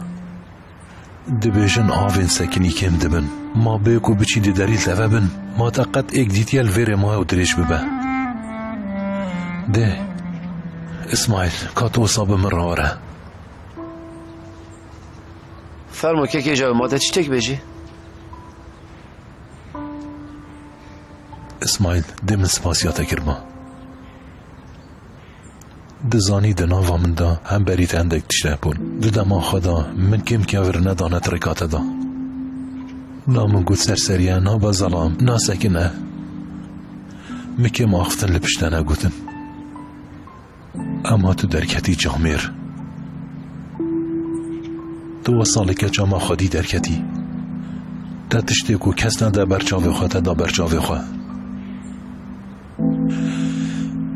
دبیجن آوین سکنی کم دبن ما بیکو بچی دی داری لفه بن ما تقد ایک دیتیل ویر ما او دریش ببه ده اسماعیل کاتو صاب من رواره فرمو که که جاوی ما ده چی تک بیجی اسماعیل ده من سپاسیاتا کرما دزانی دناوا من دا هم بریت هندک تشته بون ددما خدا من کم کور ندانه ترکات دا نامون گود سرسریه نا بزلام نا سکنه مکم آختن لپشتنه گودن اما تو درکتی جامیر تو وصاله که جاما خودی درکتی تا تشته کو کس نده برچاوی خواه تا دا برچاوی خواه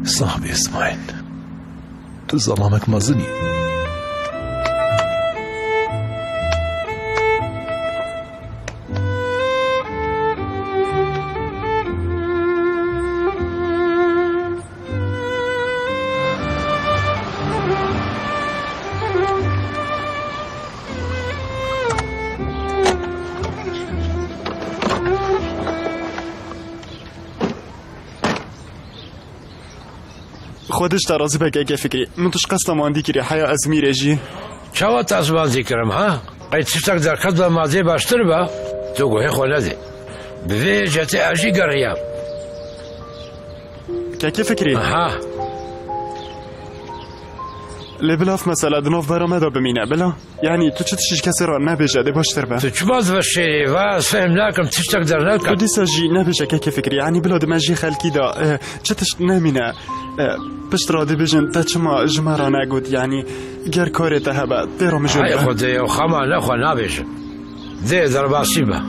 صاحب اسماعیل تو ظلامك مازني خودش ترازی بگه اگه فکری من توش قسلم آن دیگری حیا از میرجی چه تا از من دیگرم ها؟ قید چیستک در قد و مازی باشتر با تو گوه خونده به جهت عجی گریم که که فکری؟ ها لبلاف مسئله دنوف برامده بمینه بلا؟ یعنی تو چه تشیش کسی را نبیجده باشتر با؟ تو چه باز باشی و از فهم نکم تشتک در نکم تو دیسا جی نبیجه که که فکری یعنی بلا دمجی خلکی دا چه تشت نمینه پشت را دی بجن تا چه ما جمع را نگود یعنی گر کاری تا هبه دی را مجون با های خود دیو خما نخوا نبیجه دی در باسی با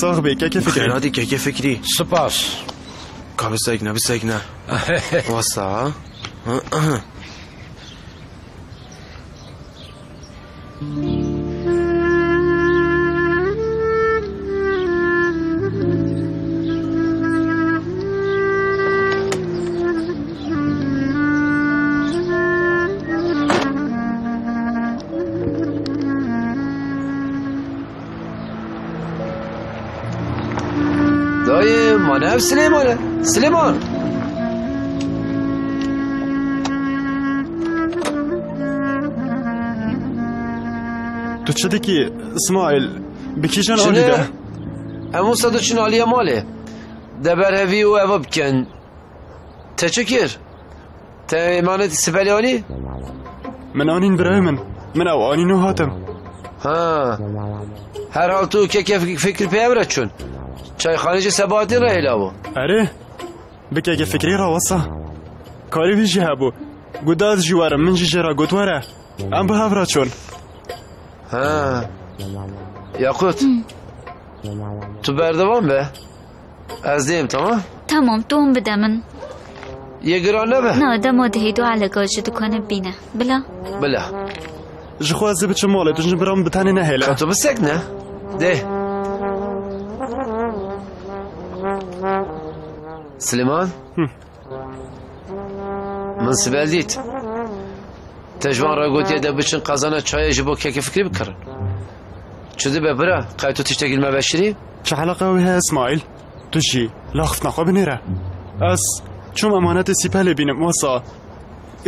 صاحبی که که فکری؟ خیرادی که که فکری؟ سپاس کابی سایگنه بی سایگنه واسا دايم ما نعرف سليمان سليمان تو چه دیکی اسماعیل بکی جان آلی ده امون صدو چون آلیه ماله دبر هوی و اوه بکن تا چه کر؟ تا ایمانت سپلی آنی؟ من آنین برای من او آنینو هاتم ها هر حال تو که فکر پیمرد چون چای خانجه سباعتین را هلاو اره بکی اگه فکری را واسه کاری بیجی هبو گوداز جوارم من جیجه را گودواره ام به هفرا چون ها یاقوت تو بردوان به از دیم تمام تو هم بده من یه گران نبه نه دمو دهیدو علاقه جدو کنه بینه بلا جخوه از بچه ماله تو جن برام بتنی نه هیله تو بسک نه ده سلیمان من سبل دیت تجوان را گوت یده بچن قزانه چای جبو که فکری بکرن چوزی ببره قید تو تشتگیل مبشری؟ چه حلاقه اوی ها اسماعیل؟ تو چی؟ لاخت نخوا بنیره از چون امانت سیپل بینم واسا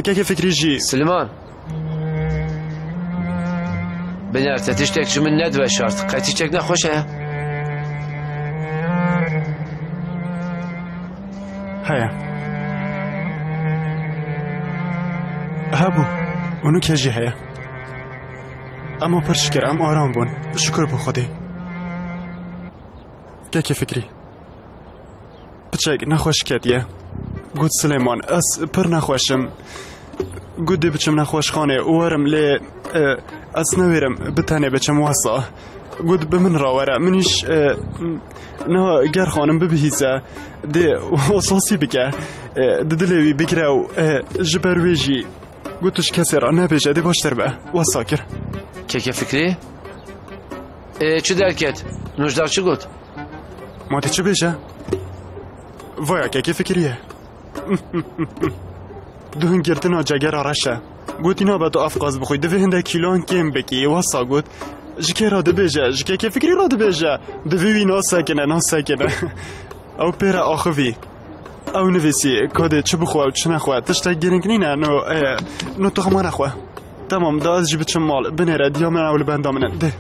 که فکری جی سلیمان بنیر تا تشتگ چون ندوه شارت قید تشتگ نخوشه هیا هبو اونو که جیه اما پر شکر ام آرام بون شکر بو خودی که فکری بچه نخوش کردیه گود سلیمان از پر نخوشم گود دی بچم نخوش خانه اوارم لی از نویرم بتنه بچم واسا گود به من راوره منیش نه گر خانم ببهیزه دی واساسی بگه ددلوی بگره و جبرویجی گوتش کسی را نبیجه دی باشتر به و ساکر که فکری؟ چی درکت؟ نوشدار چی گوت؟ ما دی چی بیجه؟ وایا که فکریه دون گردن ها جگر آرشه گوت اینا به تو افغاز بخوی دوی هنده کیلان کم بکی و سا گوت جکه را دی بیجه جکه که فکری را دی بیجه دوی وی نا ساکنه او پیره آخوی او نویسی کاده چه بخواه و چه نخواه تشتک گرنگ نینه نو تخمه نخواه تمام دا از جیب چه مال بنیره دیامن اول بندامنه ده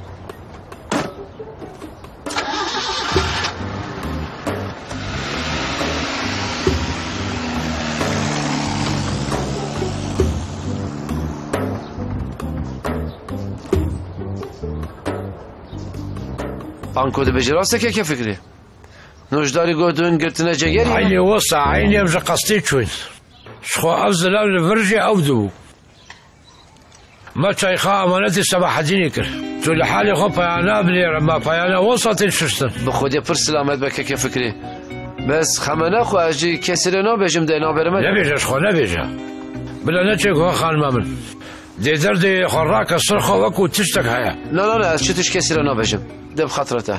آن کده بجراسته که فکری؟ نوشداری گودون گرتنه جگری؟ عینی واسه عینی امجا قصدی چون شخو افز لال ورجی او دو ما چای خواه امانتی سباح دینی کرد تو لحالی خو پیانه بنیرم ما پیانه وسطین ششتن به خودی پر سلامت بکه که فکری بس خمه نخو اجی کسی رو نبیجم دینا برمد نبیجه شخو نبیجه بلا نچه گوه خانمه من دیدر دی خوراک سرخو وکو تشتک هیا نه از چی توش کسی رو نبیجم دب خطرته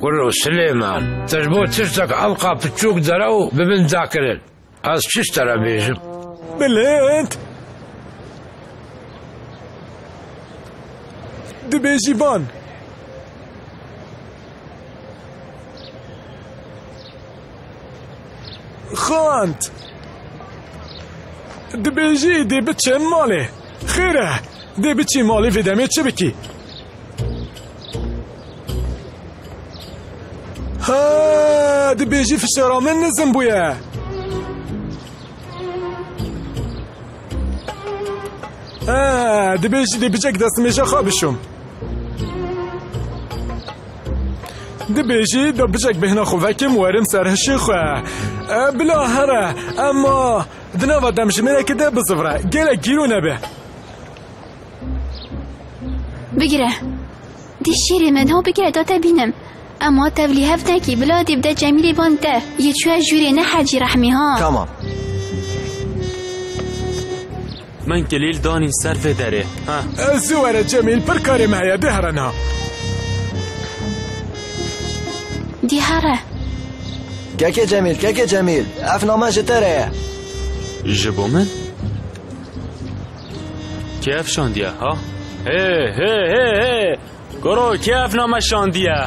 قولوا سليمان تجبو تشتك أبقى بتشوك درو ببن ذاكرين هاز تشترى بيجم بلد دبيجي بان خانت دبیجی دی بچه ماله خیره دی بچه ماله ویدمی چه بکی ها دبیجی فشارامن نزم بویه ها دبیجی دی بچه دست میشه خوابشم دبیجی دا بچک بهنا خوکه موارم سرهشی خواه بلا هره اما دنوا دمش میره که ده بزفره گله گیرو نبه بگیره دی شیری منها بگیره دا تبینم اما تولی هفته که بلا دی بده جمیلی بانده یه چوه جوری نه حجی رحمی ها تمام من کلیل دانی صرف داره زواره جمیل پر کاری مهیا ده هرنها دیاره. که جمیل. افنامه جتره. جبومن؟ که افشاندیه ها؟ هی. گرو که افنامه شاندیه.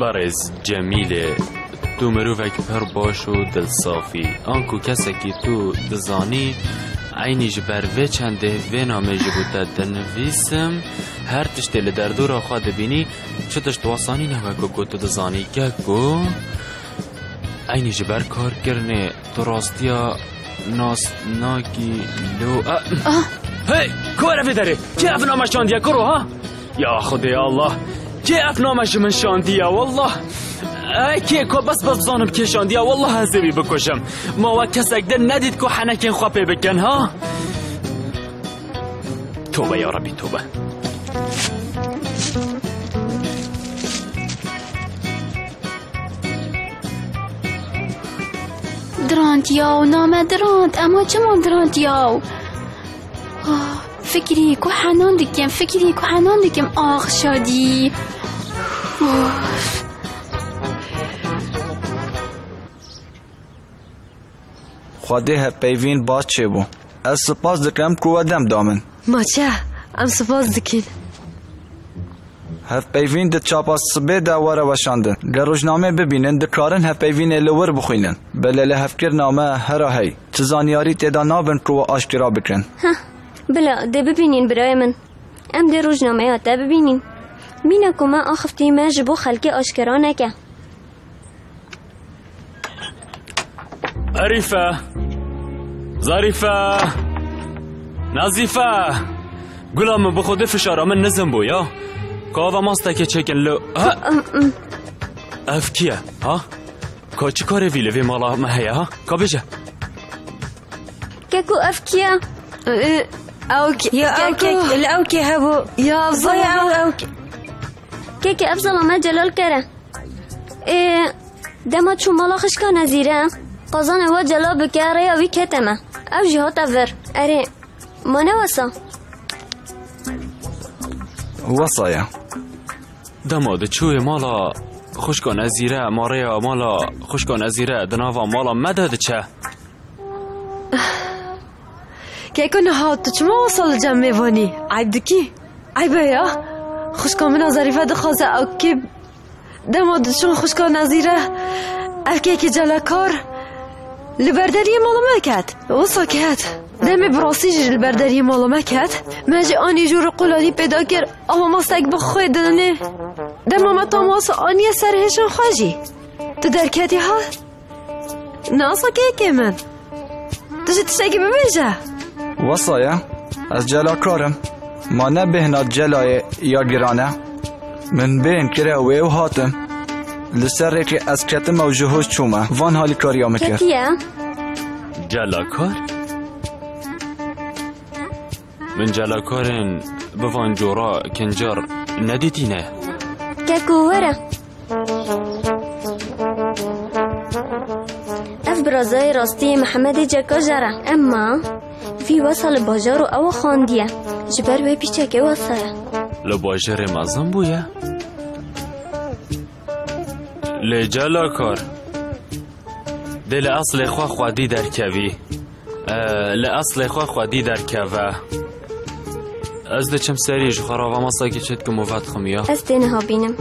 برز جمیله. تو مروفک پر باش و دل صافی آنکو کسی که تو دزانی عینیج بر وی چنده وی نامه جبوده دنویسم هر تشتی لدردو را خواه دبینی چه تشت واسانی نوکو که تو دزانی که که عینیج بر کار کرنه تو راستیا ناسناکی لو هی که رفی داره که اف نامه شاندیه کرو ها یا خدای الله که اف نامه جمن شاندیه والله اکی که بس بزانم کشاندی والله هزبی بکشم ما و کس اگده ندید که حنکین خواه پی بکن ها توبه یا ربی توبه درانت یاو نامه درانت اما چما درانت یاو فکری که حنان دکم آخ شادی خواده ها پیوین باز چه بو از سپاس دکم کرو دم دامن ما چه؟ ام سپاس دکین هف پیوین ده چاپاس سبه ده واره وشاندن گر روشنامه ببینن ده کارن هف پیوین الور بخوینن بله لحفکر نامه هرا هی چزانیاری تیدا نابن کرو آشکرا بکن بله ده ببینین برای من ام ده روشنامه ها ده ببینین بینه که ما آخفتی ما جبو خلک آشکرا نکه عريفة ظريفة نظيفة قلهم بخود فشارة من نزم بو يا كاوة ماستاكي چكن لو افكية ها كا چي كاري في لفي مالا مهيا ها كا بجا كاكو افكية اوكي هبو يا افضل اوكي كاكي افضل ما جلال كره دمت شو مالا خشكا نزيرا قازان هو جلاب بكاره يا ويكتمه او جهات افر اري ما نوصا وصايا دماد چوه مالا خوشکان ازیره ماریا مالا خوشکان ازیره دناوا مالا مدد چه که کنه ها تو چما وصل جمع میوانی عیب دکی عیبه یا خوشکان من ظریفه دخوازه او که دماد چون خوشکان ازیره افکه که جلکار البردرية مالا ماكات وصاكات دمي براسيج البردرية مالا ماكات ماجي اني جور قولاني بيداكر اما ماستاك بخوي دناني دما ما تاماس اني سرهشن خاجي تدركاتي ها ناصاكي كمان تجي تشاكي بميجا وصايا از جلا كارم ما نبهنا جلاي يا جرانا من بين كراوي وهاتم لسره که از کتم او جهوش چومه وان حالی کاری آمه کرد کتیه؟ جلاکار؟ من جلاکارن بوان جورا کنجار ندیتی نه ککو وره اف برازای راستی محمد جکا جره اما فی وصل باجارو او خاندیه جبر وی پیچکه وصله لباجر مازم بویه؟ لجلا کار دل اصل خواه خوادی در کوی ل اصل خواه خوادی در کوه از دچم سریج خرابه ماسا که چت کم وفات خمیا. از دنها بینم.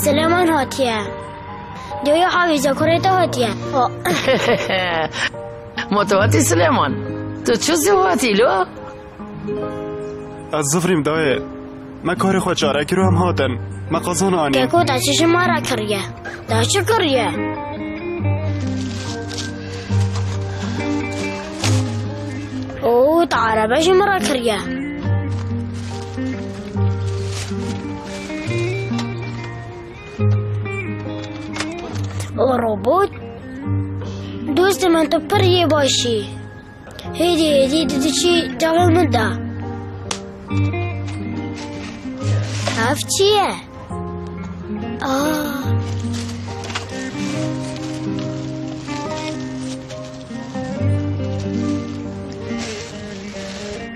سلمان هاتیه دویا حاویزه کوریتا هاتیه متواتی سلمان تو چو زیواتی لو؟ از زفریم دایه ما کار خود چارکی رو هم هاتن ما قضان آنیم که دا چش ما را کریه دا چه کریه او دا عربش ما را کریه او روبوت دوست من تو پریه باشی هیدی هیدی دیدی چی جاول مده هفت چیه آه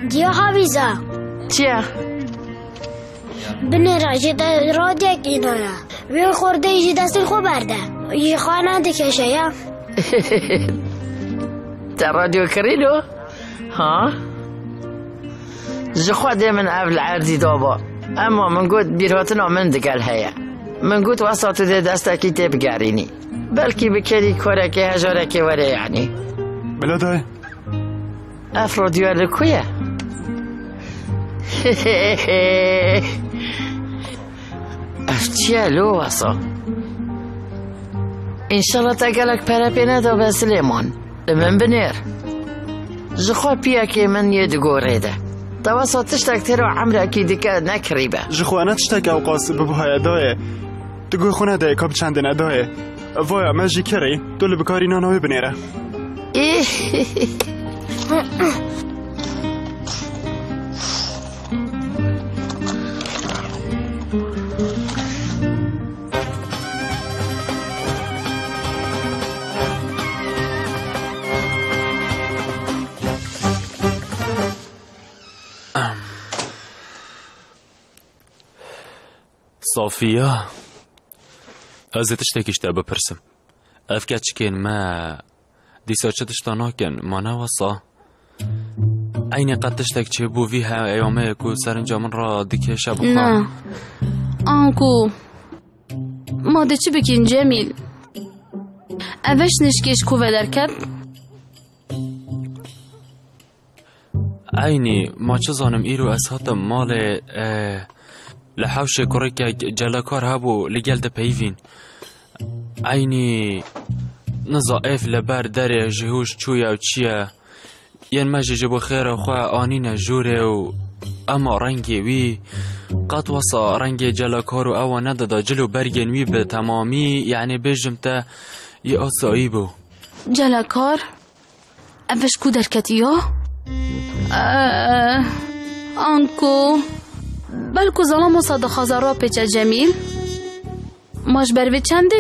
دیا حویزا چیه بنه راجه در را دیک اینانا ویل خورده ایجی دستل خوب برده یه خانه دکشه یا در رادیو کریلو ها جخوده من قبل عردی دابا اما من گود بیروتنا من دکل هیا من گود وسط ده دستکی تیب گرینی بلکی بکری کاره که هجاره که وره یعنی بلا دای اف رادیو لکویه اف چیه لو وسط انشالله تا گلک پره پینه دا به سلیمان من بنیر جخوا پیا که من یه دگوره ده دا وسا تشتک تیرو عمره که دکه نکری به جخوا انا تشتک اوقاس ببوهای دایه دگو خونه دایه کاب چند ندایه وایا من جی کری دول بکاری نانوی بنیره ایه صافیه از تشتکیشته بپرسم افکت چکن ما دیسا چه تشتا ناکن ما نواسا این قد تشتک چه بو وی ها ایامه که سرنجا من را دیکه شبو نه آنکو ما ده چی بکن جمیل اوش نشکیش که ودرکت اینی ما چه زانم ایرو از هاتم مال لحوش کره که جلکار هبو لگل ده پیوین اینی نظائف لبر دره جهوش چویا و چیه ین مجه جبو خیر خواه آنین جوره و اما رنگی وی قط وصا رنگ جلکارو او ندادا جلو برگن وی به تمامی یعنی بجم تا یه آسایی بو جلکار اوش کو درکتی ها آنکو بلکو ظلم و صد خزارا پیچه جمیل ماش بروی چنده؟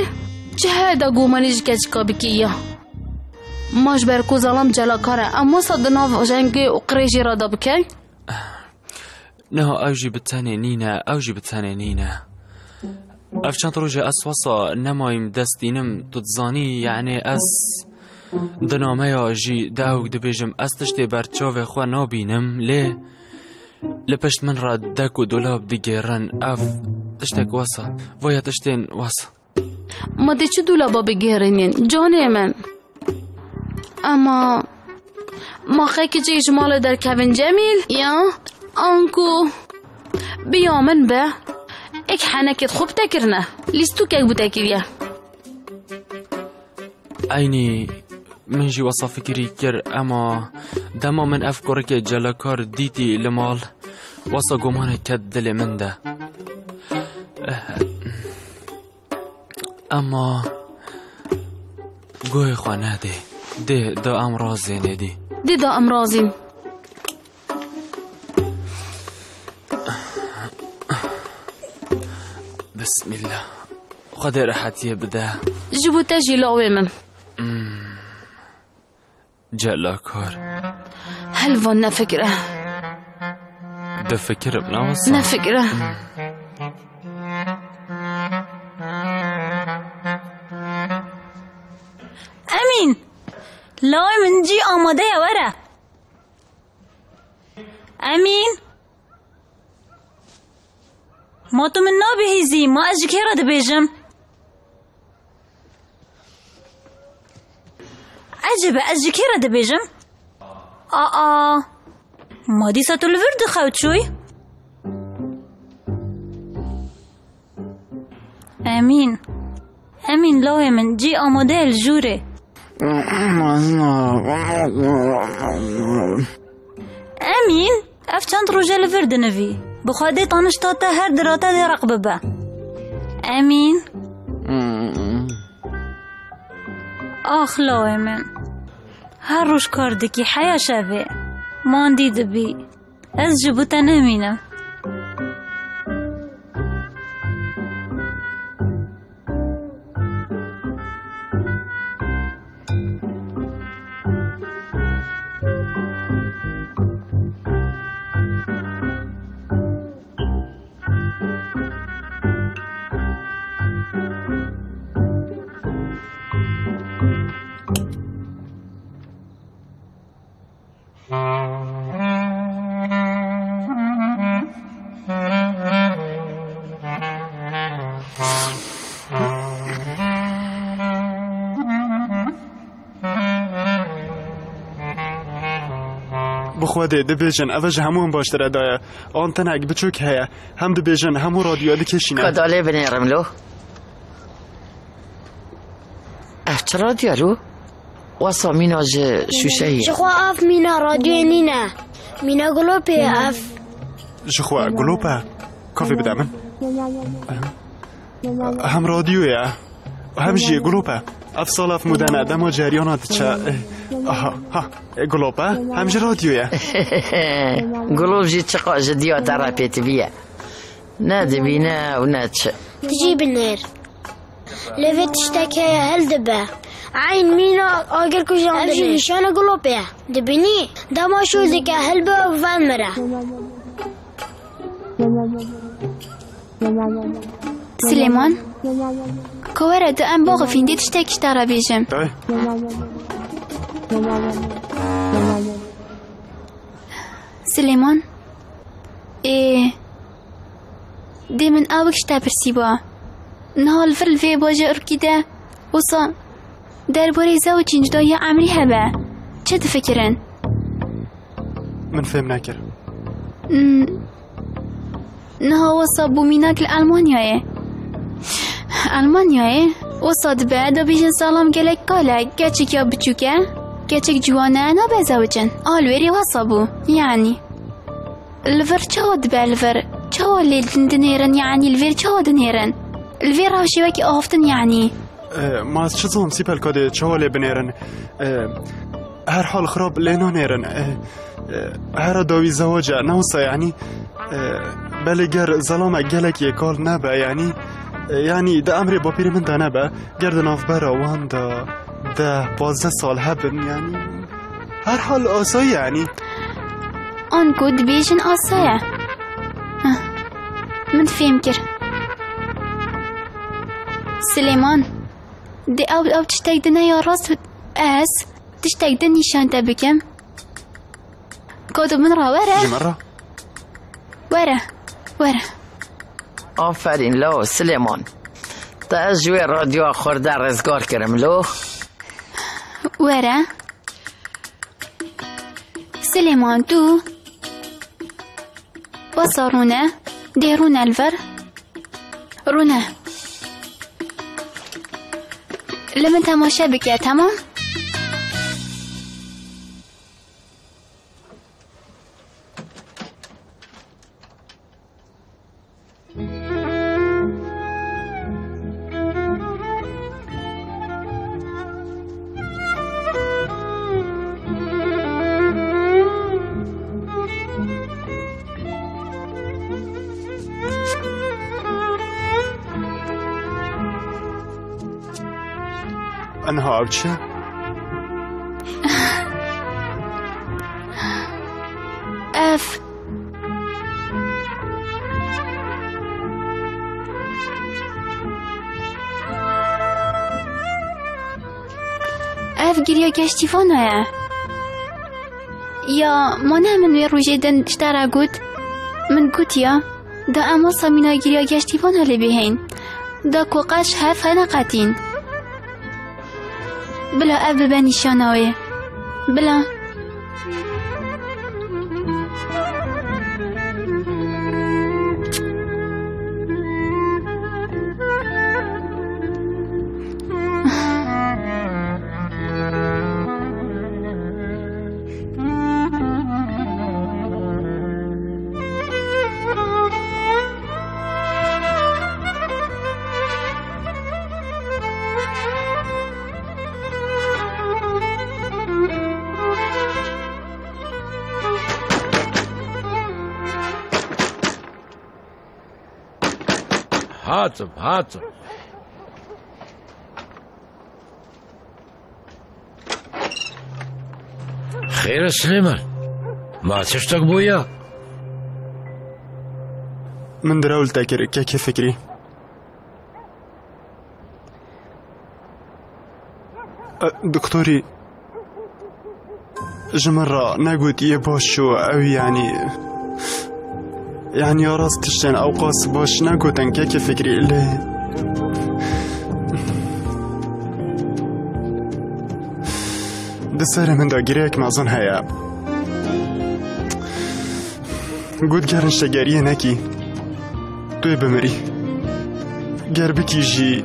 چه دا گومانیش کچ کابکی یا ماش برکو ظلم جلاکاره اما صد ناف جنگی و قریجی را دا بکی؟ نه اوجی بتنه نینه اوجی بتنه نینه اف چند روژه از واسا نمایم دستینم تتزانی یعنی از دنامه آجی داوگ دو بیجم از تشتی برچاوه خواه نابینم لی لپشت من را دک و دولاب دیگرن اف تشتک واسا ویا تشتین واسا ما ده چه دولابا بگیرنین جانه من اما ما خیلی چه اجمال در کوین جمیل یا آنکو بیا من به اک حنکت خوب تکرنه لیستو که بوده کریه اینی من جی واسا فکری کر اما دما من افکار که جلکار دیتی لمال واسا گمان کد دل من ده. اما گوی خوانه ده ده دا امرازی ندی ده دا امرازی بسم الله خدا راحتی بده جبو تا جلاوی من جلاکار هل فن نفكره ده فكر بناوصا نفكره امین لای من جی آماده یا وره امین ما تو من نابهیزی ما اجی که را دبیجم عجبه اجی که را دبیجم آآ ما دیسا تو الورد خود شوی امین امین لای من جی آماده الجوره امین اف چند روژه الورد نوی بخواده تانشتاته هر دراته ده رقبه به امین آخ لای من هر روش کرده که حیا شبه مان دیده بی از جبوته نمینم بخواده دبیجن اوج همون باشتر ادایه آن تنگ بچوک هیه هم دبیجن همون رادیو ده کشینه کداله بنیرم لو افت رادیو لو واسا مینا جه شوشه هیه شخواه اف مینا رادیو نینه مینا گلوپه اف شخواه گلوپه کافی بده من هم رادیویه هم جیه گلوپه اف سال اف مدنه دما جریانات چه آها ها گلوبه همجه رادیویه گلوب جی چقا جدیو ترا پیت بیه نه دبینه و نه چه تجی بنیر لفه تشتکه هل دبه عین مینا آگر کجان دبه همجه نشانه گلوبه دبینی دما شوزه که هل به افوان مره سلیمان کوره دو ام باغ فینده تشتکش ترا بیجم دای سلیمان ای دی من آوکش تا پرسی با نهال فرلوی باجه ارکیده وصا در باری زو چینجدا یا عمری هبه چه تفکرن؟ من فهم نکرم نها وصا بومیناک لالمانیایه المانیایه وصا دبه دا بیجن سالام گلک کاله گچک یا بچوکه گچک جوانه نا بزوجن آلوری وصابو یعنی الور چه دبه الور چه لیل دنیرن یعنی الور چه دنیرن الور هاشی وکی آفتن یعنی ما از چه زم سیپل کده چه لیل بنیرن هر حال خراب لینا نیرن هر داوی زواجه نوسا یعنی بله گر زلام گلک یکال نبه یعنی یعنی ده امر با پیر من ده نبه گردن آف برا وان ده ده 12 سال هبن یعنی هر حال آسایی یعنی آن گود بیشن آسایه من فهم کر سلیمان ده او تشتک ده نه یا راست از تشتک ده نیشان ده بکم گودو من را وره جمع را وره وره آفرین لو سلیمان تا از جوی رادیو خورده رزگار کرم لو وره سلیمان تو واسا رونه ده رونه الور رونه لمن تماشا بکیه تمام أنها أبكي؟ أف أف قرية كشتفونها يا منا من ويرو جدا اشترى قد من قتيا دا أمصة من قرية كشتفونها لبهين دا كوقاش هاف هنقاتين بلا أب بني شانوي بلا هاتم خير سليمان ما تشتاق بويا من دراول تاكر كيف فكري دكتوري جمرة ناقود يبوشو او يعني يا راس تشتن أو قاس باش ناقوتن كيك فكري اللي دسارة من دا قريك معظن هيا قود قارن شجارية ناكي توي بمري قربك يجي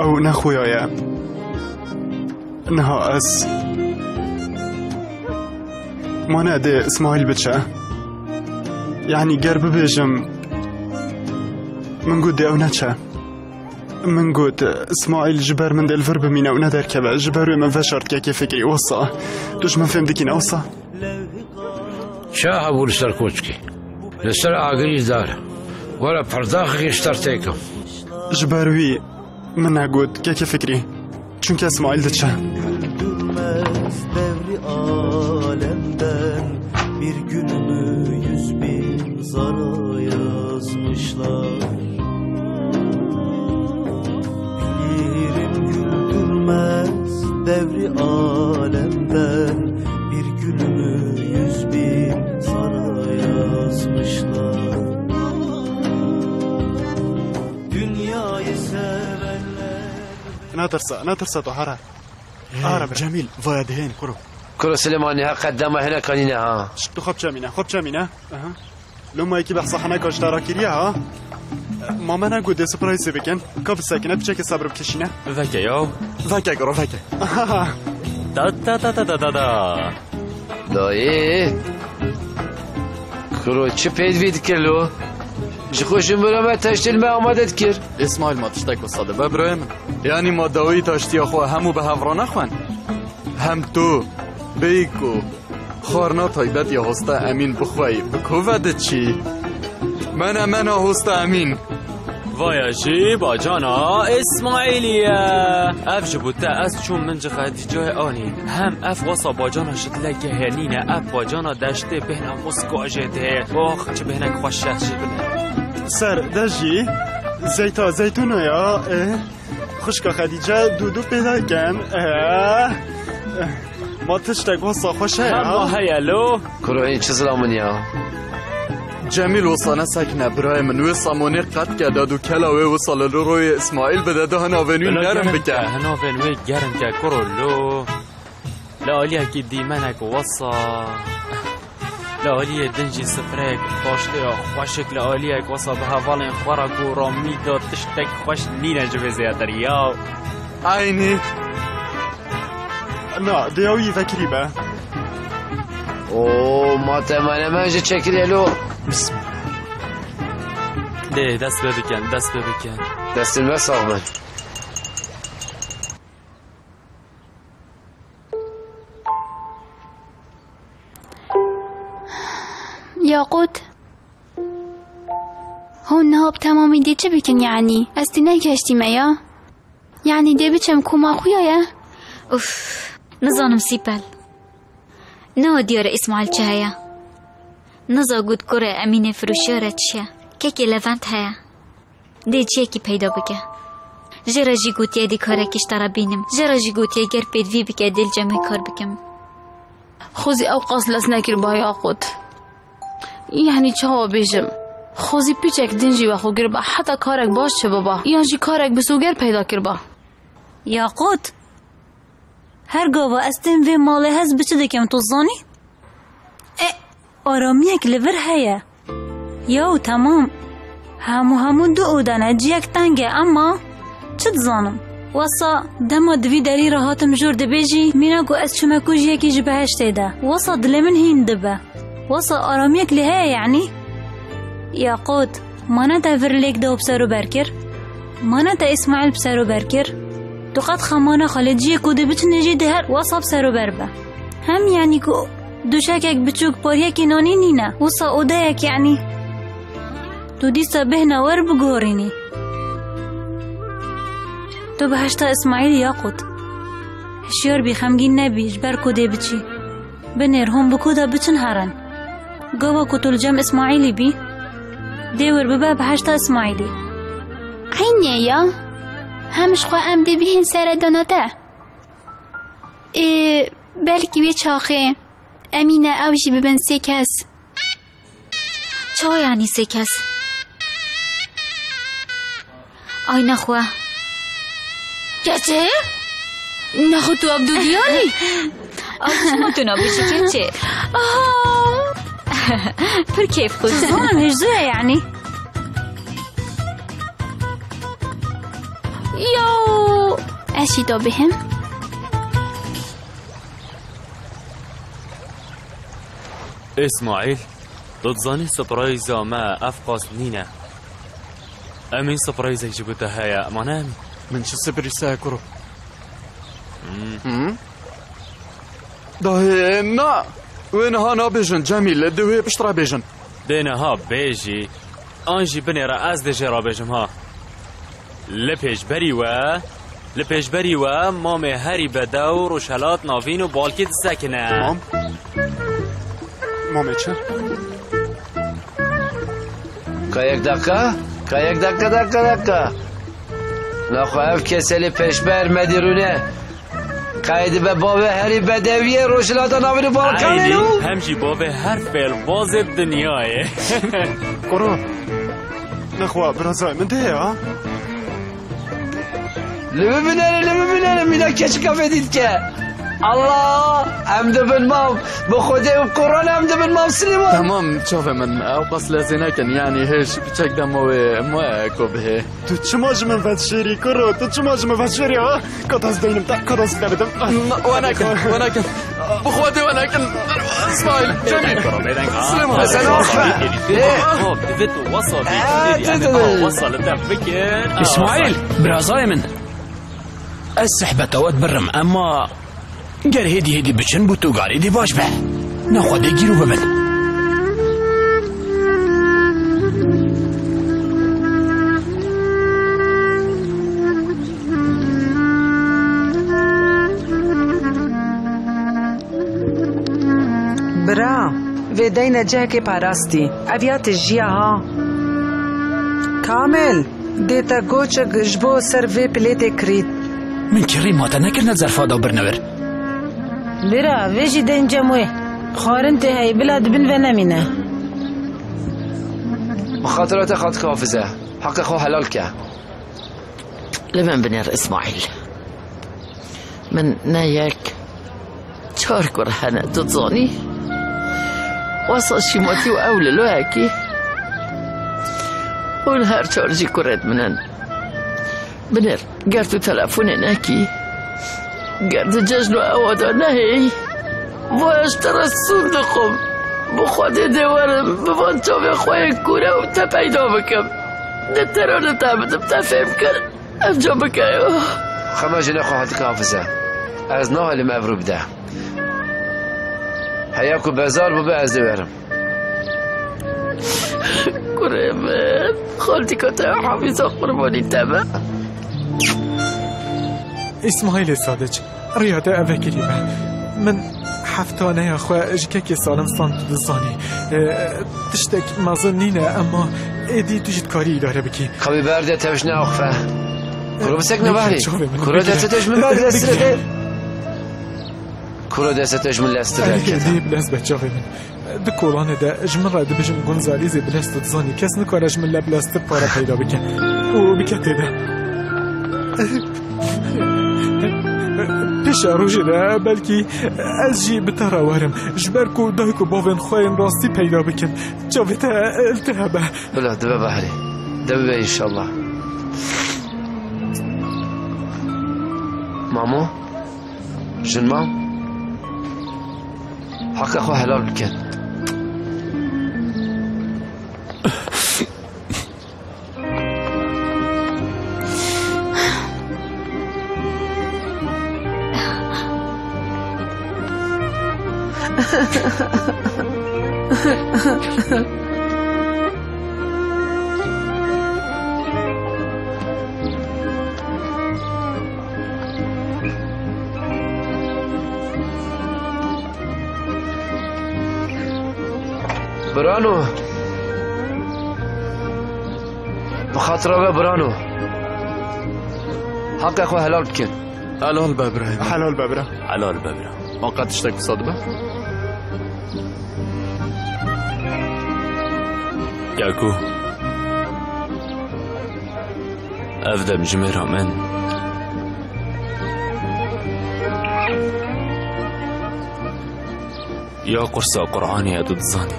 أو ناخويا يا نها أس ما نادي اسماعيل بتشا يعني قرب بيجم من قد أو نتشا من قد اسماعيل جبر من دي الفرب من أو ندر كبا جبر من فشرت كي فكري وصا دوش من فهم دكين أوصا شا أبو لسر كوتشكي لسر آقري دار ولا برداخي اشترتيكم جبروي من قد كي فكري چونك اسماعيل دتشا bir günümü 100.000 zara yazmışlar. Bilirim güldürmez devri alemden bir günümü 100.000 zara yazmışlar. Dünyayı sevenler. ناترسا طهرة. عرب جميل فادهين قرب. كرة سليماني ها قدامها هنا كانينا ها شتو خب شامينا اها لما يكي بحصا حنا كاشتارا كيريا ها ماما انا قد سبرايز بكن كاف ساكنه بشكل صبر بكشينا ذاك ياو ذاك قرو ذاك تا تا تا تا تا تا داي كرو تشي بيد كيلو جخوشم برا ما تشتل ما امادت كير اسماعيل ما تشتاك الصدب ابراهيم يعني ما داوي تشتي اخو همو بهفران اخوان هم تو بیکو خورنا تایبت یا هستا امین بخوایی بکووده چی؟ من هستا امین وایشی با جانا اسماعیلیه اف جبوته از چون من جخدی جای آنین هم اف واسا با جانا شد لگه هنینه اف با جانا دشته بهنه مسکاجه ده واخ چه بهنه خوش شد بله سر دجی زیتونه یا خوشکا خدیجه دودو پیدا کن ما تشتاق وصا خوش هيا ما هيا لو كرو اين چزلامن يا جميل وصانا ساكنه براي من وصاموني قد كدا دو كلاوي وصل لروي اسماعيل بدا ده هناوينو نرم بكا هناوينو جارن كا كرو لو لا عليا كي ديمانك وصا لا عليا دنجي سفرك باشتيا خوشك لا عليا وصا بهوالين خورا كورو ميدو تشتاق خوش نينا جبه زيادر يا عيني لا ديوي فكري بقى اوه ما تمام ما جيت شكلي له بسم الله دست بكن دست بس احمد ياقوت هون هاب تمام دي تشبكن يعني استناك اجتماعيه يعني دي بيتشم كوما خويا يا أوف نزا نمسيبال نو ديارة إسماعيل شهيا نزا قد كورة أمينة فروشيارة تشيا كيكي لفانت هيا دي جيكي بيدا بكا جرا جي قوتيا دي كورا كيش ترى بينم جرا جي قوتيا جر بيد في بكا دي الجمع كور بكم خوزي أو قاس لسناك البايا قوت يعني چهو بيجم خوزی پیچک دنجی و خوگر با حتی کارک باش چه بابا یا جی کارک بسوگر پیدا کر با یا قوت هر گاوا استن و ماله هز بچه دکم تو زانی آرامیک لور هیا یاو تمام همو دو اودنه جیک تنگه اما چت زانم واسا دما دوی دری راحتم جرده بیجی مینا گو از چمکو جیکی جی بهشته ده واسا دلمن هین دبه واسا آرامیک لها یعنی ياقوت مانا تا فرليك دو بسارو بركر مانا تا اسماعيل بسارو بركر تقد خمانا خالد جي كودي بتنجي دهر وصا بسارو بربا هم يعني كو دوشاكك بتشوك باريك نوني نينا وصا اوداك يعني تودي صبهنا ورب جوريني تو بهشتا اسماعيل ياقوت الشير بخمجين نبي جبر كودي بتشي بنير هم بكودا بتنهرن جوا كتل جم اسماعيلي بي دور بباب هشتا اسماعيلي عيني يا همش خواه ام دي بهين سر داناتا بلكي بي چاخه امينه اوشي ببن سيكس چا يعني سيكس اي نخواه كچه نخو تو عبدو دياني اوشي ما تو نابوشي كچه پر کیف خود زمان هجزوه یعنی یو اشی دا بهم اسماعیل دادزانی سپرایزا ما افقاس نینه امین سپرایزا جبوتا هیا امانه من چه سپریسه کرو دایه نه وين هانا بيجن جميل دوي بشترا بيجن دينا ها بيجي انجي بني راس دجي را بيجم ها لبيج بريوا مامي هري بدور وشلات نافين وبالكيت ساكنه تمام مامي تشر كايك دقه نخاف كسلي بيشبر مديرونه قاید به بابه هری بدوی روشلاتا ناویر بالکانه عیدی همچی بابه هر فیلواز دنیایه قرآن نخواه برازای من ده ها لبه بنره اینا کچی کافه دید که الله امده بن مام بخوده و قرآن امده بن مام سلیمان تمام چافه من او قصد لازه نکن یعنی هش بچک دموه موه کبه تو چماج من فتشیری کرو تو چماج من فتشیری ها کد از دینم تا کد از کردم ونکن بخوده ونکن اسماعیل جمعی سلیمان سلیمان وصل در فکر اسماعیل برازای من از صحبت اوت برم اما گر هدی بچن بود تو گاری دی باش به نخواده گیرو ببن برا و دین جه که پرستی اویات جیه ها کامل دیتا گوچک جبو سر و پلیت کرید من کری ماتا نکرند زرفا دو برنور لرا ویجی دین جموی خارن تهی بلاد بن و نمینه مخاطرات خاط که حافظه حق خو حلال که لمن بنر اسماعیل من نه یک چار کرهنه تتزانی واسا شیماتی و اول لوهکی اون هر چار جی کرد منن بنر گر تو تلفون نکی گرد جشن و اوادانه ای واشتر از صندوقم بخواده دوارم ببان تا به خواه کوره و تا پیدا بکم ده ترانه تا بدم تا فهم کن انجام بکنیم خماجه نخواهد که حافظه از ناهلیم افرو بده حیا که بزار ببه از دوارم کوره من خالتی که تا حافظه قربانی تبه اسماعیل سادچ ریاده وکیلی من هفتانه خواه جکک سالم ساند دزانی تشتک مزنینه اما ایدی توجید کاری اداره بکی خبی برده توش نه اخفه کرو بسک نبهری کرو دستش من باید دستره کرو دستش من لستره ایدی بلست بچه من دو کلانه ده جمن را دو بجم گنزالیزی بلست دزانی کس نکاره جمن لبلستر پارا پیدا بکن او بکته ده پیش روزی ده بلکی از جی بتراورم جبر کو دایکو باون خوین راستی پیدا بکن چوبت التهابه بله دبه بحری دبه انشالله مامو جن مام حق اخوه حلال بکن برانو بخاطر آقا برانو حق اخوه حلال بکن حلال ببره حلال ببره حلال ببره ما قد تشتك صدبه یاکو افدم جمهر من یا قرصا قرآنی ادود زانی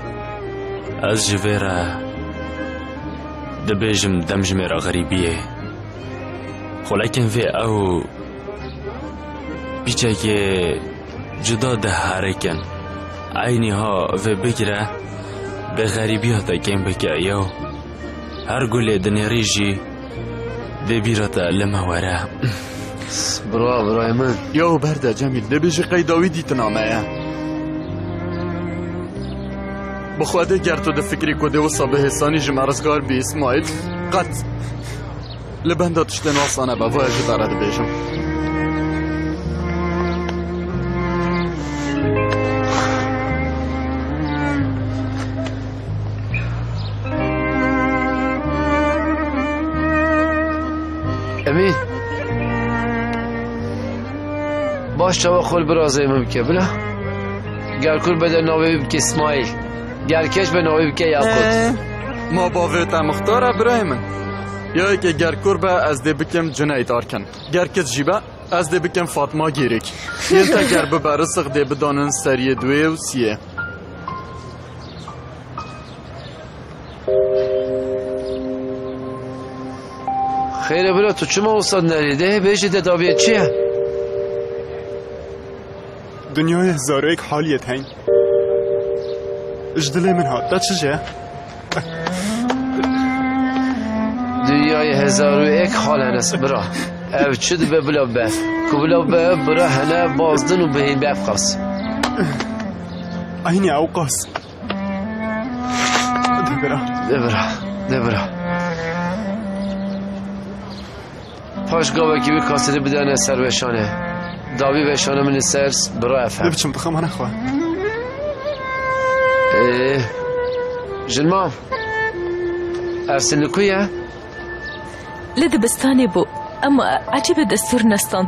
از جویره دبیجم دم جمهر غریبیه خلکن وی او بیچه که جدا ده هرکن عینی ها وی بگره ده غریبی ها تا کم بکه یو هر گل دنیاری جی ده بیره تا لماوره برای من یو برده جمیل نبیجی قیداوی دیتن آمه یا بخواده گر تو ده فکری کده و صابه حسانی جی مرزگار بی اسمایل قط لبنده تشتن آسانه بوای جی داره ده بیجم باش چوا خول برازه ممکه بلا گرکور بده ناوی بکه اسماعیل گرکش به ناوی بکه یعقوب ما باوی تا مختاره برای من یا که گرکور به از ده بکم جنید آرکن گرکش جیبه از ده بکم فاطمه گیرک یه تا گر ببرسق ده بدانن سریه دوی و سیه خیره بلا تو چما اوستاد نریده بهشی ده داویه چیه؟ دنیای هزاره ایک حالیت هنگ اجدله من ها تا چجه؟ دنیای هزاره ایک حال هنست برا او چه دو بلا بف که بلا بف برا هنه بازدن و بهین بف قاس اینی او قاس ده برا پاشگاه وکی بی کاسده بدانه سر بشانه داوی بشانه من سرس برای افهم ببچم بخم هنه خواه جنمام ارسن لکویه؟ لده بستانه بو اما عجیب دستور نستان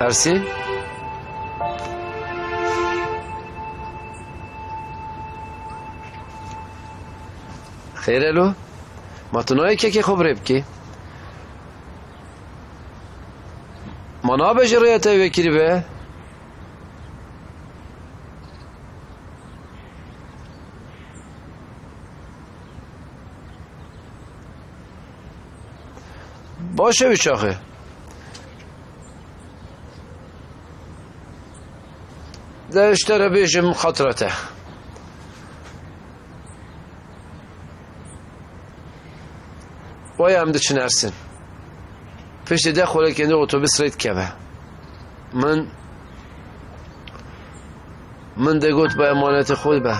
ارسین خیره لو ما تنهایی که خبره بکی منابع جریت وکیلی به باشه بیچاره. ده اشترى بيجم خطرته. ويا عمدتش نرسن فيش داخلك انه اتوبيس ريت كبه من دقوت بأمانات خود به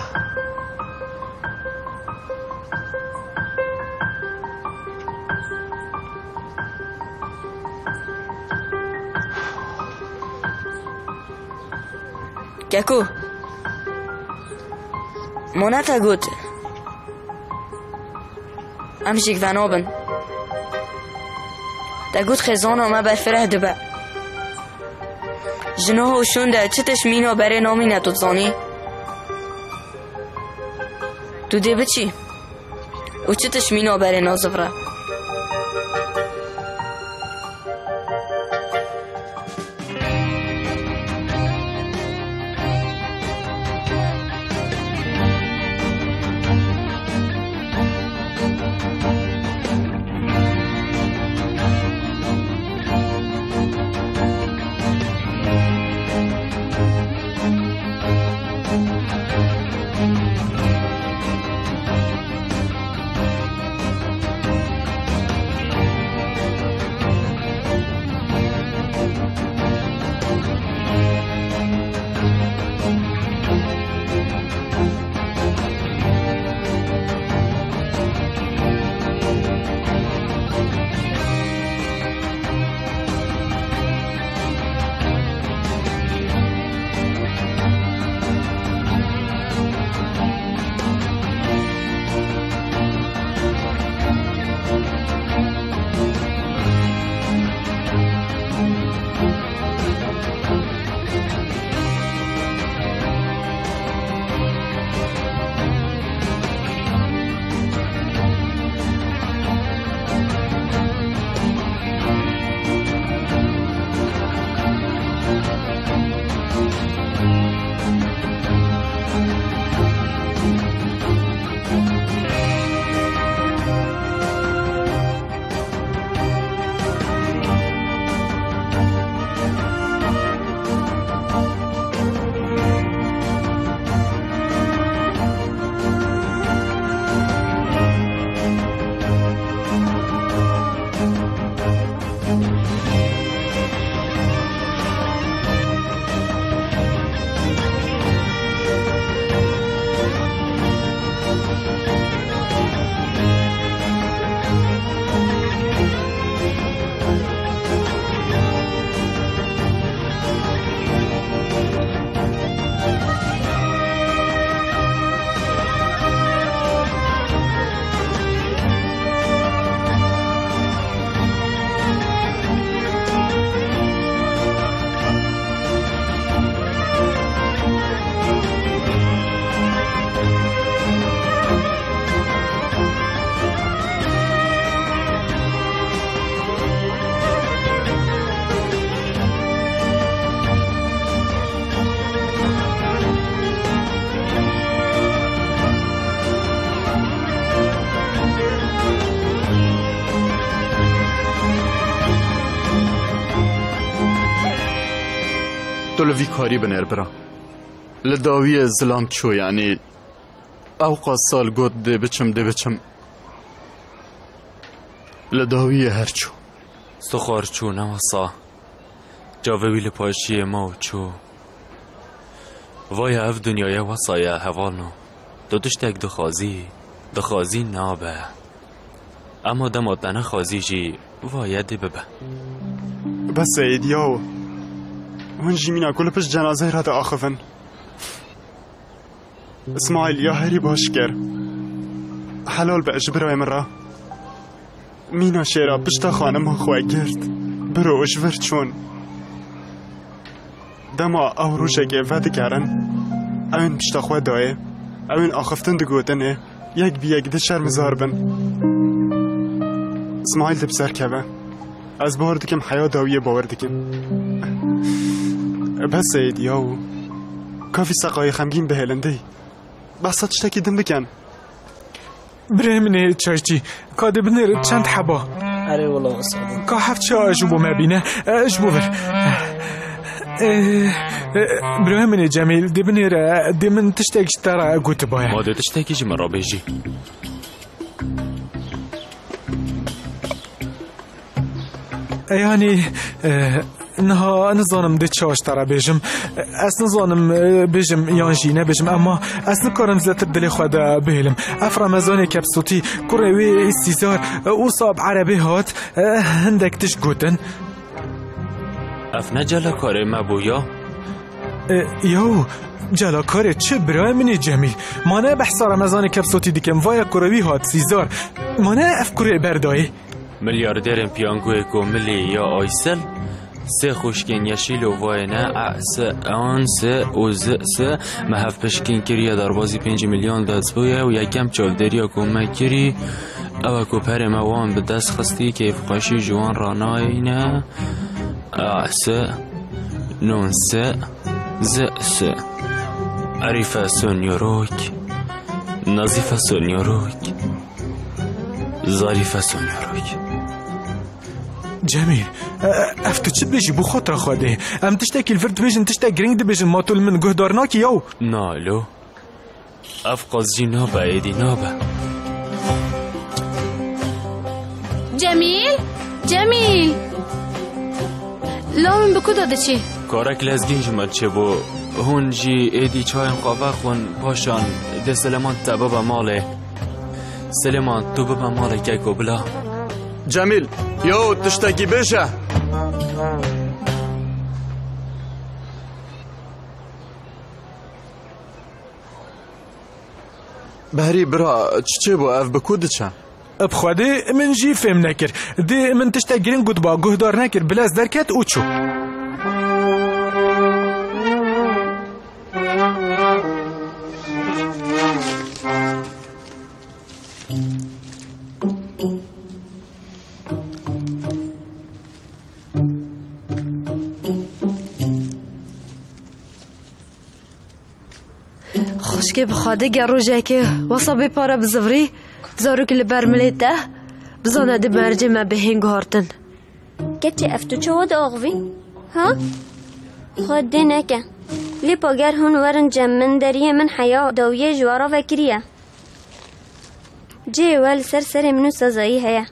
کاکو مناتا گوت امشیگ ونابن دا گوت خزانو ما برفره دبه جنوهو شونده چتش مینو بره نامینه تو زانی تو دی بچی و چتش مینو بره نازفره لوی کاری بنر برا لداوی زلام چو یعنی اوقا سال گود ده بچم لداوی هرچو سخار چو نماسا جاویل پاشی ما چو وای اف دنیای واسای هوانو دادش تک دخازی نابه اما دماتنه خازی جی وای ده ببه بس ایدیاو من جمينا كل بش جنازه را تا آخفن اسماعيل يا هري باشكر حلال بأش براي مرة مينا شيرا بشتا خانم خواه گرد برو اشور چون دما او روشه گفت کرن اوين بشتا خواه دايه اوين آخفتن دگوتنه یک بی یک ده شرمزار بن اسماعيل ده بسر كبه از باردكم حيا داويه باوردكم بس سيد ياو كافي سقاي خمگين بهلندي بس تشتكي دم بكن برمنه چاشتي كاد بنر چند حبا أري والله أصعب. كحفت شو أجبو ما بينا أجبو فر. برهمني جميل دبني را دمن تشتاقش ترى قلت بايع. ما تشتاقش من ربيجي. يعني إنها نظانم ديت شاش ترى بيجم أس نظانم بيجم يانجينا بيجم أما أس نكارم زلت الدلي خدا بهلم أفرا مزاني كبسوتي كروي استيزار وصاب عربي هات هندك تشجوتن أفنا جلا كاري مبويا يو جلا كاري چه برای منی جميل مانه بحسار مزاني كبسوتي ديكم وايا كروي هات سيزار مانه أفكري برداي ملياردرم پیانگوه گوملی یا آیسل سه خوشکین یشیل و واینه اعس آن سه اوز سه محف پشکین کری یا دروازی 5 میلیون دست بویه و یکم چالدری یا گومک کری او کپر موان به دست خستی که افقاشی جوان راناینه اعس نون سه ز سه عریفه سونیوروک نظیفه سونیوروک ظریفه سونیوروک جميل افتش بيجي بو خاطر خاده ام تشتكي الفرد بيجي تشتكي جريند بيجي ما طول من جهد دارناك يو نالو افقز جنابه ايدي نابه جميل جميل لو من بكو دادشي كارك لازجين جمال شبو هون جي ايدي چاين قواخون باشان ده سلمان تبابا ماله سلمان تبابا ماله كاكو بلا جميل يو تشتكي بيشا بهري برا تشيبو اف بكودتشا بخودي من جي فهم نكر دي من تشتاقرين قد با قهدار نكر بلاس دركات اوتشو که بخواده گر روژه که وصابه پاره بزوری زارو که لبرمله ده بزانه ده مرجه من به هنگ هارتن گتی افتو چه ها ده آغوی؟ ها؟ خود ده نکن لیپا گر هون ورن جمن دریه من حیا داویه جوارا وکریه جه ول سر سر منو سزایی هیا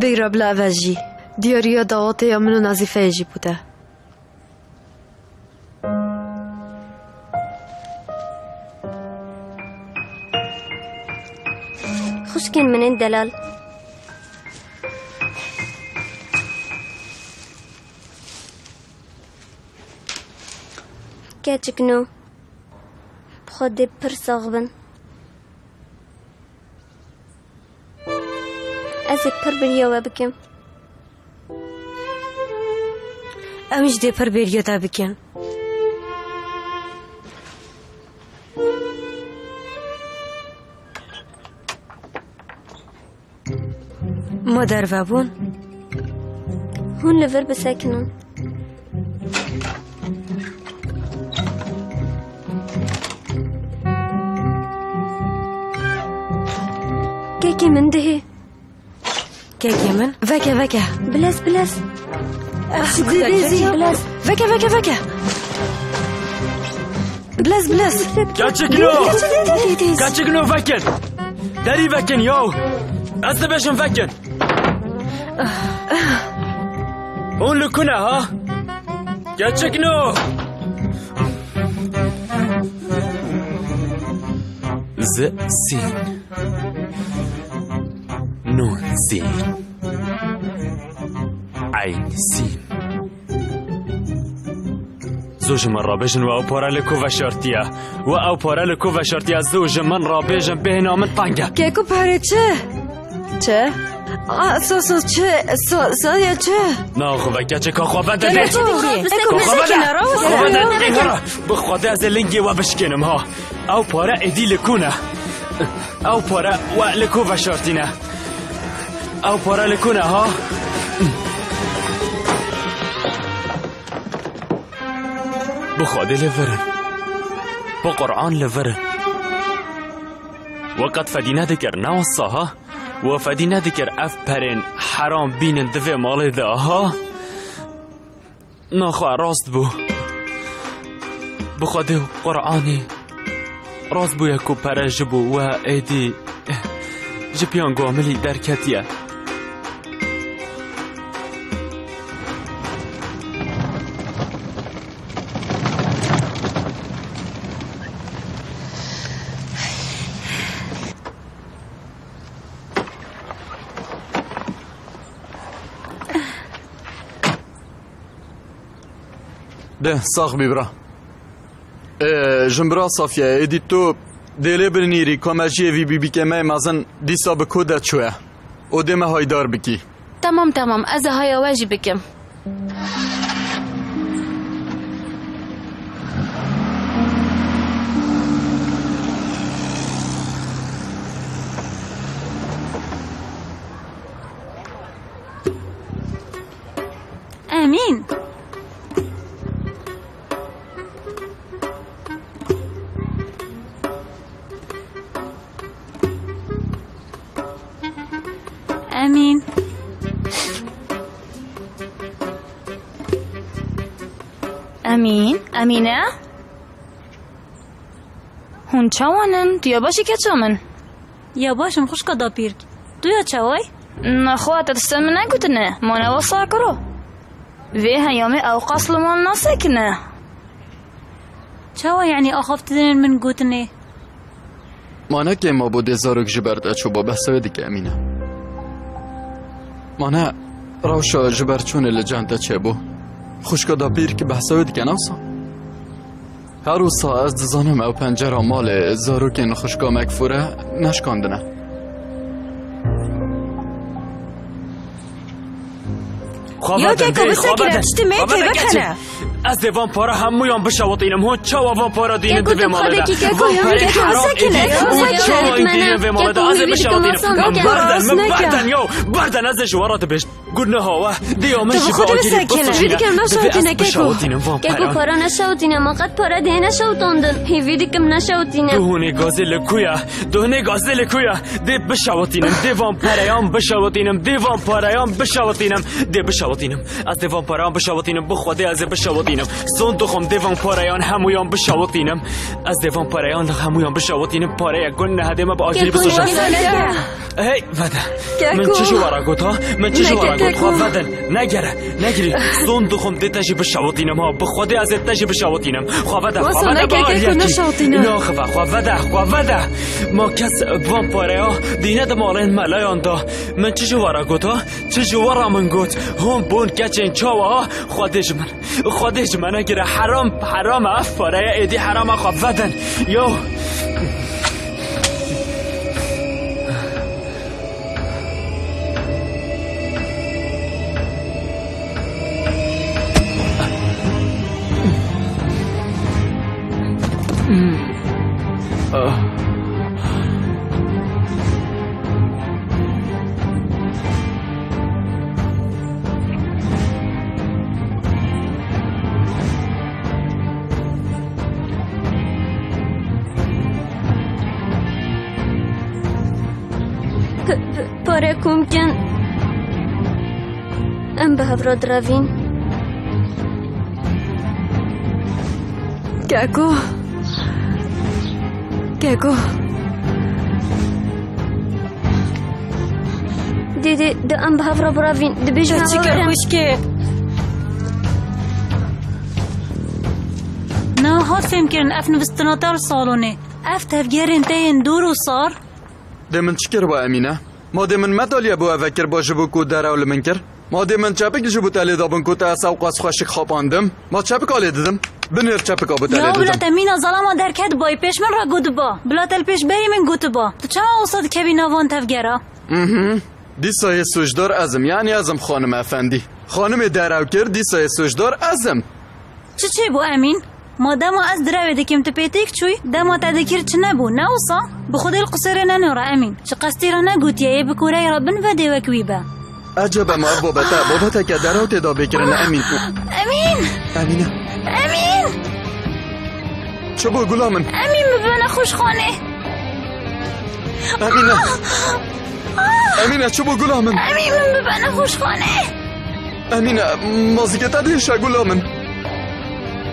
بگره بلا اوجی دیاریا دعاته یا منو نظیفه ایجی بوده خوشکن من این دلال که چکنو بخواد پرساغ بن از پر بریا و بکن. امیش دی پر بریا دا بکن. مادر و بون. هون لور بسکنن. که که من دهی. كيكي من فكا فكا بلاس بلاس أخذي بلاس فكا فكا فكا بلاس بلاس كاتشكنو كاتشكنو فكن داري فكن يو أصلا باش نفكن هون لكنا ها كاتشكنو ز سين نون سين عين سين زوج من رابجن و اوپاره لکو و شرطیه و اوپاره لکو و شرطیه زوج من رابجن به نامن طنگه که کو پره چه؟ چه؟ سو چه؟ سو یا چه؟ نه خوبه که چه که خوبه دنه که خوبه دنه خوبه دنه بخواده از لنگی و بشکنم ها اوپاره ادی لکونه اوپاره و لکو و شرطینه او پاره لکونه ها بخادي لفرن بقرآن لفرن وقت فدينا ذكر نوصها وفدينا ذكر اف برن حرام بين دفع مالي داها نخوة راست بو بخادي قرآني راست بو يكو برجبو و ايدي جبيان قواملي دركتيا ده ساق ببرا جنبرا صافية ايدي تو دلی برنیری کامچی وی بی بی که من مازن دیسا به کودت چوه او دمه هایدار بکی تمام تمام از های واجی بکم امین أمين أمين أمينة هون شوانن تيا باشي كتشومن يا باش مخش كدا بيرك تيا تشوي نخوات تستمنع كتنا ما نوصل كرو فيها يومي أو قصل ما نسكنا شوي يعني أخاف تدين من كتني ما نكيم أبو ديزارك جبرت أشوبه بس وديك أمينة مانه روشا جبرچون لجنده چه بو خوشکا دا بیر که بحثا و دیگه ناسا هر روزا از دزانم او پنجره مال زاروکین خوشکا مکفوره نشکاندنه یا که که بسکرم چتی میتی بکنه از دیوان پاره همویان بشوات اینم هون چا وان پاره دینه دوی ماله ده وان پاره حرام ایدیه اون چا وان دینه دوی ماله ده از بشوات اینم بردن من بردن یو بردن از جوارات بشت گرنه هاوه دیو من شفا آگیری بسجینه دوی از بشوات اینم وان پاره که که پاره نشوات اینم وقت پاره ده نشواتاندن هیوی دیکم نشوات اینم دهونه گازه لکویا دهونه گازه لکویا دی بشوات اینم دیوان پارهان بشوات اینم دیوان پارهان بشوات اینم دی بشوات اینم از دیوان پارهان بشوات اینم بخواده از بشوات صندوقم دیوان پارهان همویان بشواتینم از دیوان پارهان همویان بشواتینم پاره یک گل نهده ما با آجیری بسوشم هی ودن من چشو وراگوتا من چشو وراگوتا ودن نگره نگری صندوقم دیتشی بشواتینم ها بخواده از دیتشی بشواتینم خواه وده خواه وده با آلیتی ناخوه خواه وده خواه وده ما کس وان پاره ها دینه ده مالین ملایان دا من چشو وراگوتا چشو ورا من گوت هم بون کچین چاوه ها خواده من اگر حرام افاره یا ایدی حرام خواب ودن یو باركم كان ام بهفرو درافين كاكو ديدي ده ام بهفرو برافين ده بيجو تشكر مشكي نا هات فيمكن افن بستناطر صالوني افتف جيرن تين دورو صار ده من تشكر بقى امينه مادي من مدالية بو افكر با جبو كود داره و لمن كر مادي من چپك جبو تالي دابن كود تاسا و قاس خوشك خاپاندم ما چپك آلي ددم بنير چپك آبو تالي ددم نا بلا تمينا ظلاما دركت بای پیش من را گود با بلا تل پیش بری من گود با تو چما اوصاد کبی نوان تفگره دیسای سوشدار ازم یعنی ازم خانم افندی خانم داره کرد دیسای سوشدار ازم چی بو امین؟ ما دما از دراوي دكيم تبيتيك شوي دما تذكر تشنبو ناوصا بخذ القصير نانورا امين شقستيرا ناقوت يا بكوري ربن فدي وكويبا عجب ما بابتا كدارو تدا بكرنا امين امين امين امين بچه برو گلامن. امین ببینه خوشخانه. امینه امینه چه برو گلامن. امین ببینه خوشخانه. امینه مازیگه دیشه گلامن.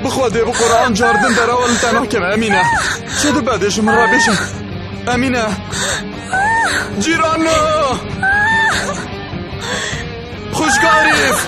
بخواده بقرآن جاردن در اول تناکم امینه چه دو بعدش مرا بشه امینه جیرانو خوشگاریف.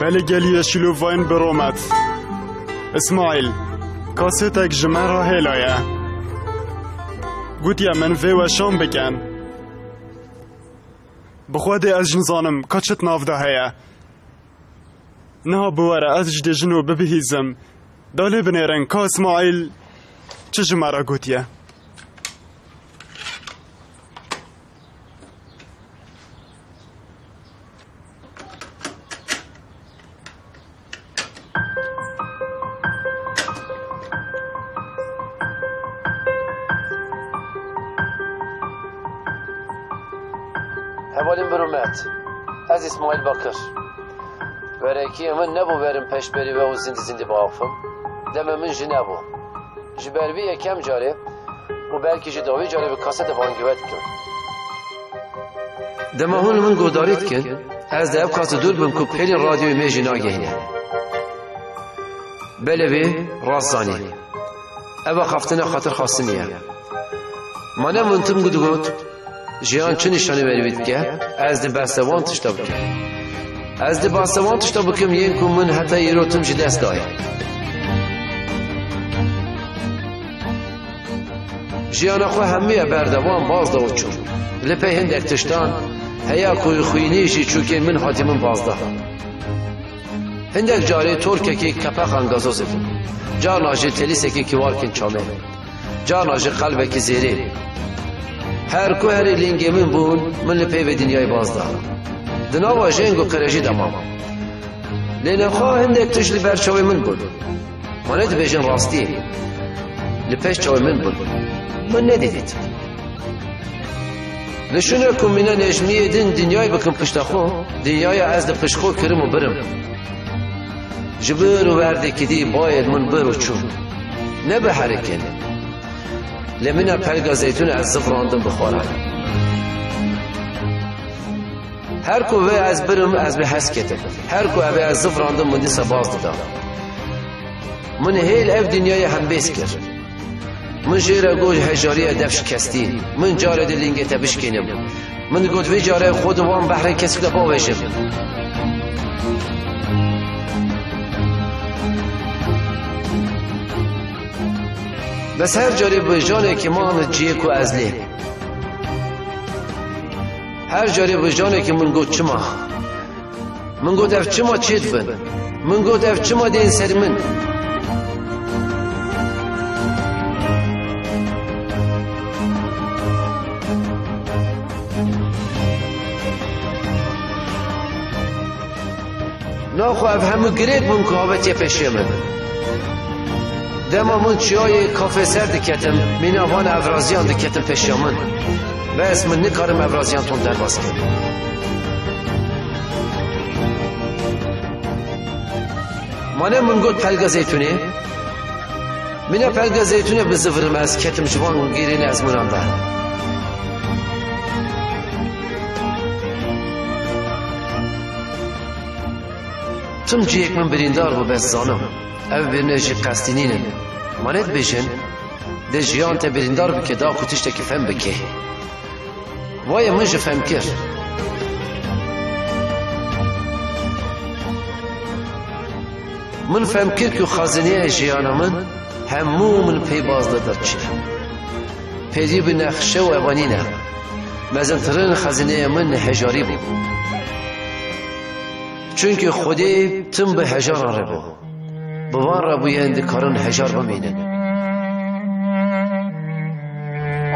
بله گلی شلوواین برومد اسماعیل کاسه تک جمع را هلایه گوتیا من ویوشان بکن بخواده از جنزانم کچت نافده هیا نه بواره از جد جنو ببهیزم داله بنیرن که اسماعیل چه جمع را گوتیا اسماعیل بکر ورکی من نبود برم پش بری و زندی زندی باقیم دم من جی نبود جبر بی یکم جاره و بلکی جی داوی جاره به کاسه دبانگی ود کن دم هون من گودارید کن از دب کاسه دور بم کب خیلی رادیوی میجی ناگهینه بله بی رازانی اوه خفتن خاطر خاصمیه من منتم گودگود جیان چه نشانه بروید که از دی باسوان تشتا بکم از دی باسوان تشتا بکم یین کن من حتی یه رو تم جی دست دایی جیان اخو همیه بردوان باز داو چون لپه هندک تشتان هیا کوی خوینی جی چوکین من حاتمون باز دا هندک جاری ترکه که کپخ انگازوزی کن جانا جی تلیسه که کوارکن چامه جانا جی قلبه که زیره هر کو هر لینگی من بون من لپی به دنیای بازده دنوا جنگ و قرجی دمام لینا خواه هندک تجلی برچاوی من بود منت بیجن راستی لپش چاوی من بود من ندیدید نشونه کن منه نجمیه دن دنیای بکن پشتخو دنیای از دپشخو کرم و برم جبر و ورده کدی باید من برو چون نبه حرکنه لمنه پلگا زیتون از زفراندم بخورم هر کو وی از برم از به حس کتم هر کو وی از زفراندم من دیسا باز دادم من هیل اف دنیای هم بیس کرد من جیره گوش هجاری ادف شکستی من جاره دلینگه تبش کنم من گود وی جاره خود وان بحر کسی که باوشم بس هر جاری به جانه که ما هم جیکو از لیه هر جاری به جانه که من گود چما من گود اف چما چید بن من گود اف چما دین سر من ناخو اف همه گریت من که آبت یه پشه من دمامون چیای کافه سر دکتم میناوان افرازیان دکتم پشیامون و اسم نکارم افرازیان تون در باز کرد مانه من گود پلگا زیتونه مینا پلگا زیتونه بزفرم از کتم جوان گیرین از منان بر تم جیک من بریندار و بس زانم او برنه جی قسطینینه مانت بیشن ده جیان تا بریندار بکه دا کتش تا که فهم بکه وای من جی فهم کرد من فهم کرد که خازنیه جیانه من همو من پی بازده در چی پیدی به نخشه و اوانینه مزنترین خزینه من هجاری بود، چون که خودی تم به هجار آره بود بوان را بویند کارون هجار بمینه.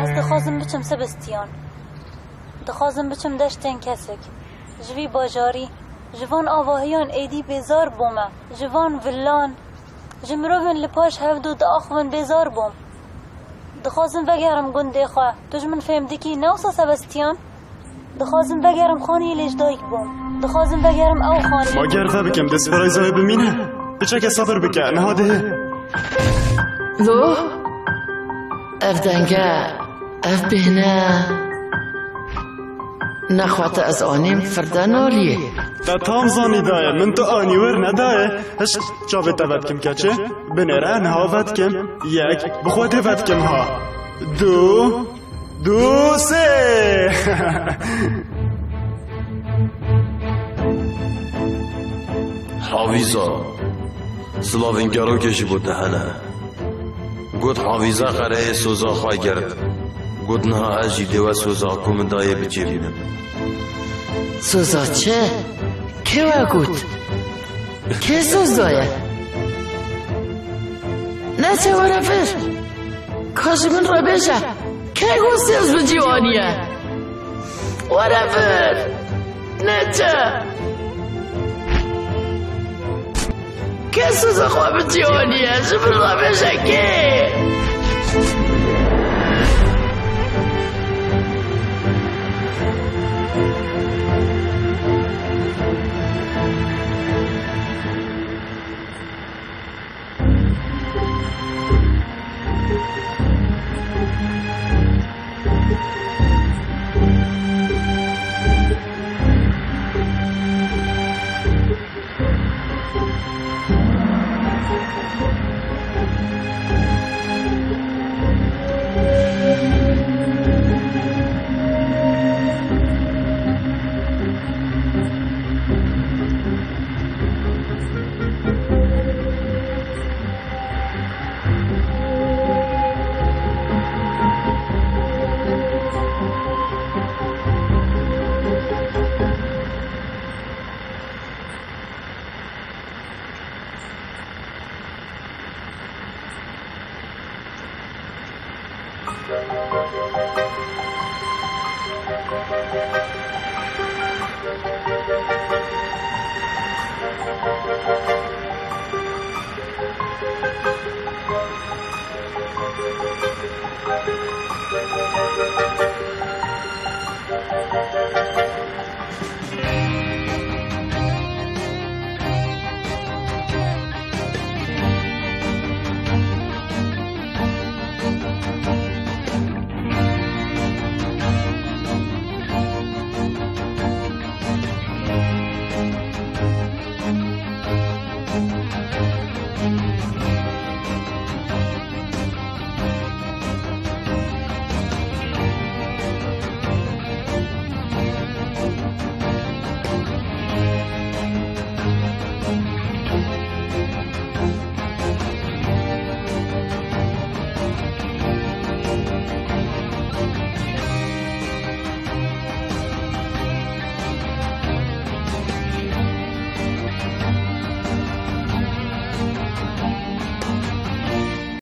از دخوازم بچم سبستیان، دخوازم بچم دشتن کسک جوی باجاری، جوان آواهیان ایدی بزار بومه، جوان ولان جمروبن لپاش هفدو داخون بزار بوم. دخوازم بگرم گنده خواه توش من فهمدی که نوسا سبستیان، دخوازم بگرم خانی لجدایک بوم، دخوازم بگرم او خانی ما گرفه بکم دست برای زای بمینه بچه که صبر بکن نهاده لو اف دنگه اف بهنه نخواته از آنیم فرده نالیه تا تام زانی دایه من تو آنیور ندایه هش چاوه تود کم که چه بنره انها ود کم یک بخواته ود کم ها دو سه حاویزا سلاوینگارو کشی بود دهنه گود حاویزا قره سوزا خواه گرد گود نها از جیده و سوزا کومندایه بجیرینم سوزا چه؟ که و گود؟ که سوزایه؟ نه چه و نفر؟ کاش من را بشه که گود سیز بجیوانیه و نفر؟ نه چه؟ که سوزا خواه به جیانیه شبر را بشه که